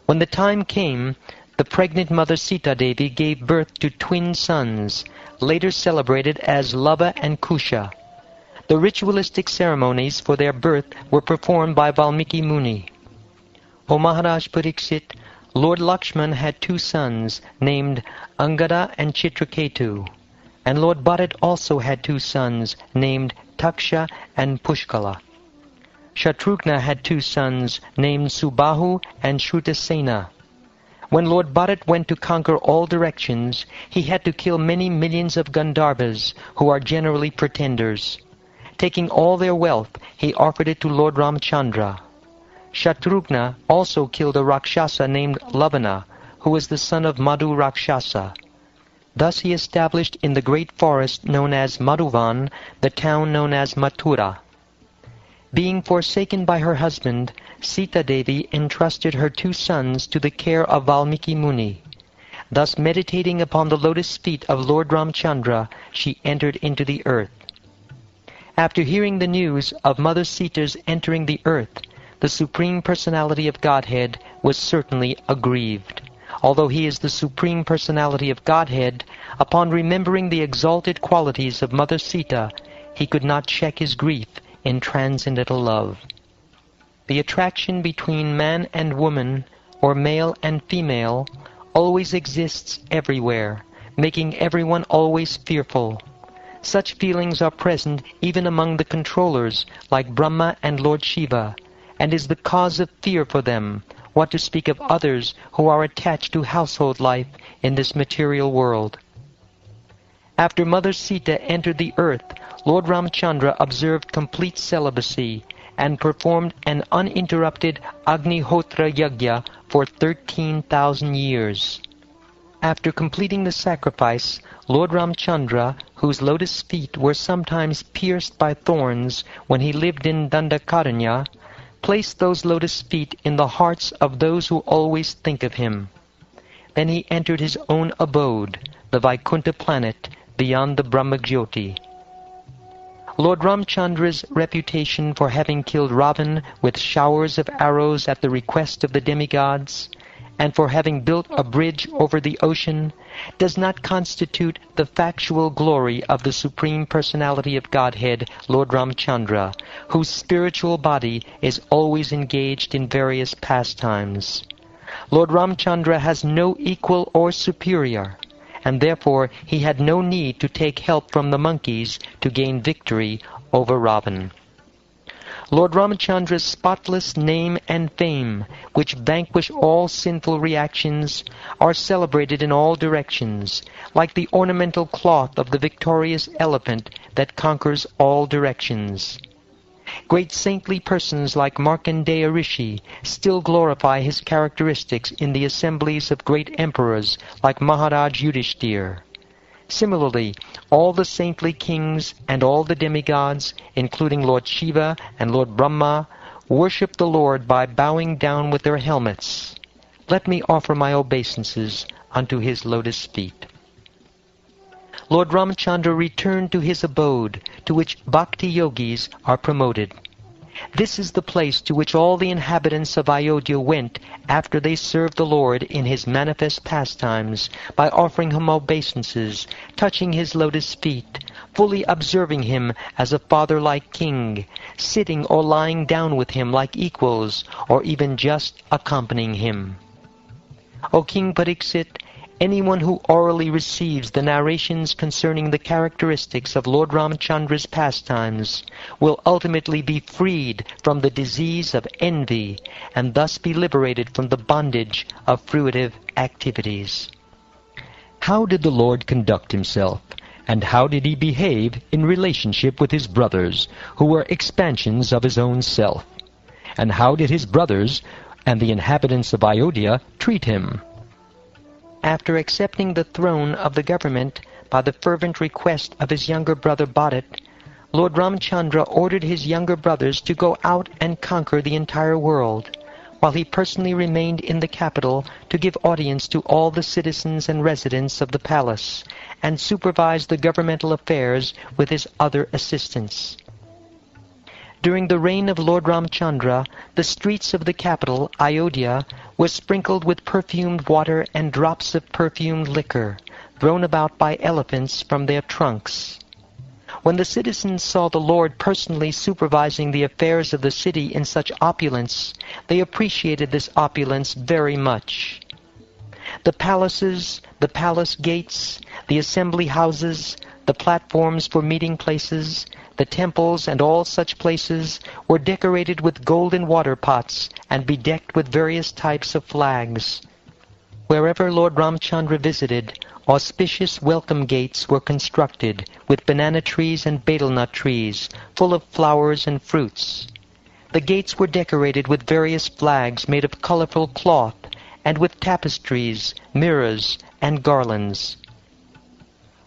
When the time came, the pregnant mother Sita Devi gave birth to twin sons, later celebrated as Lava and Kusha. The ritualistic ceremonies for their birth were performed by Valmiki Muni. O Maharaj Pariksit, Lord Lakshman had two sons named Angada and Chitraketu, and Lord Bharat also had two sons named Taksha and Pushkala. Shatrughna had two sons named Subahu and Shrutasena. When Lord Bharat went to conquer all directions, he had to kill many millions of Gandharvas, who are generally pretenders. Taking all their wealth, he offered it to Lord Ramchandra. Shatrughna also killed a Rakshasa named Lavana, who was the son of Madhu Rakshasa. Thus he established in the great forest known as Madhuvan the town known as Mathura. Being forsaken by her husband, Sita Devi entrusted her two sons to the care of Valmiki Muni. Thus meditating upon the lotus feet of Lord Ramchandra, she entered into the earth. After hearing the news of Mother Sita's entering the earth, the Supreme Personality of Godhead was certainly aggrieved. Although he is the Supreme Personality of Godhead, upon remembering the exalted qualities of Mother Sita, he could not check his grief in transcendental love. The attraction between man and woman, or male and female, always exists everywhere, making everyone always fearful. Such feelings are present even among the controllers like Brahma and Lord Shiva, and is the cause of fear for them, what to speak of others who are attached to household life in this material world. After Mother Sita entered the earth, Lord Ramchandra observed complete celibacy and performed an uninterrupted Agnihotra Yajna for 13,000 years. After completing the sacrifice, Lord Ramchandra, whose lotus feet were sometimes pierced by thorns when he lived in Dandakaranya, placed those lotus feet in the hearts of those who always think of him. Then he entered his own abode, the Vaikuntha planet, beyond the Brahma Jyoti. Lord Ramchandra's reputation for having killed Ravan with showers of arrows at the request of the demigods, and for having built a bridge over the ocean, does not constitute the factual glory of the Supreme Personality of Godhead, Lord Ramchandra, whose spiritual body is always engaged in various pastimes. Lord Ramchandra has no equal or superior, and therefore he had no need to take help from the monkeys to gain victory over Ravan. Lord Ramachandra's spotless name and fame, which vanquish all sinful reactions, are celebrated in all directions, like the ornamental cloth of the victorious elephant that conquers all directions. Great saintly persons like Markandeya Rishi still glorify his characteristics in the assemblies of great emperors like Maharaj Yudhishthir. Similarly, all the saintly kings and all the demigods, including Lord Shiva and Lord Brahma, worship the Lord by bowing down with their helmets. Let me offer my obeisances unto his lotus feet. Lord Ramchandra returned to his abode, to which bhakti yogis are promoted. This is the place to which all the inhabitants of Ayodhya went after they served the Lord in his manifest pastimes by offering him obeisances, touching his lotus feet, fully observing him as a father-like king, sitting or lying down with him like equals, or even just accompanying him. O King Pariksit, anyone who orally receives the narrations concerning the characteristics of Lord Ramchandra's pastimes will ultimately be freed from the disease of envy and thus be liberated from the bondage of fruitive activities. How did the Lord conduct himself, and how did he behave in relationship with his brothers, who were expansions of his own self? And how did his brothers and the inhabitants of Ayodhya treat him? After accepting the throne of the government by the fervent request of his younger brother Bharat, Lord Ramchandra ordered his younger brothers to go out and conquer the entire world, while he personally remained in the capital to give audience to all the citizens and residents of the palace, and supervise the governmental affairs with his other assistants. During the reign of Lord Ramchandra, the streets of the capital, Ayodhya, were sprinkled with perfumed water and drops of perfumed liquor, thrown about by elephants from their trunks. When the citizens saw the Lord personally supervising the affairs of the city in such opulence, they appreciated this opulence very much. The palaces, the palace gates, the assembly houses, the platforms for meeting places, the temples and all such places were decorated with golden water pots and bedecked with various types of flags. Wherever Lord Ramchandra visited, auspicious welcome gates were constructed with banana trees and betel nut trees, full of flowers and fruits. The gates were decorated with various flags made of colorful cloth and with tapestries, mirrors, and garlands.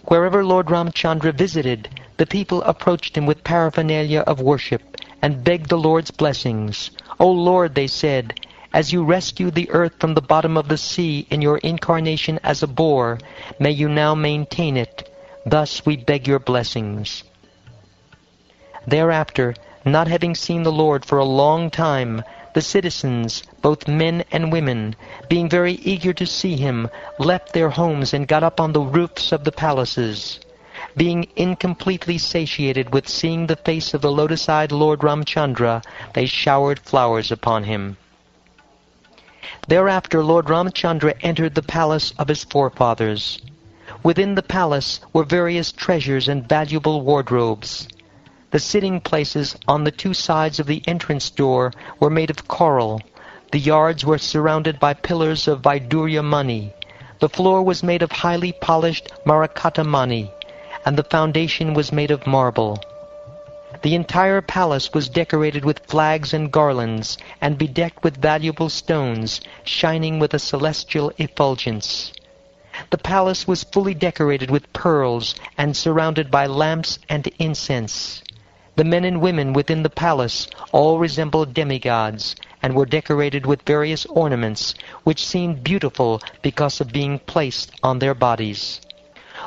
Wherever Lord Ramchandra visited, the people approached him with paraphernalia of worship and begged the Lord's blessings. "O Lord," they said, "as you rescued the earth from the bottom of the sea in your incarnation as a boar, may you now maintain it. Thus we beg your blessings." Thereafter, not having seen the Lord for a long time, the citizens, both men and women, being very eager to see him, left their homes and got up on the roofs of the palaces. Being incompletely satiated with seeing the face of the lotus-eyed Lord Ramchandra, they showered flowers upon him. Thereafter Lord Ramchandra entered the palace of his forefathers. Within the palace were various treasures and valuable wardrobes. The sitting places on the two sides of the entrance door were made of coral. The yards were surrounded by pillars of Vaidurya mani. The floor was made of highly polished Marakata mani, and the foundation was made of marble. The entire palace was decorated with flags and garlands, and bedecked with valuable stones, shining with a celestial effulgence. The palace was fully decorated with pearls, and surrounded by lamps and incense. The men and women within the palace all resembled demigods, and were decorated with various ornaments, which seemed beautiful because of being placed on their bodies.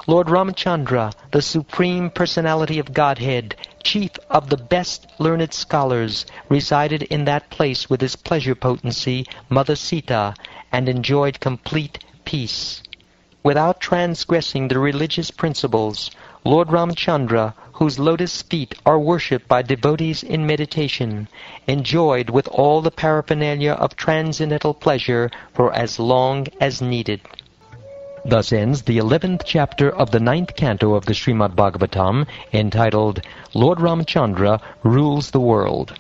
Lord Ramchandra, the Supreme Personality of Godhead, chief of the best learned scholars, resided in that place with his pleasure potency, Mother Sita, and enjoyed complete peace. Without transgressing the religious principles, Lord Ramchandra, whose lotus feet are worshipped by devotees in meditation, enjoyed with all the paraphernalia of transcendental pleasure for as long as needed. Thus ends the 11th chapter of the 9th canto of the Srimad Bhagavatam, entitled, Lord Ramchandra Rules the World.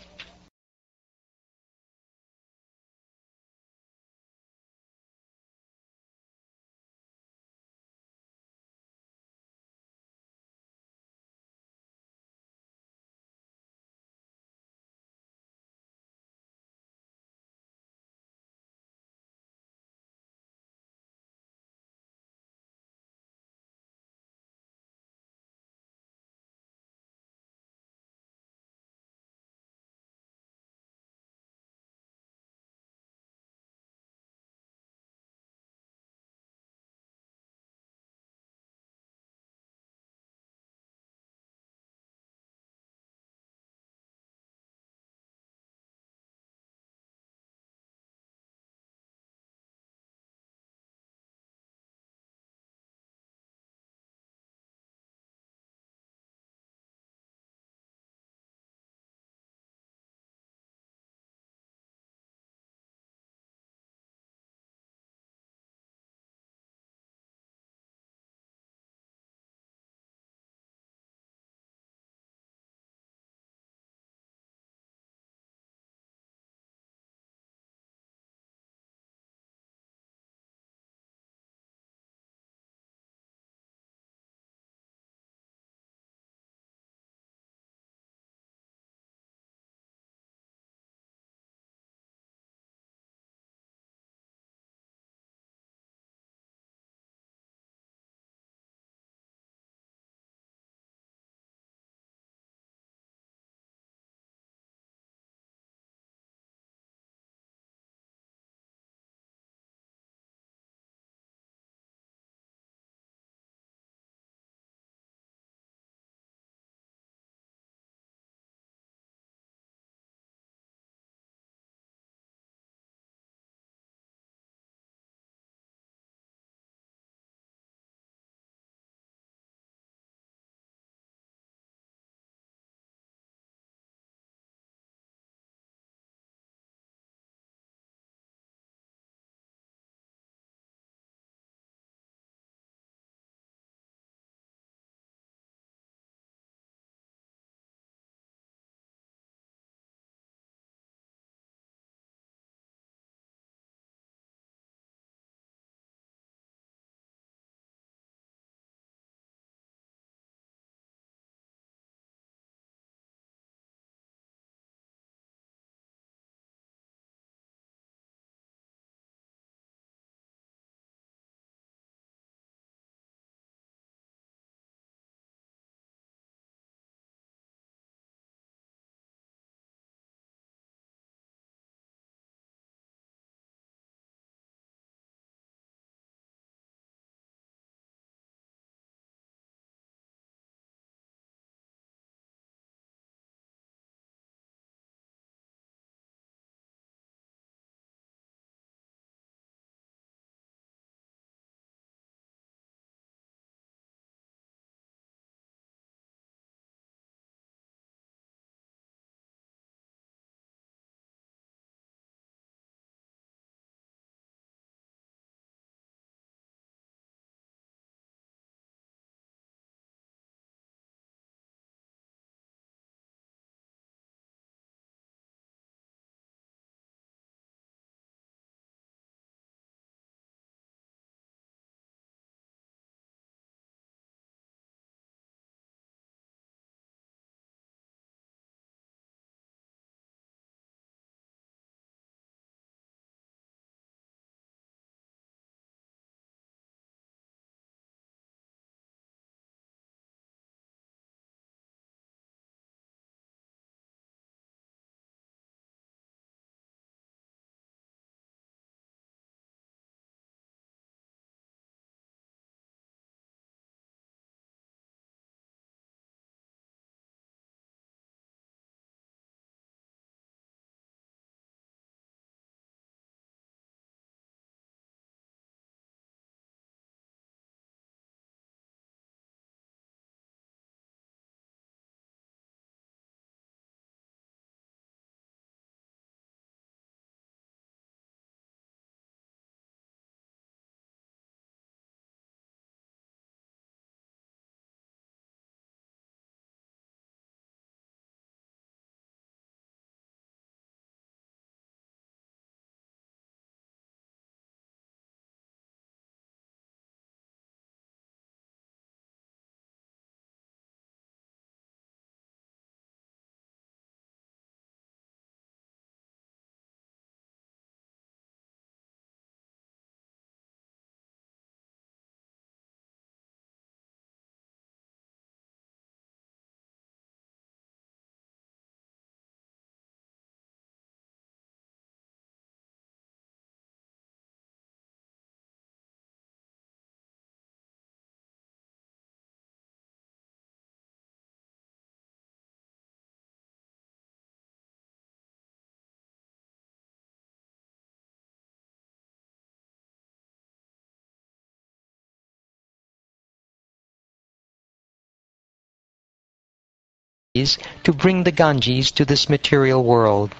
is to bring the Ganges to this material world.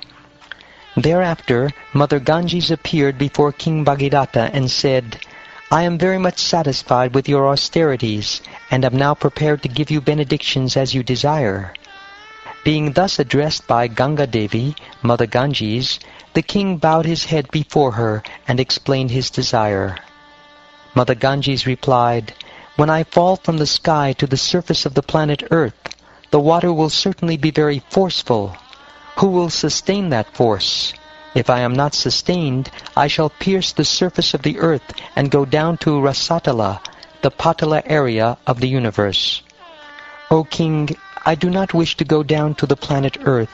Thereafter, Mother Ganges appeared before King Bhagirathha and said, I am very much satisfied with your austerities, and am now prepared to give you benedictions as you desire. Being thus addressed by Ganga Devi, Mother Ganges, the king bowed his head before her and explained his desire. Mother Ganges replied, When I fall from the sky to the surface of the planet Earth, the water will certainly be very forceful. Who will sustain that force? If I am not sustained, I shall pierce the surface of the earth and go down to Rasatala, the Patala area of the universe. O King, I do not wish to go down to the planet Earth,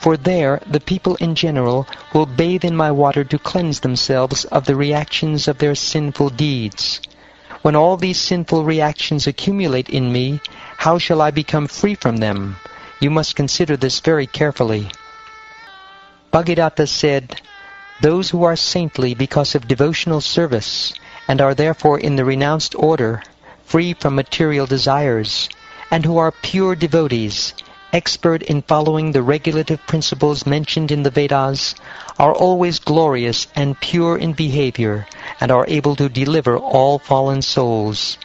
for there the people in general will bathe in my water to cleanse themselves of the reactions of their sinful deeds. When all these sinful reactions accumulate in me, how shall I become free from them? You must consider this very carefully. Bhagirathha said, Those who are saintly because of devotional service, and are therefore in the renounced order, free from material desires, and who are pure devotees, expert in following the regulative principles mentioned in the Vedas, are always glorious and pure in behavior, and are able to deliver all fallen souls.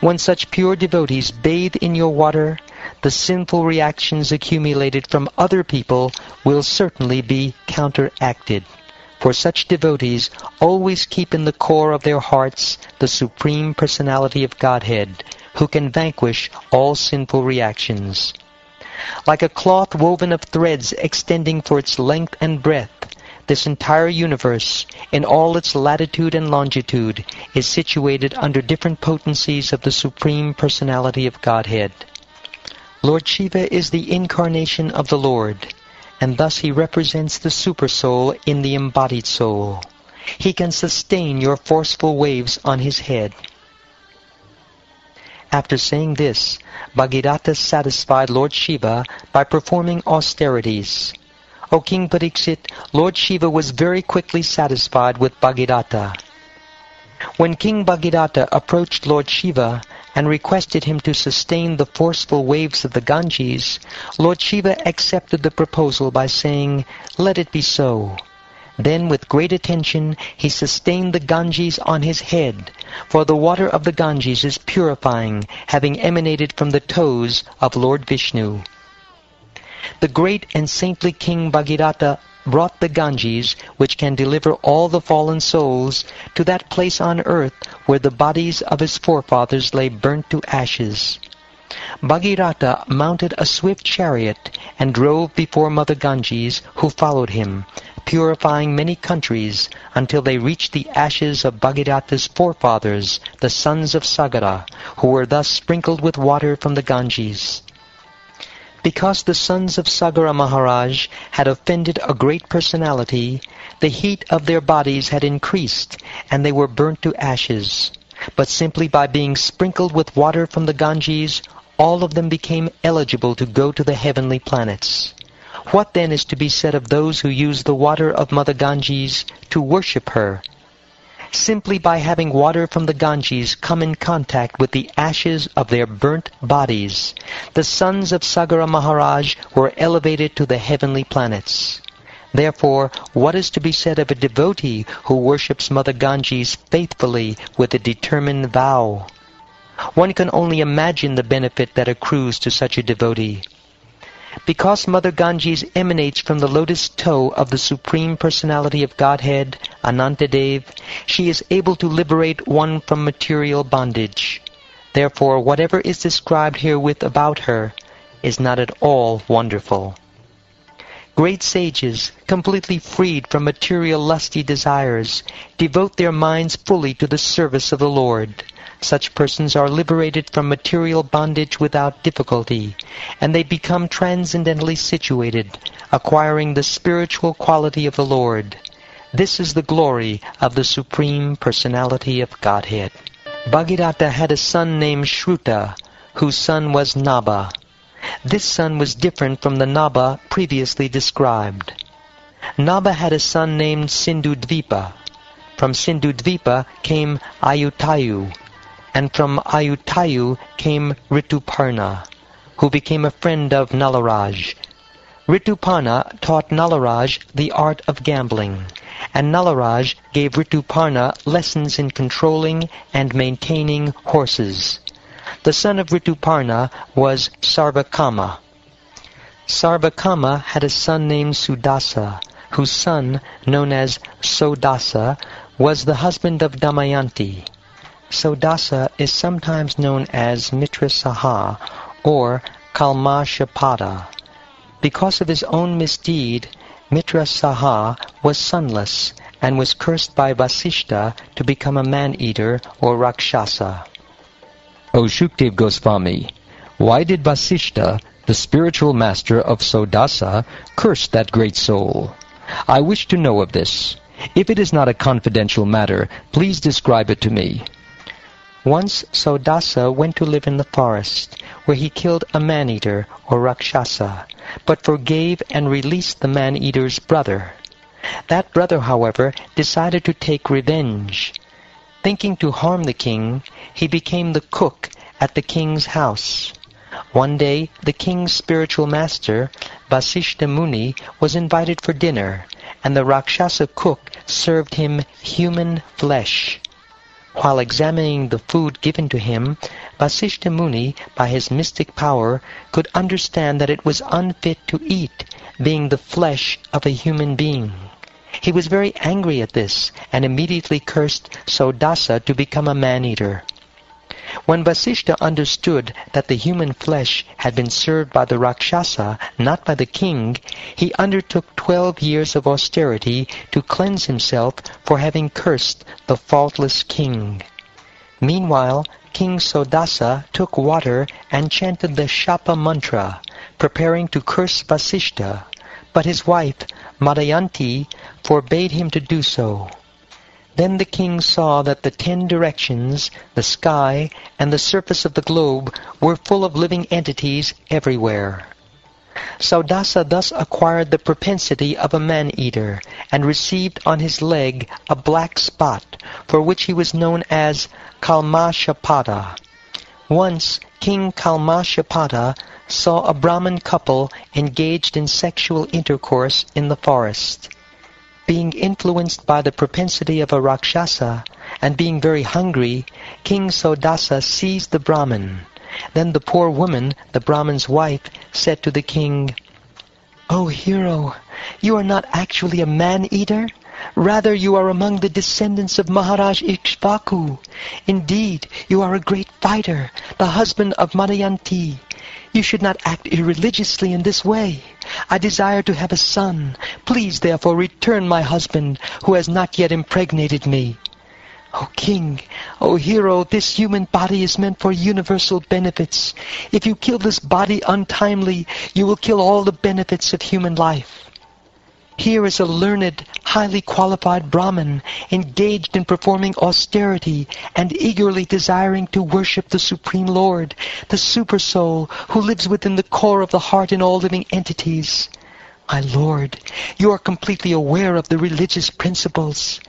When such pure devotees bathe in your water, the sinful reactions accumulated from other people will certainly be counteracted. For such devotees always keep in the core of their hearts the Supreme Personality of Godhead, who can vanquish all sinful reactions. Like a cloth woven of threads extending for its length and breadth, this entire universe, in all its latitude and longitude, is situated under different potencies of the Supreme Personality of Godhead. Lord Shiva is the incarnation of the Lord, and thus he represents the Supersoul in the embodied soul. He can sustain your forceful waves on his head. After saying this, Bhagirathha satisfied Lord Shiva by performing austerities. O King Pariksit, Lord Shiva was very quickly satisfied with Bhagirathha. When King Bhagirathha approached Lord Shiva and requested him to sustain the forceful waves of the Ganges, Lord Shiva accepted the proposal by saying, Let it be so. Then with great attention he sustained the Ganges on his head, for the water of the Ganges is purifying, having emanated from the toes of Lord Vishnu. The great and saintly King Bhagirathha brought the Ganges, which can deliver all the fallen souls, to that place on earth where the bodies of his forefathers lay burnt to ashes. Bhagirathha mounted a swift chariot and drove before Mother Ganges, who followed him, purifying many countries until they reached the ashes of Bhagirath's forefathers, the sons of Sagara, who were thus sprinkled with water from the Ganges. Because the sons of Sagara Maharaj had offended a great personality, the heat of their bodies had increased, and they were burnt to ashes. But simply by being sprinkled with water from the Ganges, all of them became eligible to go to the heavenly planets. What then is to be said of those who use the water of Mother Ganges to worship her? Simply by having water from the Ganges come in contact with the ashes of their burnt bodies, the sons of Sagara Maharaj were elevated to the heavenly planets. Therefore, what is to be said of a devotee who worships Mother Ganges faithfully with a determined vow? One can only imagine the benefit that accrues to such a devotee. Because Mother Ganges emanates from the lotus toe of the Supreme Personality of Godhead, Anantadev, she is able to liberate one from material bondage. Therefore, whatever is described herewith about her is not at all wonderful. Great sages, completely freed from material lusty desires, devote their minds fully to the service of the Lord. Such persons are liberated from material bondage without difficulty, and they become transcendently situated, acquiring the spiritual quality of the Lord. This is the glory of the Supreme Personality of Godhead. Bhagirathha had a son named Shruta, whose son was Nabha. This son was different from the Nabha previously described. Nabha had a son named Sindhudvipa. From Sindhudvipa came Ayutayu, and from Ayutayu came Rituparna. who became a friend of Nalaraj. Rituparna taught Nalaraj the art of gambling, and Nalaraj gave Rituparna lessons in controlling and maintaining horses. The son of Rituparna was Sarvakama. Sarvakama had a son named Sudasa, whose son, known as Sodasa, was the husband of Damayanti. Sodasa is sometimes known as Mitra Saha or Kalmashapada. Because of his own misdeed, Mitra Saha was sonless and was cursed by Vasishtha to become a man-eater or Rakshasa. O Shukadeva Gosvami, why did Vasishtha, the spiritual master of Sodasa, curse that great soul? I wish to know of this. If it is not a confidential matter, please describe it to me. Once Sodasa went to live in the forest, where he killed a man-eater or Rakshasa, but forgave and released the man-eater's brother. That brother, however, decided to take revenge. Thinking to harm the king, he became the cook at the king's house. One day, the king's spiritual master, Vasishtha Muni, was invited for dinner, and the Rakshasa cook served him human flesh. While examining the food given to him, Vasishtha Muni, by his mystic power, could understand that it was unfit to eat, being the flesh of a human being. He was very angry at this, and immediately cursed Sodasa to become a man-eater. When Vasishtha understood that the human flesh had been served by the Rakshasa, not by the king, he undertook 12 years of austerity to cleanse himself for having cursed the faultless king. Meanwhile, King Sodasa took water and chanted the Shapa mantra, preparing to curse Vasishtha, but his wife, Madayanti, forbade him to do so. Then the king saw that the 10 directions, the sky, and the surface of the globe were full of living entities everywhere. Sodasa thus acquired the propensity of a man-eater and received on his leg a black spot, for which he was known as Kalmashapada. Once King Kalmashapada saw a Brahmin couple engaged in sexual intercourse in the forest. Being influenced by the propensity of a Rakshasa, and being very hungry, King Sodasa seized the Brahmin. Then the poor woman, the Brahmin's wife, said to the king, "O hero, you are not actually a man-eater. Rather, you are among the descendants of Maharaj Ikshvaku. Indeed, you are a great fighter, the husband of Madayanti. You should not act irreligiously in this way. I desire to have a son. Please, therefore, return my husband, who has not yet impregnated me. O king, O hero, this human body is meant for universal benefits. If you kill this body untimely, you will kill all the benefits of human life. Here is a learned, highly qualified Brahmin, engaged in performing austerity and eagerly desiring to worship the Supreme Lord, the Super-Soul, who lives within the core of the heart in all living entities. My Lord, you are completely aware of the religious principles.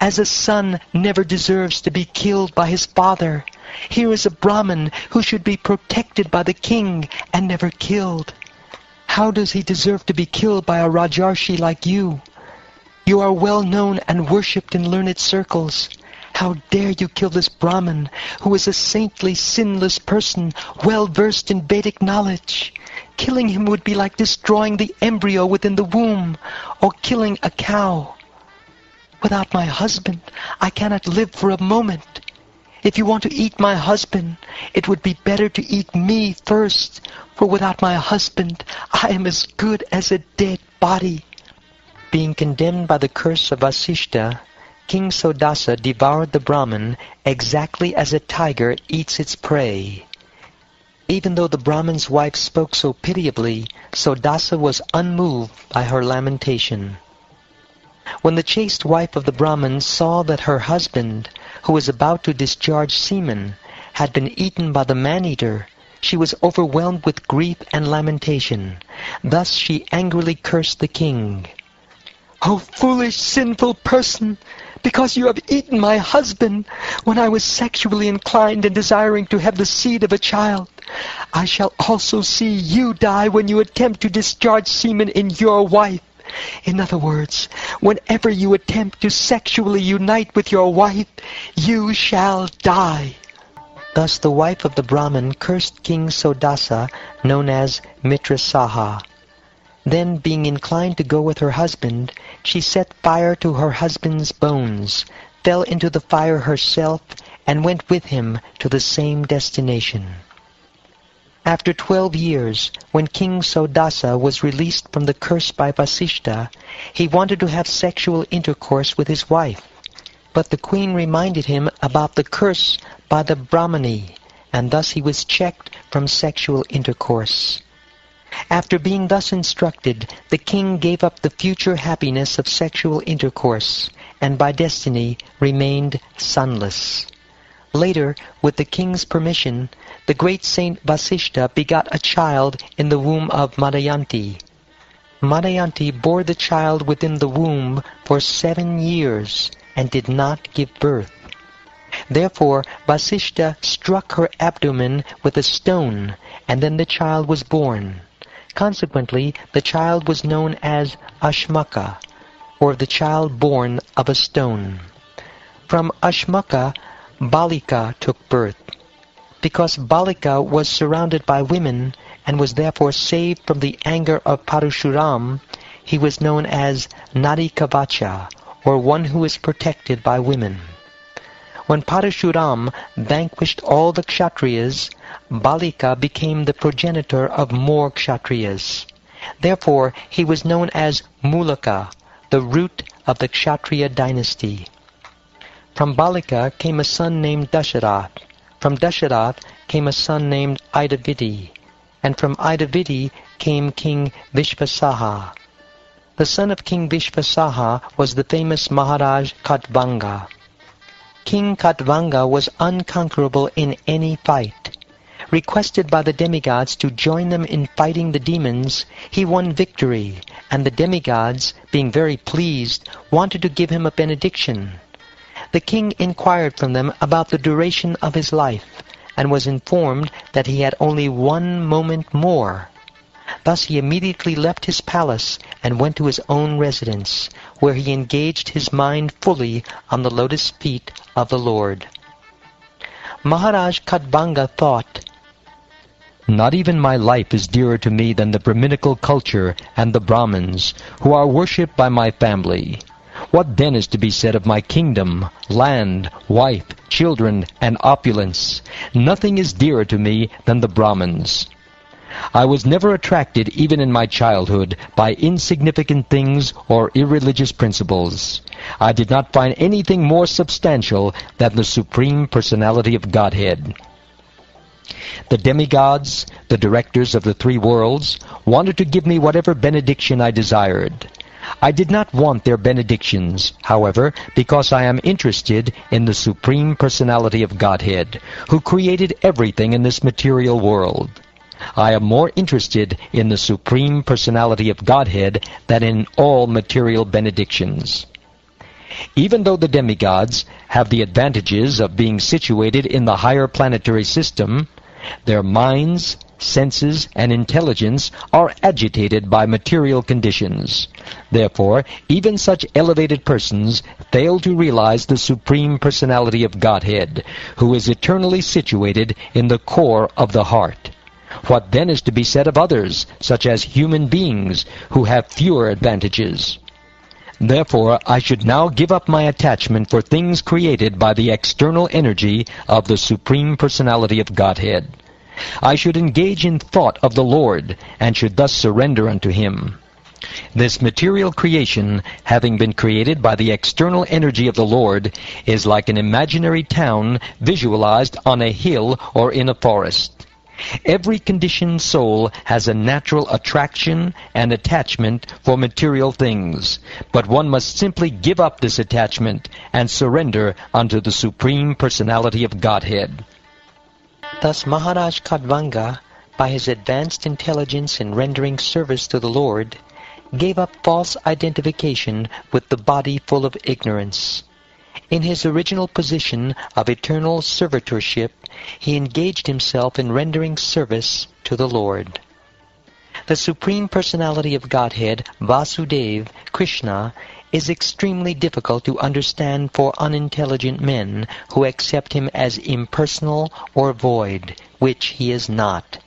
As a son never deserves to be killed by his father, here is a Brahmin who should be protected by the king and never killed. How does he deserve to be killed by a Rajarshi like you? You are well known and worshipped in learned circles. How dare you kill this Brahmin, who is a saintly, sinless person, well versed in Vedic knowledge? Killing him would be like destroying the embryo within the womb, or killing a cow. Without my husband, I cannot live for a moment. If you want to eat my husband, it would be better to eat me first, for without my husband, I am as good as a dead body." Being condemned by the curse of Vasishtha, King Sodasa devoured the Brahmin exactly as a tiger eats its prey. Even though the Brahmin's wife spoke so pitiably, Sodasa was unmoved by her lamentation. When the chaste wife of the Brahmin saw that her husband, who was about to discharge semen, had been eaten by the man-eater, she was overwhelmed with grief and lamentation. Thus she angrily cursed the king. "O foolish, sinful person! Because you have eaten my husband, when I was sexually inclined and desiring to have the seed of a child, I shall also see you die when you attempt to discharge semen in your wife. In other words, whenever you attempt to sexually unite with your wife, you shall die." Thus the wife of the Brahmin cursed King Sodasa, known as Mitrasaha. Then, being inclined to go with her husband, she set fire to her husband's bones, fell into the fire herself, and went with him to the same destination. After 12 years, when King Sodasa was released from the curse by Vasishtha, he wanted to have sexual intercourse with his wife. But the queen reminded him about the curse by the Brahmani, and thus he was checked from sexual intercourse. After being thus instructed, the king gave up the future happiness of sexual intercourse, and by destiny remained sonless. Later, with the king's permission, the great saint Vasishtha begot a child in the womb of Madayanti. Madayanti bore the child within the womb for 7 years and did not give birth. Therefore, Vasishtha struck her abdomen with a stone, and then the child was born. Consequently, the child was known as Ashmaka, or the child born of a stone. From Ashmaka, Balika took birth. Because Balika was surrounded by women and was therefore saved from the anger of Parashuram, he was known as Narikavacha, or one who is protected by women. When Parashuram vanquished all the Kshatriyas, Balika became the progenitor of more Kshatriyas. Therefore he was known as Mulaka, the root of the Kshatriya dynasty. From Balika came a son named Dasharath. From Dasharath came a son named Idavidi. And from Idavidi came King Vishvasaha. The son of King Vishvasaha was the famous Maharaj Khatvanga. King Khatvanga was unconquerable in any fight. Requested by the demigods to join them in fighting the demons, he won victory, and the demigods, being very pleased, wanted to give him a benediction. The king inquired from them about the duration of his life, and was informed that he had only 1 moment more. Thus he immediately left his palace and went to his own residence, where he engaged his mind fully on the lotus feet of the Lord. Maharaj Khatvanga thought, "Not even my life is dearer to me than the Brahminical culture and the Brahmins, who are worshipped by my family. What then is to be said of my kingdom, land, wife, children, and opulence? Nothing is dearer to me than the Brahmins. I was never attracted, even in my childhood, by insignificant things or irreligious principles. I did not find anything more substantial than the Supreme Personality of Godhead. The demigods, the directors of the 3 worlds, wanted to give me whatever benediction I desired. I did not want their benedictions, however, because I am interested in the Supreme Personality of Godhead, who created everything in this material world. I am more interested in the Supreme Personality of Godhead than in all material benedictions. Even though the demigods have the advantages of being situated in the higher planetary system, their minds, senses, and intelligence are agitated by material conditions. Therefore, even such elevated persons fail to realize the Supreme Personality of Godhead, who is eternally situated in the core of the heart. What then is to be said of others, such as human beings, who have fewer advantages? Therefore, I should now give up my attachment for things created by the external energy of the Supreme Personality of Godhead. I should engage in thought of the Lord, and should thus surrender unto Him. This material creation, having been created by the external energy of the Lord, is like an imaginary town visualized on a hill or in a forest. Every conditioned soul has a natural attraction and attachment for material things, but one must simply give up this attachment and surrender unto the Supreme Personality of Godhead." Thus Maharaj Khatvanga, by his advanced intelligence in rendering service to the Lord, gave up false identification with the body full of ignorance. In his original position of eternal servitorship, he engaged himself in rendering service to the Lord. The Supreme Personality of Godhead, Vasudeva, Krishna, is extremely difficult to understand for unintelligent men who accept him as impersonal or void, which he is not.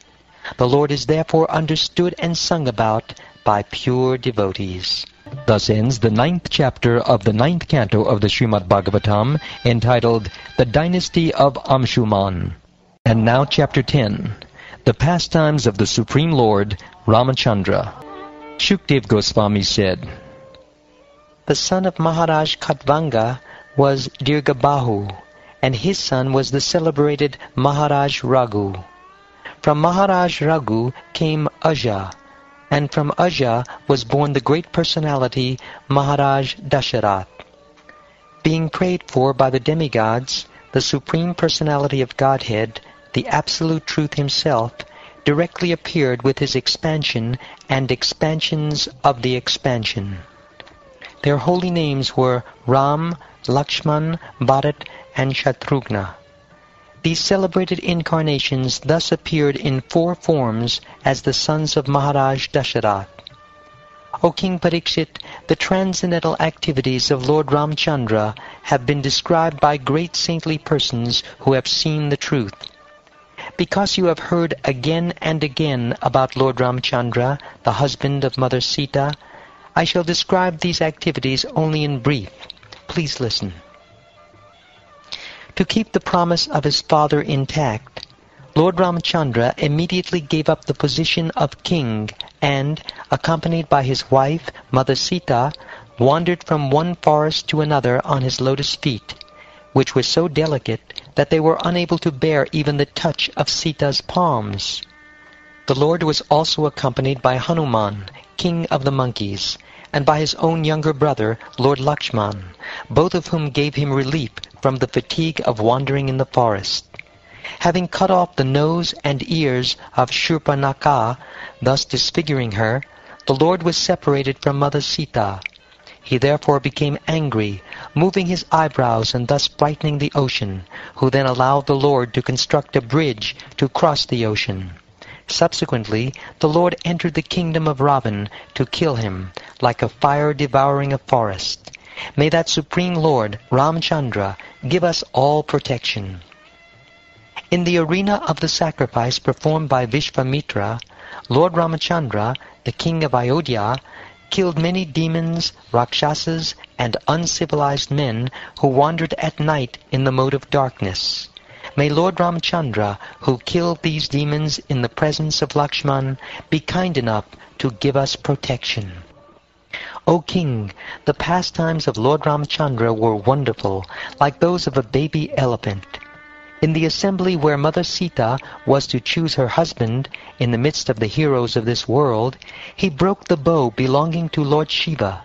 The Lord is therefore understood and sung about by pure devotees. Thus ends the 9th chapter of the 9th canto of the Srimad Bhagavatam, entitled The Dynasty of Amshuman. And now chapter 10, The Pastimes of the Supreme Lord, Ramachandra. Shukadeva Gosvami said, the son of Maharaj Khatvanga was Dirgabahu, and his son was the celebrated Maharaj Raghu. From Maharaj Raghu came Aja, and from Aja was born the great personality Maharaj Dasharath. Being prayed for by the demigods, the Supreme Personality of Godhead, the Absolute Truth Himself, directly appeared with His expansion and expansions of the expansion. Their holy names were Ram, Lakshman, Bharat, and Shatrughna. These celebrated incarnations thus appeared in four forms as the sons of Maharaj Dasharath. O King Pariksit, the transcendental activities of Lord Ramachandra have been described by great saintly persons who have seen the truth. Because you have heard again and again about Lord Ramachandra, the husband of Mother Sita, I shall describe these activities only in brief. Please listen. To keep the promise of his father intact, Lord Ramachandra immediately gave up the position of king and, accompanied by his wife, Mother Sita, wandered from one forest to another on his lotus feet, which were so delicate that they were unable to bear even the touch of Sita's palms. The Lord was also accompanied by Hanuman, king of the monkeys, and by his own younger brother, Lord Lakshman, both of whom gave him relief from the fatigue of wandering in the forest. Having cut off the nose and ears of Shurpanakha, thus disfiguring her, the Lord was separated from Mother Sita. He therefore became angry, moving his eyebrows and thus frightening the ocean, who then allowed the Lord to construct a bridge to cross the ocean. Subsequently, the Lord entered the kingdom of Ravan to kill him, like a fire devouring a forest. May that Supreme Lord, Ramachandra, give us all protection. In the arena of the sacrifice performed by Vishvamitra, Lord Ramachandra, the king of Ayodhya, killed many demons, rakshasas, and uncivilized men who wandered at night in the mode of darkness. May Lord Ramachandra, who killed these demons in the presence of Lakshman, be kind enough to give us protection. O King, the pastimes of Lord Ramachandra were wonderful, like those of a baby elephant. In the assembly where Mother Sita was to choose her husband, in the midst of the heroes of this world, he broke the bow belonging to Lord Shiva.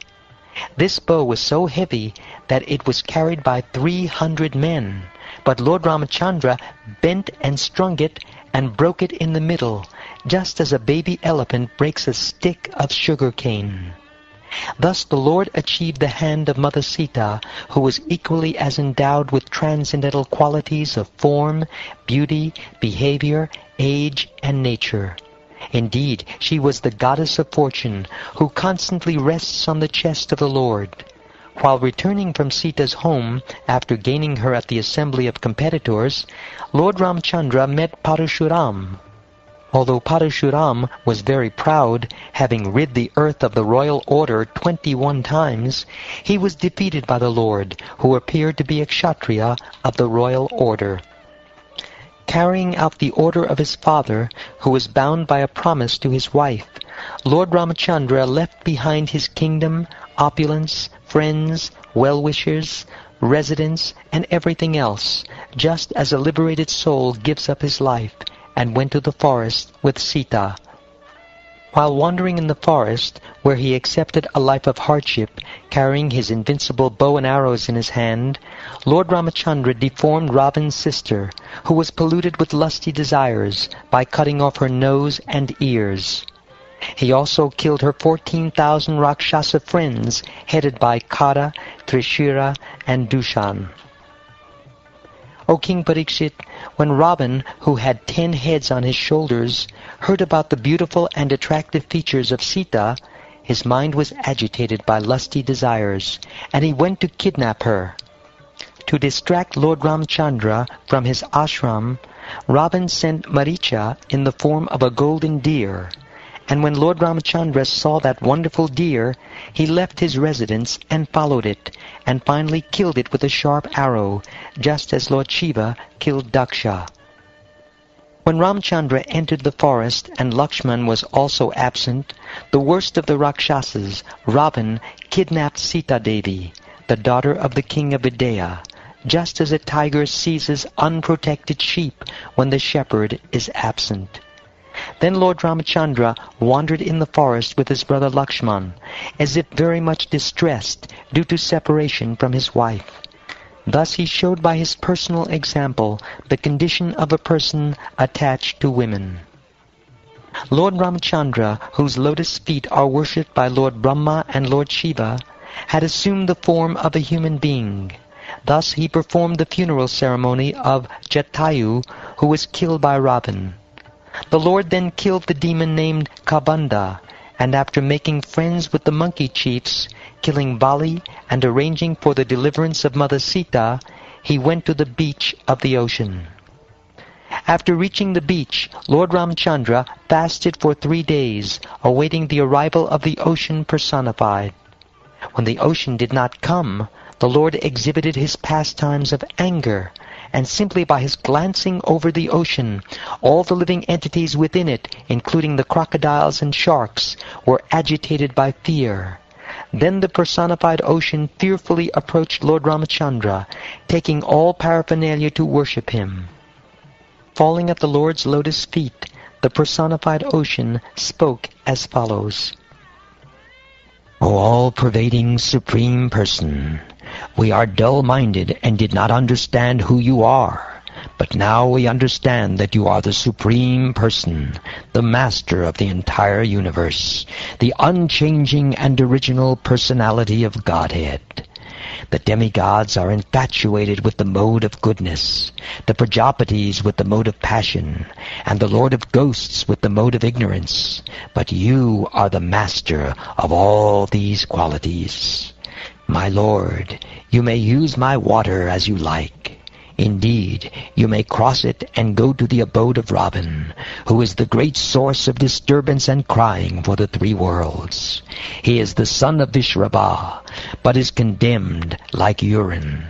This bow was so heavy that it was carried by 300 men, but Lord Ramachandra bent and strung it and broke it in the middle, just as a baby elephant breaks a stick of sugar cane. Thus the Lord achieved the hand of Mother Sita, who was equally as endowed with transcendental qualities of form, beauty, behavior, age, and nature. Indeed, she was the goddess of fortune, who constantly rests on the chest of the Lord. While returning from Sita's home, after gaining her at the assembly of competitors, Lord Ramachandra met Parashuram. Although Parashuram was very proud, having rid the earth of the royal order 21 times, he was defeated by the Lord, who appeared to be a Kshatriya of the royal order. Carrying out the order of his father, who was bound by a promise to his wife, Lord Ramachandra left behind his kingdom, opulence, friends, well-wishers, residence, and everything else, just as a liberated soul gives up his life, and went to the forest with Sita. While wandering in the forest, where he accepted a life of hardship, carrying his invincible bow and arrows in his hand, Lord Ramachandra deformed Ravan's sister, who was polluted with lusty desires, by cutting off her nose and ears. He also killed her 14,000 Rakshasa friends, headed by Kara, Trishira, and Dushan. O King Pariksit, when Robin, who had 10 heads on his shoulders, heard about the beautiful and attractive features of Sita, his mind was agitated by lusty desires, and he went to kidnap her. To distract Lord Ramchandra from his ashram, Robin sent Maricha in the form of a golden deer, and when Lord Ramachandra saw that wonderful deer, he left his residence and followed it, and finally killed it with a sharp arrow, just as Lord Shiva killed Daksha. When Ramchandra entered the forest and Lakshman was also absent, the worst of the Rakshasas, Ravan, kidnapped Sita Devi, the daughter of the king of Videha, just as a tiger seizes unprotected sheep when the shepherd is absent. Then Lord Ramachandra wandered in the forest with his brother Lakshman, as if very much distressed due to separation from his wife. Thus he showed by his personal example the condition of a person attached to women. Lord Ramachandra, whose lotus feet are worshipped by Lord Brahma and Lord Shiva, had assumed the form of a human being. Thus he performed the funeral ceremony of Jatayu, who was killed by Ravan. The Lord then killed the demon named Kabanda, and after making friends with the monkey chiefs, killing Bali and arranging for the deliverance of Mother Sita, he went to the beach of the ocean. After reaching the beach, Lord Ramachandra fasted for 3 days, awaiting the arrival of the ocean personified. When the ocean did not come, the Lord exhibited his pastimes of anger, and simply by his glancing over the ocean, all the living entities within it, including the crocodiles and sharks, were agitated by fear. Then the personified ocean fearfully approached Lord Ramachandra, taking all paraphernalia to worship him. Falling at the Lord's lotus feet, the personified ocean spoke as follows. O all-pervading Supreme Person, we are dull-minded and did not understand who you are, but now we understand that you are the Supreme Person, the Master of the entire universe, the unchanging and original personality of Godhead. The demigods are infatuated with the mode of goodness, the Prajapatis with the mode of passion, and the Lord of Ghosts with the mode of ignorance. But you are the master of all these qualities. My Lord, you may use my water as you like. Indeed, you may cross it and go to the abode of Robin, who is the great source of disturbance and crying for the 3 worlds. He is the son of Vishrava, but is condemned like urine.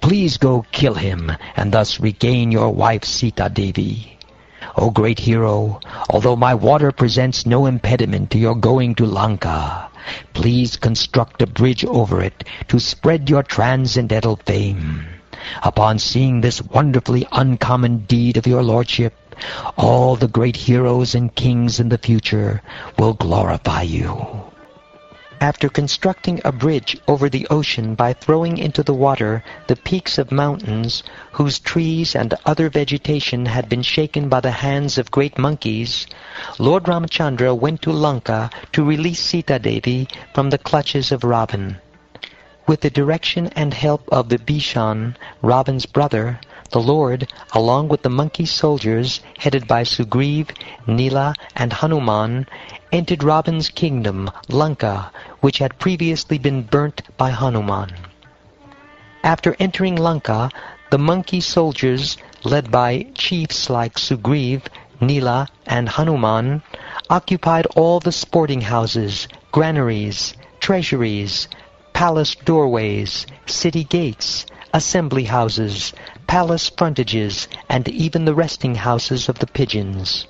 Please go kill him, and thus regain your wife Sita Devi. O great hero, although my water presents no impediment to your going to Lanka, please construct a bridge over it to spread your transcendental fame. Upon seeing this wonderfully uncommon deed of your lordship, all the great heroes and kings in the future will glorify you. After constructing a bridge over the ocean by throwing into the water the peaks of mountains, whose trees and other vegetation had been shaken by the hands of great monkeys, Lord Ramachandra went to Lanka to release Sita Devi from the clutches of Ravan. With the direction and help of Vibhishan, Ravan's brother, the Lord, along with the monkey soldiers headed by Sugriva, Nila, and Hanuman, entered Ravan's kingdom, Lanka, which had previously been burnt by Hanuman. After entering Lanka, the monkey soldiers, led by chiefs like Sugriva, Nila, and Hanuman, occupied all the sporting houses, granaries, treasuries, palace doorways, city gates, assembly houses, palace frontages, and even the resting houses of the pigeons.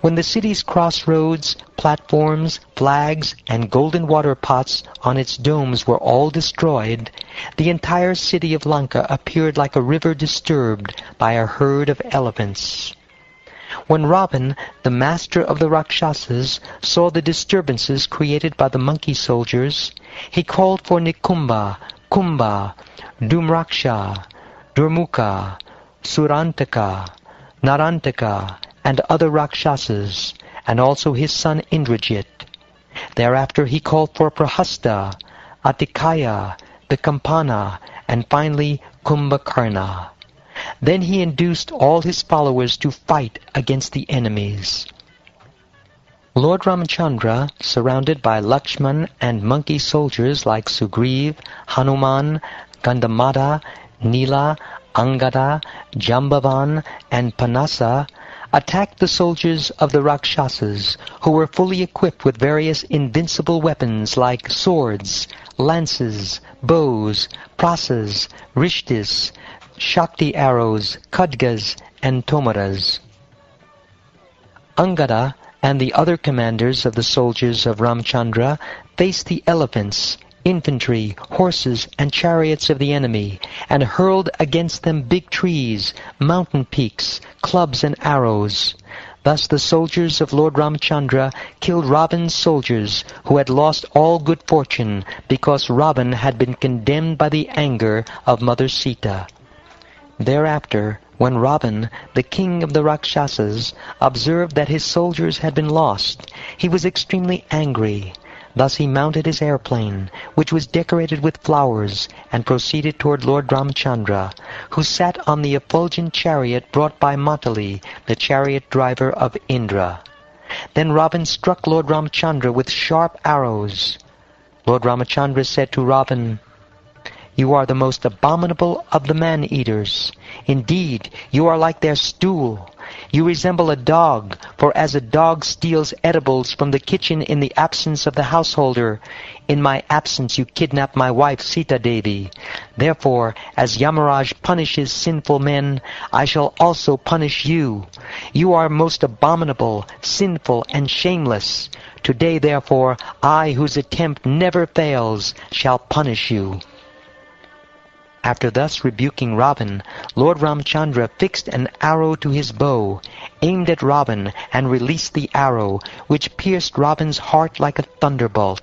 When the city's crossroads, platforms, flags, and golden water pots on its domes were all destroyed, the entire city of Lanka appeared like a river disturbed by a herd of elephants. When Ravan, the master of the Rakshasas, saw the disturbances created by the monkey soldiers, he called for Nikumbha, Kumbha, Dhumraksha, Durmukha, Surantaka, Narantaka, and other Rakshasas, and also his son Indrajit. Thereafter he called for Prahasta, Atikaya, the Kampana, and finally Kumbhakarna. Then he induced all his followers to fight against the enemies. Lord Ramachandra, surrounded by Lakshman and monkey soldiers like Sugriv, Hanuman, Gandamada, Nila, Angada, Jambavan, and Panasa, attacked the soldiers of the Rakshasas, who were fully equipped with various invincible weapons like swords, lances, bows, prasas, rishtis, shakti arrows, khadgas, and tomaras. Angada and the other commanders of the soldiers of Ramchandra faced the elephants, infantry, horses, and chariots of the enemy, and hurled against them big trees, mountain peaks, clubs, and arrows. Thus the soldiers of Lord Ramachandra killed Ravan's soldiers, who had lost all good fortune, because Ravan had been condemned by the anger of Mother Sita. Thereafter, when Ravan, the king of the Rakshasas, observed that his soldiers had been lost, he was extremely angry. Thus he mounted his airplane, which was decorated with flowers, and proceeded toward Lord Ramachandra, who sat on the effulgent chariot brought by Matali, the chariot driver of Indra. Then Ravan struck Lord Ramachandra with sharp arrows. Lord Ramachandra said to Ravan, "You are the most abominable of the man-eaters. Indeed, you are like their stool. You resemble a dog, for as a dog steals edibles from the kitchen in the absence of the householder, in my absence you kidnap my wife Sita Devi. Therefore, as Yamaraj punishes sinful men, I shall also punish you. You are most abominable, sinful, and shameless. Today, therefore, I, whose attempt never fails, shall punish you." After thus rebuking Ravan, Lord Ramachandra fixed an arrow to his bow, aimed at Ravan, and released the arrow, which pierced Ravan's heart like a thunderbolt.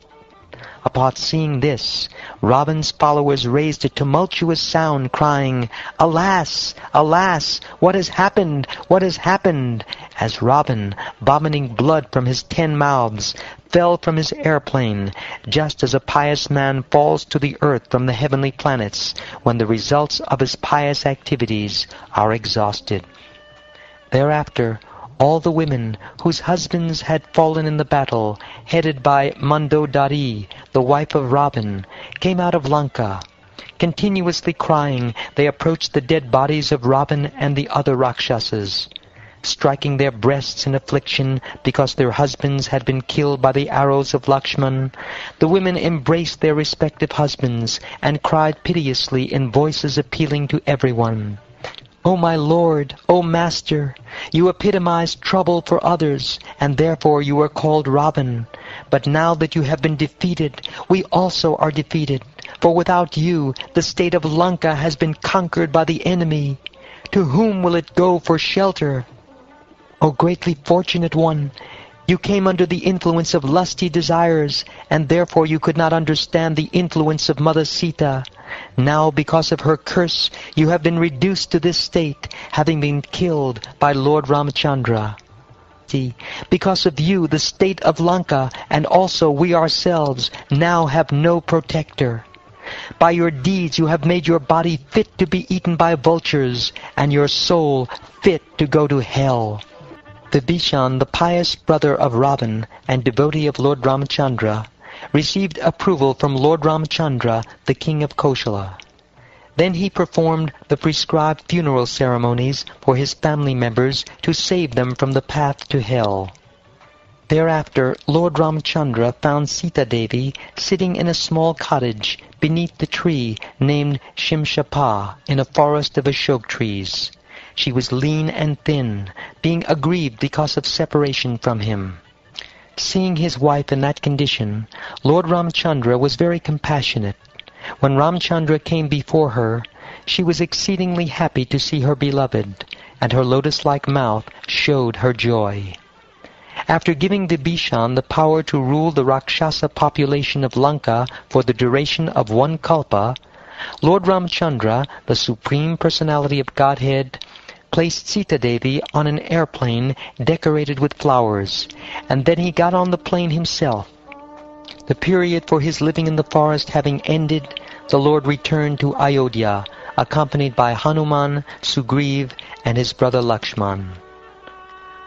Upon seeing this, Ravan's followers raised a tumultuous sound, crying, "Alas! Alas! What has happened? What has happened?" as Ravan, vomiting blood from his 10 mouths, fell from his airplane, just as a pious man falls to the earth from the heavenly planets when the results of his pious activities are exhausted. Thereafter, all the women whose husbands had fallen in the battle, headed by Mandodari, the wife of Ravan, came out of Lanka. Continuously crying, they approached the dead bodies of Ravan and the other Rakshasas. Striking their breasts in affliction because their husbands had been killed by the arrows of Lakshman, the women embraced their respective husbands and cried piteously in voices appealing to everyone, "O my Lord, O Master, you epitomized trouble for others, and therefore you are called Ravan. But now that you have been defeated, we also are defeated, for without you the state of Lanka has been conquered by the enemy. To whom will it go for shelter? O greatly fortunate one, you came under the influence of lusty desires, and therefore you could not understand the influence of Mother Sita. Now, because of her curse, you have been reduced to this state, having been killed by Lord Ramachandra. Because of you, the state of Lanka, and also we ourselves, now have no protector. By your deeds you have made your body fit to be eaten by vultures, and your soul fit to go to hell." Vibhishan, the pious brother of Ravan and devotee of Lord Ramachandra, received approval from Lord Ramachandra, the king of Kosala. Then he performed the prescribed funeral ceremonies for his family members to save them from the path to hell. Thereafter Lord Ramachandra found Sita Devi sitting in a small cottage beneath the tree named Shimshapa in a forest of ashok trees. She was lean and thin, being aggrieved because of separation from him. Seeing his wife in that condition, Lord Ramachandra was very compassionate. When Ramachandra came before her, she was exceedingly happy to see her beloved, and her lotus-like mouth showed her joy. After giving Vibhishan the power to rule the Rakshasa population of Lanka for the duration of 1 kalpa, Lord Ramachandra, the Supreme Personality of Godhead, placed Sita Devi on an airplane decorated with flowers, and then he got on the plane himself. The period for his living in the forest having ended, the Lord returned to Ayodhya, accompanied by Hanuman, Sugriv, and his brother Lakshman.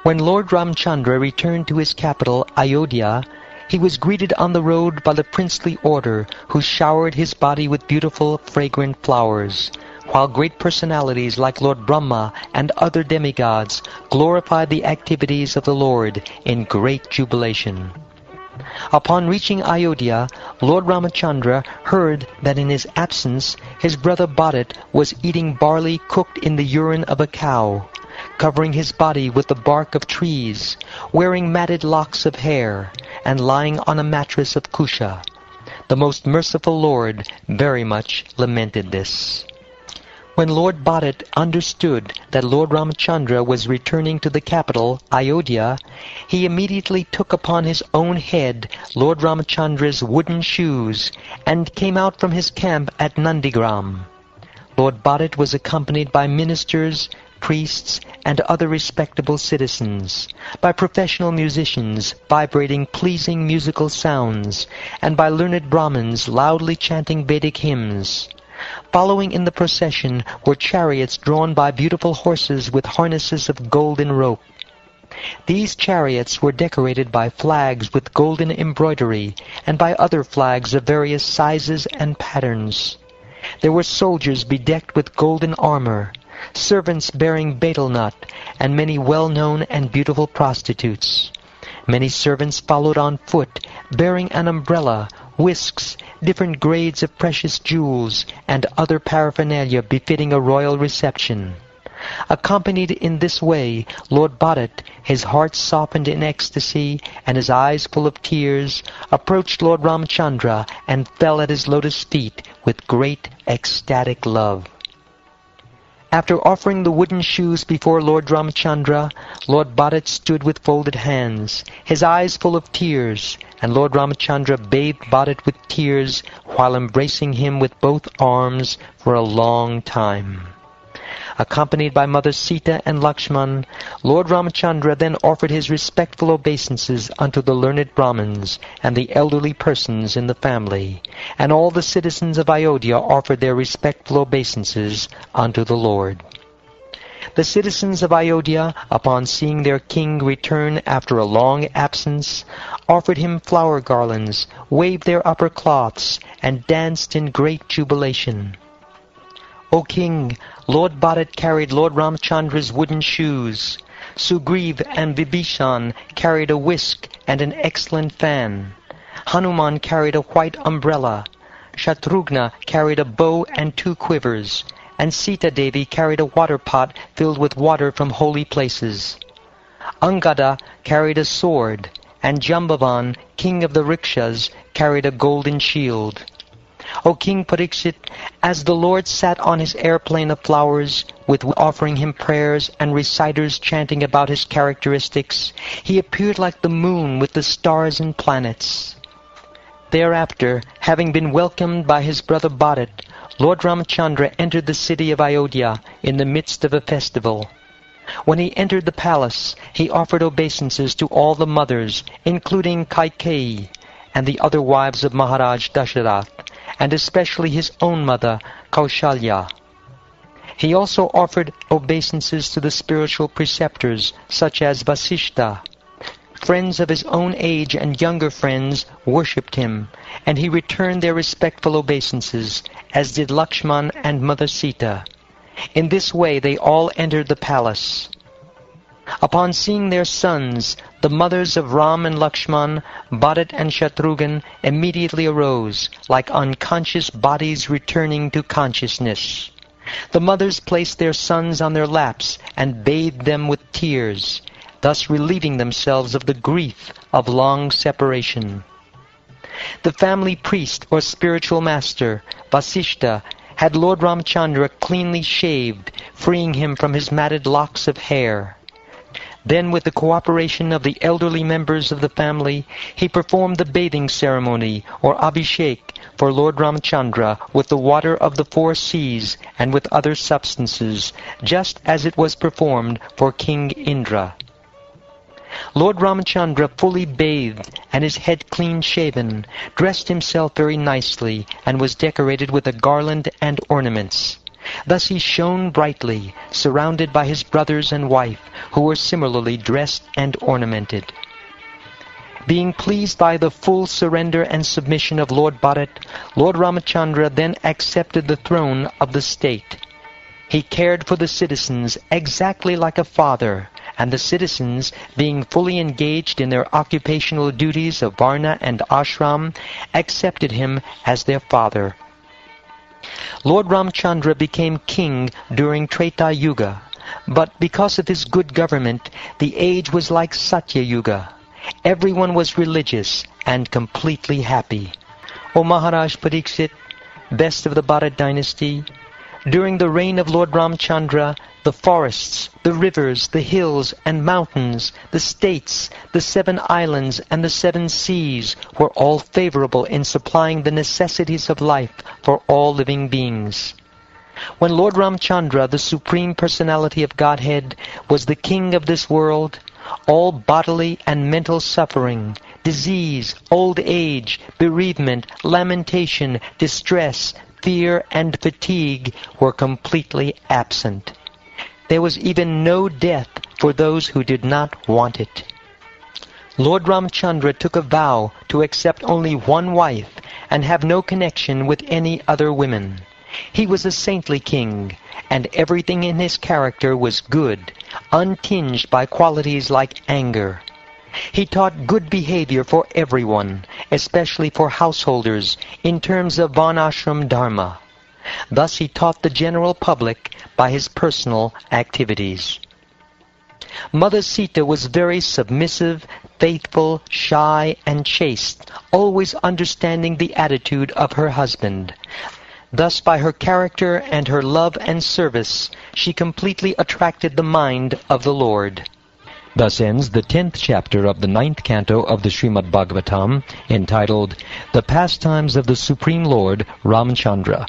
When Lord Ramchandra returned to his capital, Ayodhya, he was greeted on the road by the princely order who showered his body with beautiful, fragrant flowers, while great personalities like Lord Brahma and other demigods glorified the activities of the Lord in great jubilation. Upon reaching Ayodhya, Lord Ramachandra heard that in his absence his brother Bharat was eating barley cooked in the urine of a cow, covering his body with the bark of trees, wearing matted locks of hair, and lying on a mattress of kusha. The most merciful Lord very much lamented this. When Lord Bharat understood that Lord Ramachandra was returning to the capital, Ayodhya, he immediately took upon his own head Lord Ramachandra's wooden shoes and came out from his camp at Nandigram. Lord Bharat was accompanied by ministers, priests, and other respectable citizens, by professional musicians vibrating pleasing musical sounds, and by learned Brahmins loudly chanting Vedic hymns. Following in the procession were chariots drawn by beautiful horses with harnesses of golden rope. These chariots were decorated by flags with golden embroidery and by other flags of various sizes and patterns. There were soldiers bedecked with golden armor, servants bearing betel nut, and many well-known and beautiful prostitutes. Many servants followed on foot, bearing an umbrella, whisks, different grades of precious jewels, and other paraphernalia befitting a royal reception. Accompanied in this way, Lord Bharat, his heart softened in ecstasy and his eyes full of tears, approached Lord Ramachandra and fell at his lotus feet with great ecstatic love. After offering the wooden shoes before Lord Ramachandra, Lord Bharat stood with folded hands, his eyes full of tears, and Lord Ramachandra bathed Bharat with tears while embracing him with both arms for a long time. Accompanied by Mother Sita and Lakshman, Lord Ramachandra then offered his respectful obeisances unto the learned Brahmins and the elderly persons in the family, and all the citizens of Ayodhya offered their respectful obeisances unto the Lord. The citizens of Ayodhya, upon seeing their king return after a long absence, offered him flower garlands, waved their upper cloths, and danced in great jubilation. O King, Lord Bharat carried Lord Ramachandra's wooden shoes. Sugriv and Vibhishan carried a whisk and an excellent fan. Hanuman carried a white umbrella. Shatrughna carried a bow and two quivers. And Sita Devi carried a water pot filled with water from holy places. Angada carried a sword. And Jambavan, king of the Rikshas, carried a golden shield. O King Pariksit, as the Lord sat on his airplane of flowers, with offering him prayers and reciters chanting about his characteristics, he appeared like the moon with the stars and planets. Thereafter, having been welcomed by his brother Bharat, Lord Ramachandra entered the city of Ayodhya in the midst of a festival. When he entered the palace, he offered obeisances to all the mothers, including Kaikeyi and the other wives of Maharaj Dasharath, and especially his own mother, Kaushalya. He also offered obeisances to the spiritual preceptors, such as Vasishtha. Friends of his own age and younger friends worshipped him, and he returned their respectful obeisances, as did Lakshman and Mother Sita. In this way they all entered the palace. Upon seeing their sons, the mothers of Ram and Lakshman, Bharat and Shatrughan immediately arose, like unconscious bodies returning to consciousness. The mothers placed their sons on their laps and bathed them with tears, thus relieving themselves of the grief of long separation. The family priest or spiritual master, Vasishtha, had Lord Ramachandra cleanly shaved, freeing him from his matted locks of hair. Then, with the cooperation of the elderly members of the family, he performed the bathing ceremony, or abhishek, for Lord Ramachandra with the water of the four seas and with other substances, just as it was performed for King Indra. Lord Ramachandra, fully bathed and his head clean shaven, dressed himself very nicely and was decorated with a garland and ornaments. Thus he shone brightly, surrounded by his brothers and wife, who were similarly dressed and ornamented. Being pleased by the full surrender and submission of Lord Bharat, Lord Ramachandra then accepted the throne of the state. He cared for the citizens exactly like a father, and the citizens, being fully engaged in their occupational duties of varna and ashram, accepted him as their father. Lord Ramachandra became king during Treta Yuga, but because of his good government, the age was like Satya Yuga. Everyone was religious and completely happy. O Maharaj Pariksit, best of the Bharat dynasty, during the reign of Lord Ramachandra, the forests, the rivers, the hills and mountains, the states, the 7 islands and the 7 seas were all favorable in supplying the necessities of life for all living beings. When Lord Ramachandra, the Supreme Personality of Godhead, was the king of this world, all bodily and mental suffering, disease, old age, bereavement, lamentation, distress, fear and fatigue were completely absent. There was even no death for those who did not want it. Lord Ramachandra took a vow to accept only one wife and have no connection with any other women. He was a saintly king, and everything in his character was good, untinged by qualities like anger. He taught good behavior for everyone, especially for householders, in terms of varnashram dharma. Thus he taught the general public by his personal activities. Mother Sita was very submissive, faithful, shy, and chaste, always understanding the attitude of her husband. Thus, by her character and her love and service, she completely attracted the mind of the Lord. Thus ends the 10th chapter of the 9th canto of the Srimad Bhagavatam, entitled, The Pastimes of the Supreme Lord Ramachandra.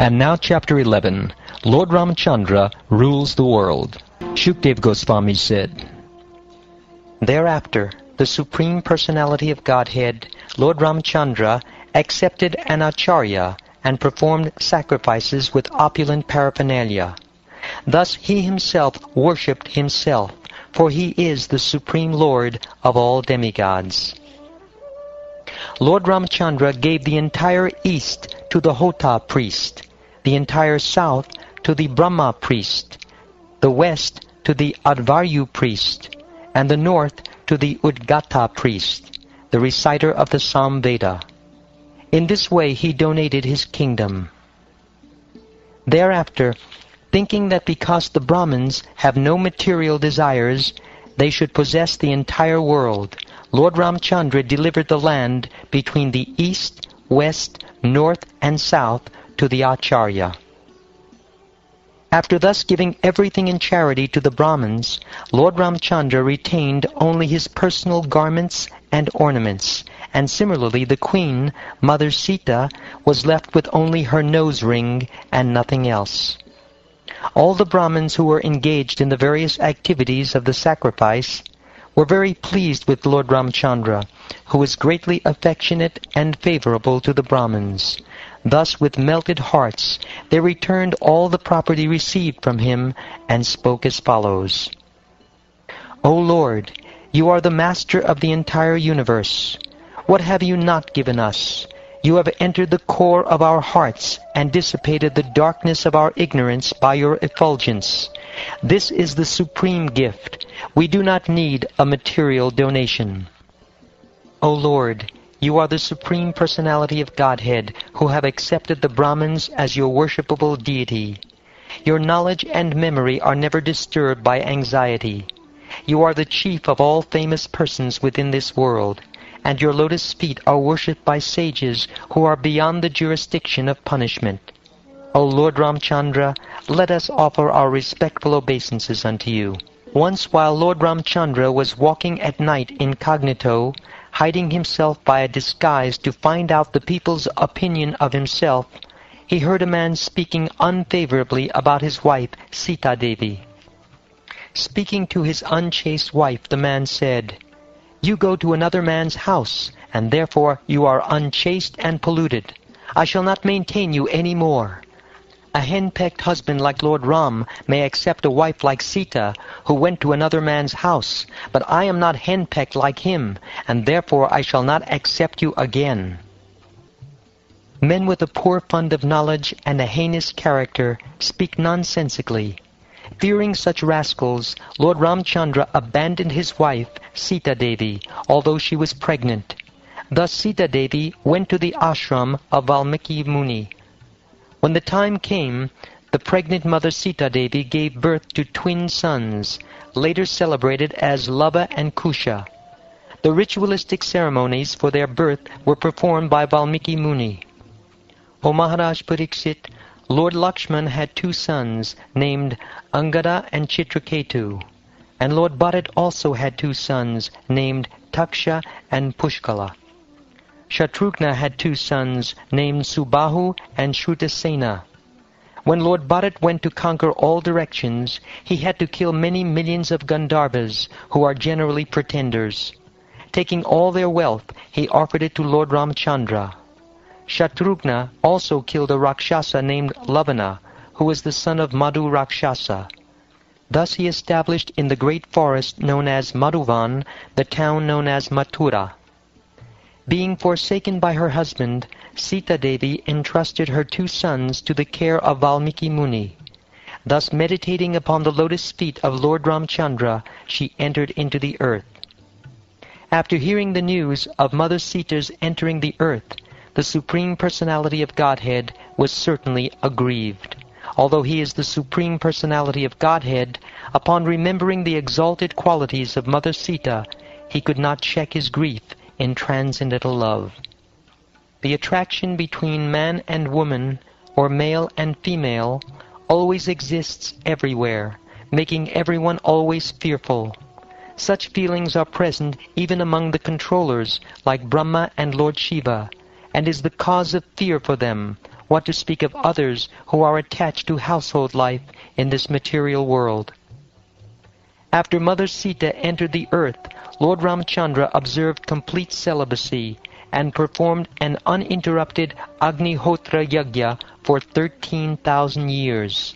And now chapter 11, Lord Ramachandra rules the world. Shukadeva Gosvami said, Thereafter, the Supreme Personality of Godhead, Lord Ramachandra, accepted an acharya and performed sacrifices with opulent paraphernalia. Thus he himself worshipped himself, for he is the Supreme Lord of all demigods. Lord Ramachandra gave the entire east to the Hota priest, the entire south to the Brahma priest, the west to the Advaryu priest, and the north to the Udgata priest, the reciter of the Samveda. In this way he donated his kingdom. Thereafter, thinking that because the Brahmins have no material desires, they should possess the entire world, Lord Ramachandra delivered the land between the east, west, north, and south to the Acharya. After thus giving everything in charity to the Brahmins, Lord Ramachandra retained only his personal garments and ornaments, and similarly the Queen, Mother Sita, was left with only her nose ring and nothing else. All the Brahmins who were engaged in the various activities of the sacrifice were very pleased with Lord Ramachandra, who was greatly affectionate and favorable to the Brahmins. Thus, with melted hearts, they returned all the property received from him and spoke as follows. O Lord, you are the master of the entire universe. What have you not given us? You have entered the core of our hearts and dissipated the darkness of our ignorance by your effulgence. This is the supreme gift. We do not need a material donation. O Lord, you are the Supreme Personality of Godhead, who have accepted the Brahmins as your worshipable deity. Your knowledge and memory are never disturbed by anxiety. You are the chief of all famous persons within this world, and your lotus feet are worshipped by sages who are beyond the jurisdiction of punishment. O Lord Ramachandra, let us offer our respectful obeisances unto you. Once while Lord Ramchandra was walking at night incognito, hiding himself by a disguise to find out the people's opinion of himself, he heard a man speaking unfavorably about his wife, Sita Devi. Speaking to his unchaste wife, the man said, "You go to another man's house, and therefore you are unchaste and polluted. I shall not maintain you any more." A henpecked husband like Lord Ram may accept a wife like Sita, who went to another man's house, but I am not henpecked like him, and therefore I shall not accept you again. Men with a poor fund of knowledge and a heinous character speak nonsensically. Fearing such rascals, Lord Ramchandra abandoned his wife, Sita Devi, although she was pregnant. Thus Sita Devi went to the ashram of Valmiki Muni. When the time came, the pregnant mother Sita Devi gave birth to twin sons, later celebrated as Lava and Kusha. The ritualistic ceremonies for their birth were performed by Valmiki Muni. O Maharaj Pariksit, Lord Lakshman had two sons named Angada and Chitraketu, and Lord Bharat also had two sons named Taksha and Pushkala. Shatrughna had two sons named Subahu and Shrutasena. When Lord Bharat went to conquer all directions, he had to kill many millions of Gandharvas, who are generally pretenders. Taking all their wealth, he offered it to Lord Ramchandra. Shatrughna also killed a Rakshasa named Lavana, who was the son of Madhu Rakshasa. Thus he established in the great forest known as Madhuvan the town known as Mathura. Being forsaken by her husband, Sita Devi entrusted her two sons to the care of Valmiki Muni. Thus meditating upon the lotus feet of Lord Ramchandra, she entered into the earth. After hearing the news of Mother Sita's entering the earth, the Supreme Personality of Godhead was certainly aggrieved. Although he is the Supreme Personality of Godhead, upon remembering the exalted qualities of Mother Sita, he could not check his grief in transcendental love. The attraction between man and woman, or male and female, always exists everywhere, making everyone always fearful. Such feelings are present even among the controllers like Brahma and Lord Shiva, and is the cause of fear for them, what to speak of others who are attached to household life in this material world. After Mother Sita entered the earth, Lord Ramchandra observed complete celibacy and performed an uninterrupted Agnihotra Yajna for 13,000 years.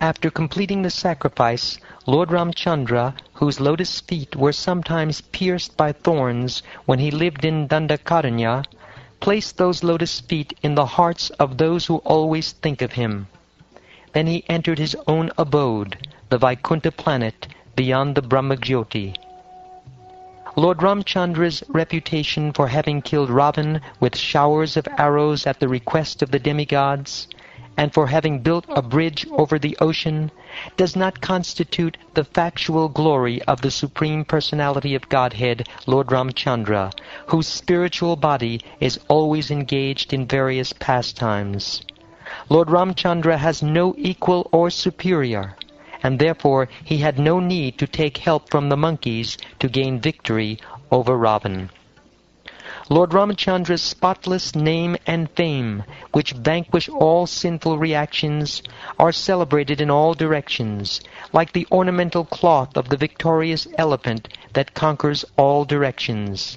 After completing the sacrifice, Lord Ramchandra, whose lotus feet were sometimes pierced by thorns when he lived in Dandakaranya, placed those lotus feet in the hearts of those who always think of him. Then he entered his own abode, the Vaikuntha planet, beyond the Brahmajyoti. Lord Ramchandra's reputation for having killed Ravan with showers of arrows at the request of the demigods, and for having built a bridge over the ocean, does not constitute the factual glory of the Supreme Personality of Godhead, Lord Ramchandra, whose spiritual body is always engaged in various pastimes. Lord Ramchandra has no equal or superior, and therefore he had no need to take help from the monkeys to gain victory over Ravan. Lord Ramachandra's spotless name and fame, which vanquish all sinful reactions, are celebrated in all directions, like the ornamental cloth of the victorious elephant that conquers all directions.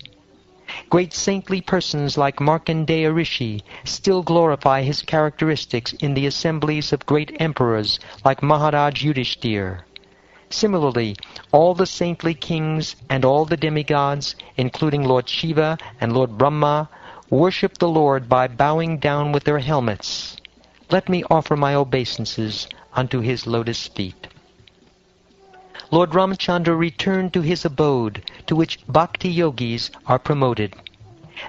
Great saintly persons like Markandeya Rishi still glorify his characteristics in the assemblies of great emperors like Maharaj Yudhishthir. Similarly, all the saintly kings and all the demigods, including Lord Shiva and Lord Brahma, worship the Lord by bowing down with their helmets. Let me offer my obeisances unto his lotus feet. Lord Ramchandra returned to his abode, to which bhakti yogis are promoted.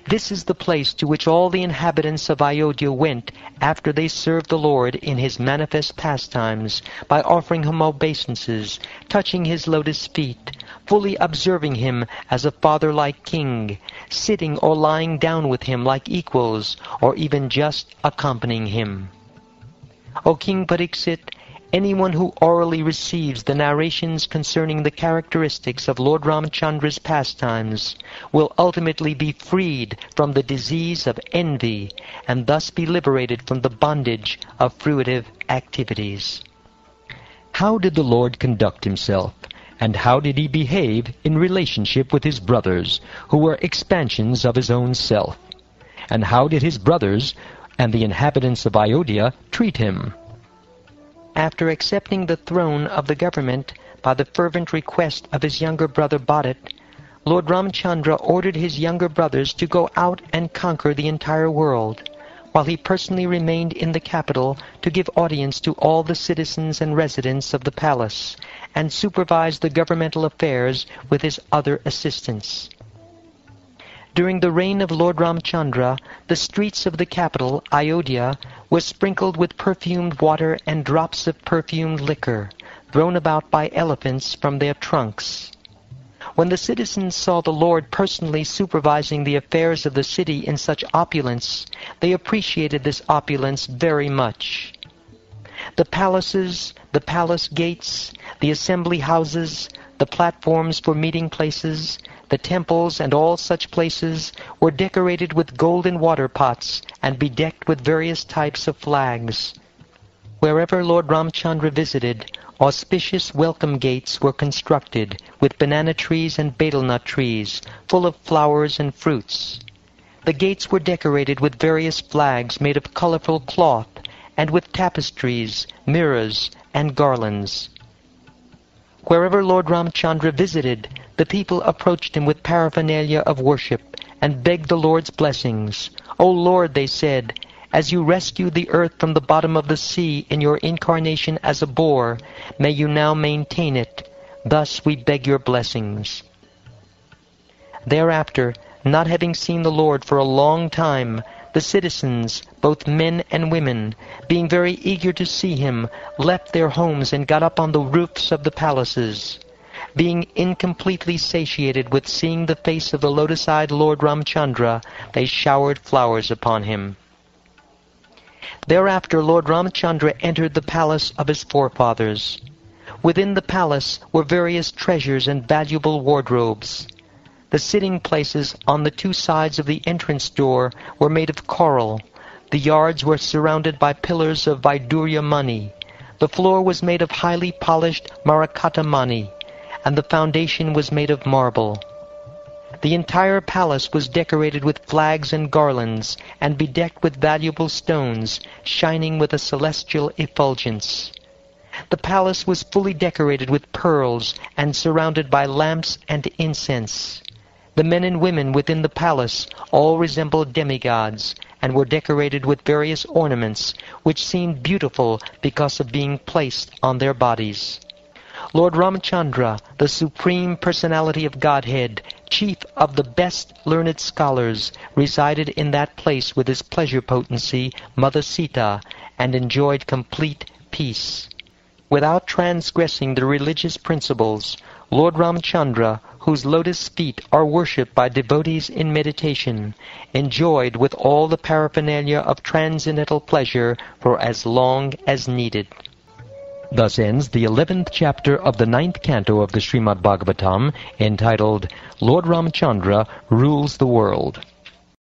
This is the place to which all the inhabitants of Ayodhya went after they served the Lord in his manifest pastimes, by offering him obeisances, touching his lotus feet, fully observing him as a father-like king, sitting or lying down with him like equals, or even just accompanying him. O King Pariksit, anyone who orally receives the narrations concerning the characteristics of Lord Ramachandra's pastimes will ultimately be freed from the disease of envy and thus be liberated from the bondage of fruitive activities. How did the Lord conduct himself, and how did he behave in relationship with his brothers, who were expansions of his own self? And how did his brothers and the inhabitants of Ayodhya treat him? After accepting the throne of the government by the fervent request of his younger brother Bharat, Lord Ramachandra ordered his younger brothers to go out and conquer the entire world, while he personally remained in the capital to give audience to all the citizens and residents of the palace, and supervise the governmental affairs with his other assistants. During the reign of Lord Ramachandra, the streets of the capital, Ayodhya, was sprinkled with perfumed water and drops of perfumed liquor, thrown about by elephants from their trunks. When the citizens saw the Lord personally supervising the affairs of the city in such opulence, they appreciated this opulence very much. The palaces, the palace gates, the assembly houses, the platforms for meeting places, the temples and all such places were decorated with golden water pots and bedecked with various types of flags. Wherever Lord Ramachandra visited, auspicious welcome gates were constructed with banana trees and betel nut trees, full of flowers and fruits. The gates were decorated with various flags made of colorful cloth and with tapestries, mirrors, and garlands. Wherever Lord Ramachandra visited, the people approached him with paraphernalia of worship and begged the Lord's blessings. "O Lord," they said, "as you rescued the earth from the bottom of the sea in your incarnation as a boar, may you now maintain it. Thus we beg your blessings." Thereafter, not having seen the Lord for a long time, the citizens, both men and women, being very eager to see him, left their homes and got up on the roofs of the palaces. Being incompletely satiated with seeing the face of the lotus-eyed Lord Ramachandra, they showered flowers upon him. Thereafter Lord Ramachandra entered the palace of his forefathers. Within the palace were various treasures and valuable wardrobes. The sitting places on the two sides of the entrance door were made of coral. The yards were surrounded by pillars of Vaidurya mani. The floor was made of highly polished Marakata mani, and the foundation was made of marble. The entire palace was decorated with flags and garlands, and bedecked with valuable stones, shining with a celestial effulgence. The palace was fully decorated with pearls, and surrounded by lamps and incense. The men and women within the palace all resembled demigods, and were decorated with various ornaments, which seemed beautiful because of being placed on their bodies. Lord Ramachandra, the Supreme Personality of Godhead, chief of the best learned scholars, resided in that place with his pleasure potency, Mother Sita, and enjoyed complete peace. Without transgressing the religious principles, Lord Ramachandra, whose lotus feet are worshipped by devotees in meditation, enjoyed with all the paraphernalia of transcendental pleasure for as long as needed. Thus ends the 11th chapter of the 9th canto of the Srimad Bhagavatam, entitled, Lord Ramachandra Rules the World.